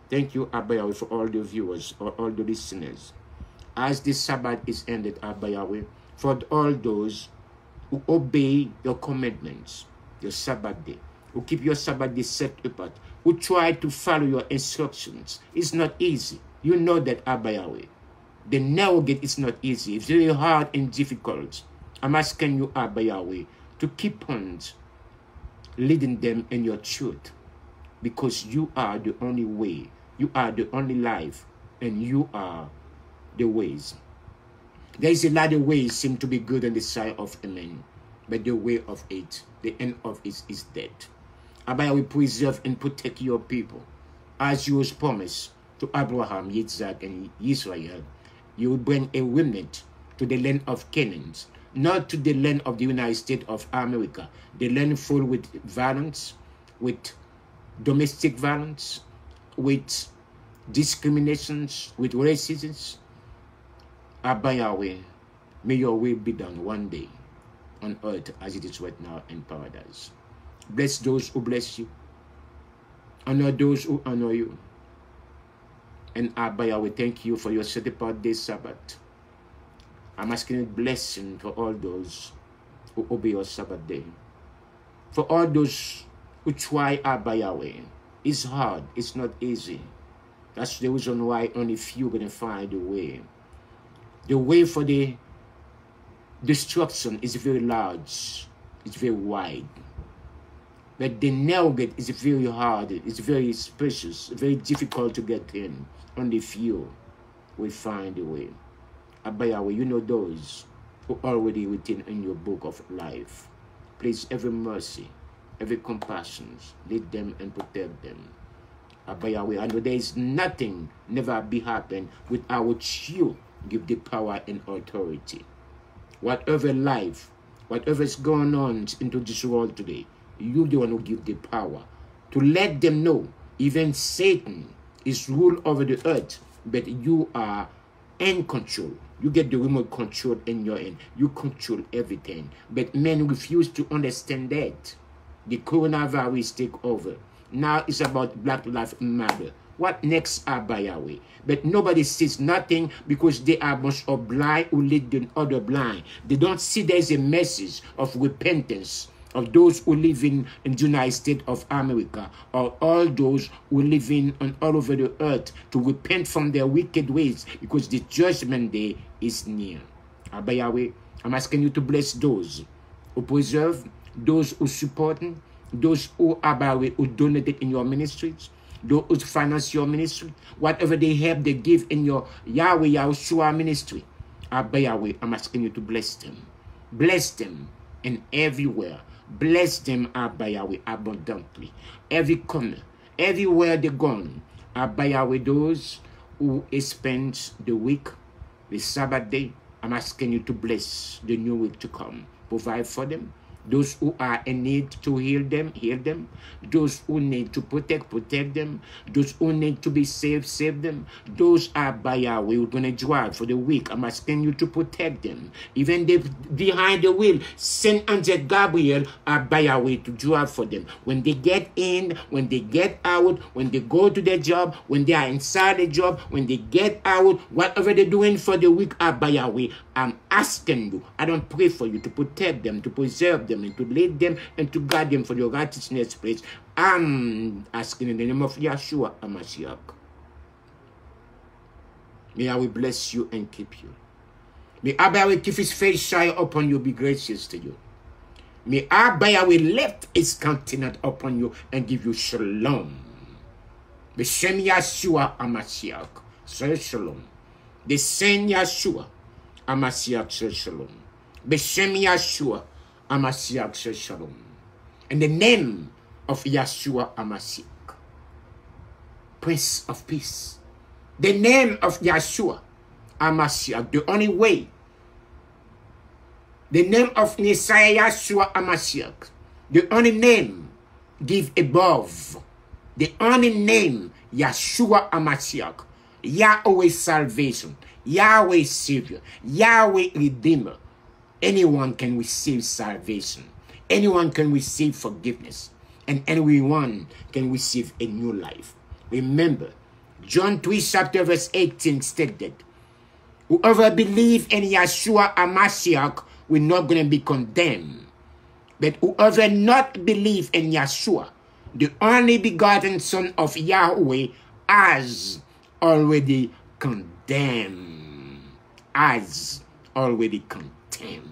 Thank you, Abba Yahweh, for all the viewers or all the listeners. As this Sabbath is ended, Abba Yahweh, for all those who obey your commandments, your Sabbath day, who keep your Sabbath day set apart, who try to follow your instructions. It's not easy. You know that, Abba Yahweh. The navigate is not easy. It's really hard and difficult. I'm asking you, Abba Yahweh, to keep on leading them in your truth, because you are the only way, you are the only life, and you are the ways. There is a lot of ways seem to be good on the side of a man, but the way of it, the end of it is death. Abba Yahweh, preserve and protect your people. As you was promised to Abraham, Yitzhak, and Israel, you will bring a remnant to the land of Canaan, not to the land of the United States of America, the land full with violence, with domestic violence, with discriminations, with racism. Abba Yahweh, may your will be done one day on earth as it is right now in paradise. Bless those who bless you, honor those who honor you. And Abba Yahweh, thank you for your set apart day Sabbath. I'm asking a blessing for all those who obey your Sabbath day. For all those who try, Abba Yahweh, it's hard, it's not easy. That's the reason why only few can find the way. The way for the destruction is very large, it's very wide. But the navigate is very hard, it's very precious, very difficult to get in. Only few will find the way. Abba Yahweh, you know those who are already written in your book of life. Please, every mercy, every compassion, lead them and protect them. Abba Yahweh, I know there is nothing never be happened without you give the power and authority. Whatever life, whatever is going on into this world today, you the one who give the power to let them know even Satan is ruled over the earth, but you are in control. You get the remote control in your hand. You control everything. But men refuse to understand that. The coronavirus take over. Now it's about Black Lives Matter. What next, Abba Yahweh? But nobody sees nothing because they are most of blind who lead the other blind. They don't see there's a message of repentance of those who live in, in the United States of America, or all those who live in and all over the earth, to repent from their wicked ways, because the judgment day is near. Abba Yahweh, I'm asking you to bless those who preserve, those who support, those who, Abba Yahweh, who donated in your ministries, those who finance your ministry, whatever they have, they give in your Yahweh, Yahushua ministry. Abba Yahweh, I'm asking you to bless them. Bless them and everywhere. Bless them, Abba Yahweh, abundantly. Every corner, everywhere they're gone. Abba Yahweh, those who spend the week, the Sabbath day, I'm asking you to bless the new week to come. Provide for them. Those who are in need to heal them, heal them. Those who need to protect, protect them. Those who need to be saved, save them. Those are by Yahweh who are going to drive for the week. I'm asking you to protect them. Even they behind the wheel, send Angel Gabriel are by Yahweh to drive for them. When they get in, when they get out, when they go to their job, when they are inside the job, when they get out, whatever they're doing for the week are by Yahweh. I'm asking you, I don't pray for you to protect them, to preserve them, and to lead them and to guide them for your righteousness, please. I'm asking in the name of Yahshua HaMashiach. May Yahweh bless you and keep you. May Abba Yahweh keep his face shine upon you, be gracious to you. May Abba Yahweh lift his countenance upon you and give you shalom. B'Shem Yahshua HaMashiach, say shalom. The same Yahshua HaMashiach, say shalom. B'Shem Yahshua HaMashiach, say shalom. In the name of Yahshua HaMashiach, Prince of Peace. The name of Yahshua HaMashiach, the only way. The name of Messiah Yahshua HaMashiach, the only name give above. The only name Yahshua HaMashiach, Yahweh salvation, Yahweh savior, Yahweh redeemer. Anyone can receive salvation. Anyone can receive forgiveness. And anyone can receive a new life. Remember, John three, chapter verse eighteen stated, whoever believes in Yahshua HaMashiach will not going to be condemned. But whoever not believes in Yahshua, the only begotten Son of Yahweh, has already condemned. eyes already condemned.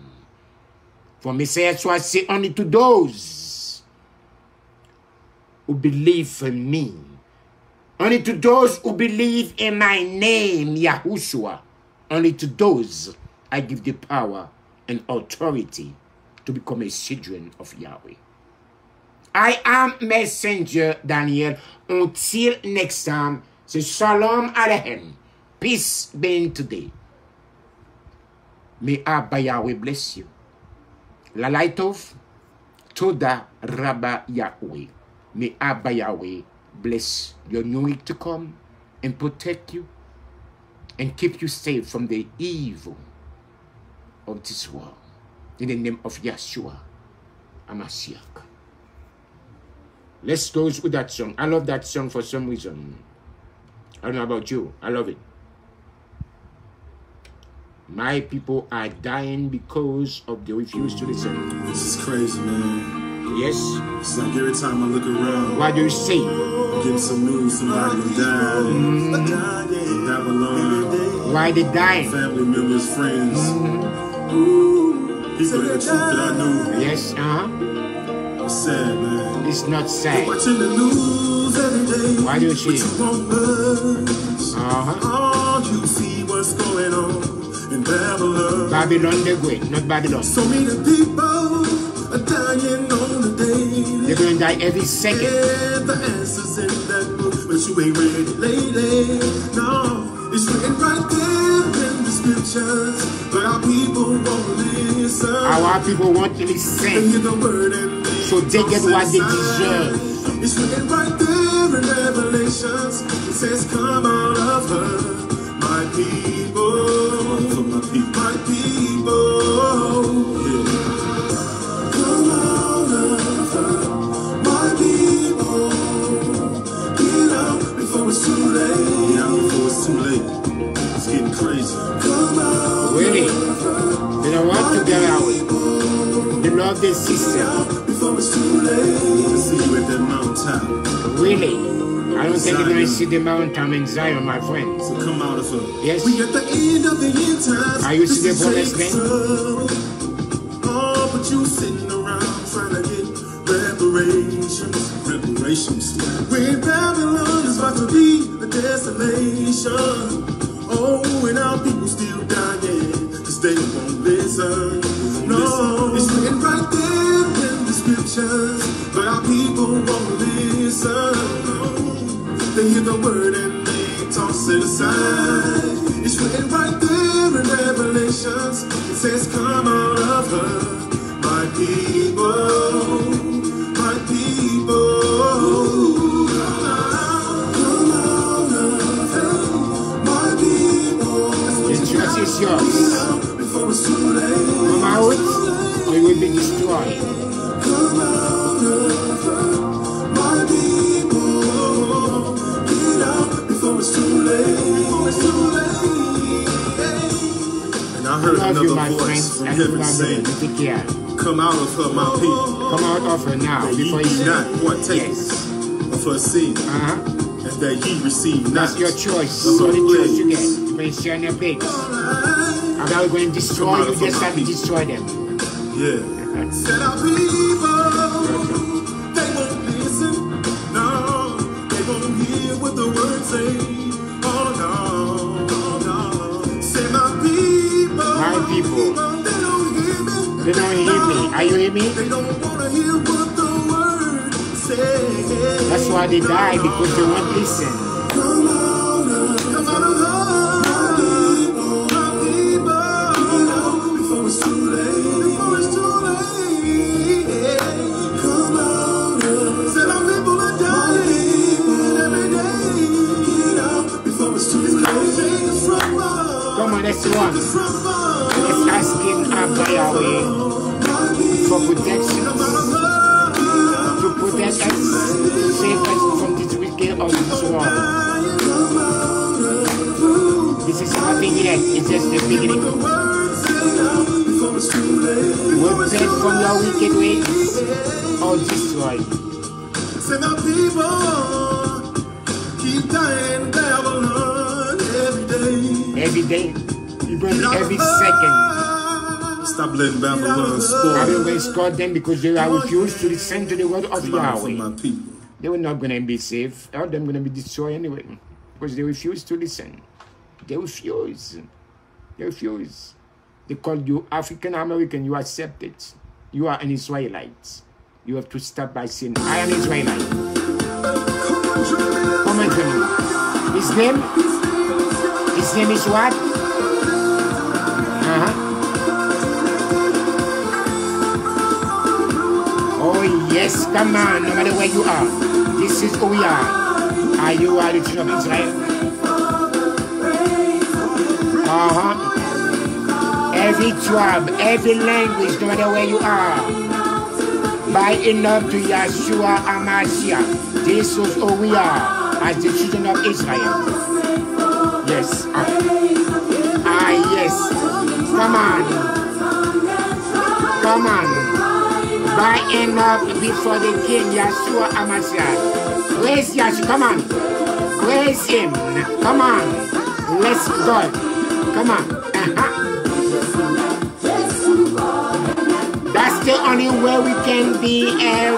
For Messiah shall say only to those who believe in me, only to those who believe in my name, Yahushua, only to those I give the power and authority to become a children of Yahweh. I am messenger Daniel. Until next time, say Shalom Aleichem. Peace be today. May Abba Yahweh bless you. La light of Toda Rabba Yahweh. May Abba Yahweh bless your new week to come and protect you and keep you safe from the evil of this world. In the name of Yeshua, HaMashiach. Let's close with that song. I love that song for some reason. I don't know about you. I love it. My people are dying because of the refuse to listen. This is crazy, man. Yes. It's like every time I look around. Why do you say? I'm getting some news. Somebody died. Mm -hmm. In Babylon. Why they dying? Family members, friends. Mm -hmm. People that the truth that I knew. Yes, uh-huh. It's sad, man. It's not sad. Watching the news every day. Why do you say? Uh-huh. All you see what's going on. In Babylon, Babylon the Great, not Babylon. So many people are dying on the day. They're gonna die every second. Yeah, the answers in that book, but you ain't ready, lady. No, it's written right there in the scriptures, but our people won't listen. Our people won't listen, so they get what they deserve. It's written right there in Revelations. It says, "Come out of her, my people." My people, yeah. Come out of her, my people. Get out before it's too late. Get out before it's too late. It's getting crazy. Come out, really? Of her, they don't want to get out. They love their sister. Get out before it's too late. I see you at that mountain. Really? I don't think you're going to see the mountain in Zion, my friend. So come out of it. Yes. We at the end of the end times. Are you see the bonus thing? Oh, but you sitting around trying to get reparations. Reparations. When Babylon is about to be a desolation. Oh, and our people still dying. Because they won't listen. No, it's written right there in the scriptures. But our people won't listen. They hear the word and they toss it aside. It's written right there in Revelations. It says, "Come out of her, my people, my people. Come out of her, my people." The church is yours. Before it's too late. Come out, or you will be destroyed. Come out of her, my people. Before it's too late, before it's too late. And I heard I another you, voice friend, from heaven saying, "Come out of her, my people. Come out of her now, that before ye be not partake yes. of her seed, uh-huh. and that ye receive not." That's your choice. What did you get? You may share their pigs. I'm not going to destroy you, just have to destroy them. Yeah. Set our people. They won't listen. No, they won't hear what the word. Oh no, no. Say my people, my people, they don't hear me. They don't hear me. Are you hear me? They don't want to hear what the word says. That's why they die, because they won't listen. Come on, come on, my people, my people. Before it's too late, before it's too late. Come on, say my people are dying every day. Come on, let's one. Let's ask him Abba Yahweh for protection, to protect us, save us from this wicked of this world. This is nothing yet, it's just the beginning. Repent from your wicked ways or destroy. Send our people, keep dying. Every day, people scoring every second. Stop letting Babylon score. Babylon scored them because they refused to listen to the word of Yahweh. They were not going to be safe. All of them going to be destroyed anyway because they refused to listen. They refuse. They refuse. They call you African American. You accept it. You are an Israelite. You have to stop by saying, I am Israelite. Come on, Jamila. His name? His name is what? Uh-huh. Oh, yes. Come on. No matter where you are. This is who we are. Are you a children of Israel? Uh-huh. Every tribe, every language, no matter where you are, buy enough to Yeshua HaMashiach. This is who we are as the children of Israel. Yes. Ah, ah yes. Come on. Come on. Buy enough before the king, Yeshua HaMashiach. Praise Yeshua. Come on. Praise him. Come on. Let's go. Come on. Uh-huh. That's the only way we can be uh,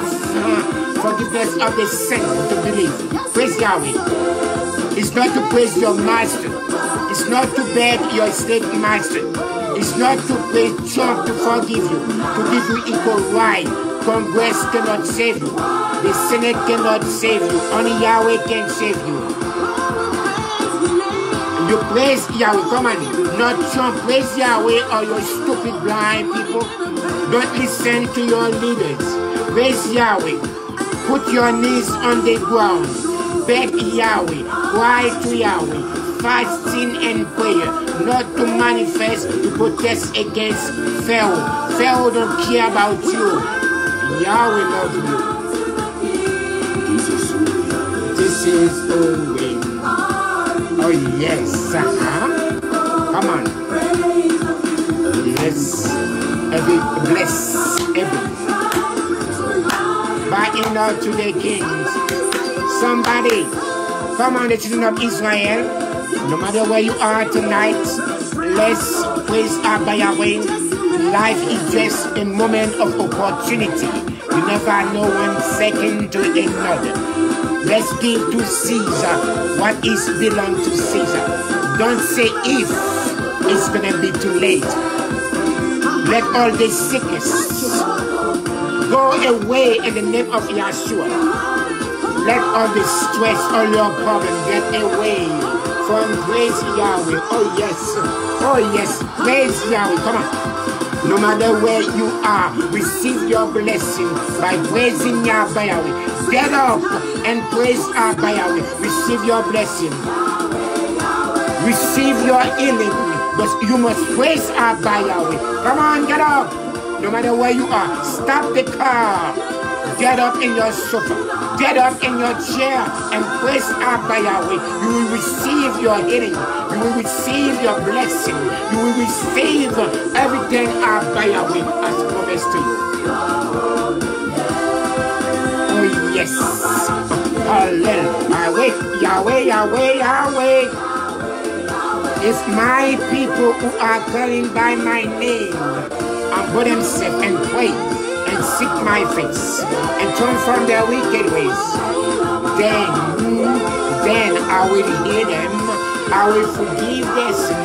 forgiveness of the saint to believe. Praise Yahweh. It's not to praise your master. It's not to beg your slave master. It's not to pay Trump to forgive you, to give you equal right. Congress cannot save you. The Senate cannot save you. Only Yahweh can save you. You praise Yahweh. Come on. Not Trump. Praise Yahweh or your stupid blind people. Don't listen to your leaders. Praise Yahweh. Put your knees on the ground. Beg Yahweh. Cry to Yahweh. Fasting and prayer. Not to manifest, to protest against Pharaoh. Pharaoh don't care about you. Yahweh loves you. This is who. This is who we are. Oh yes. Uh-huh. Come on. Yes. Every bless every by in out to the kings. Somebody, come on, the children of Israel. No matter where you are tonight, let's praise Abba Yahweh. Life is just a moment of opportunity. You never know one second to another. Let's give to Caesar what is belong to Caesar. Don't say if it's gonna be too late. Let all the sickness go away in the name of Yeshua. Let all the stress, all your problems get away from praise Yahweh. Oh yes, oh yes, praise Yahweh. Come on. No matter where you are, receive your blessing by praising Yahweh. Get up and praise Yahweh. Receive your blessing. Receive your healing. But you must praise Abba Yahweh. Come on, get up. No matter where you are, stop the car. Get up in your sofa. Get up in your chair and praise Abba Yahweh. You will receive your healing. You will receive your blessing. You will receive everything Abba Yahweh has promised to you. Oh, yes. Hallelujah. Yahweh, Yahweh, Yahweh. It's my people who are calling by my name. Humble themselves and pray and seek my face and turn from their wicked ways. Then, then I will hear them. I will forgive their sin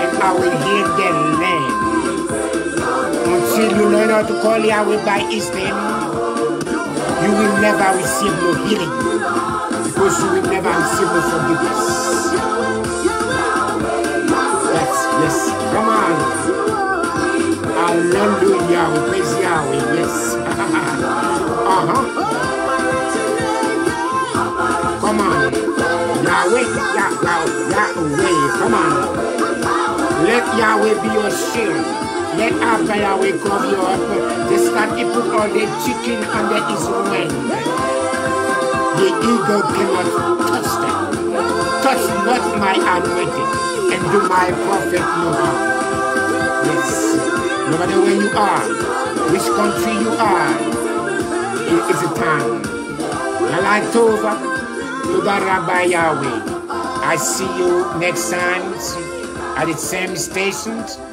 and I will heal their land. Until you learn how to call Yahweh by his name, you will never receive no healing because you will never receive no forgiveness. Yes, come on. Hallelujah. Praise Yahweh. Yes. Uh-huh. Come on. Yahweh, Yahweh, Yahweh. Come on. Let Yahweh be your shield. Let Abba Yahweh cover you up. Just like he put all the chicken under his wing. The eagle cannot touch them. Touch not my anointing. And do my prophet no harm. Yes. No matter where you are, which country you are, it is a time. Yalatova, Yubaraba Yahweh. I see you next time. at its same stations.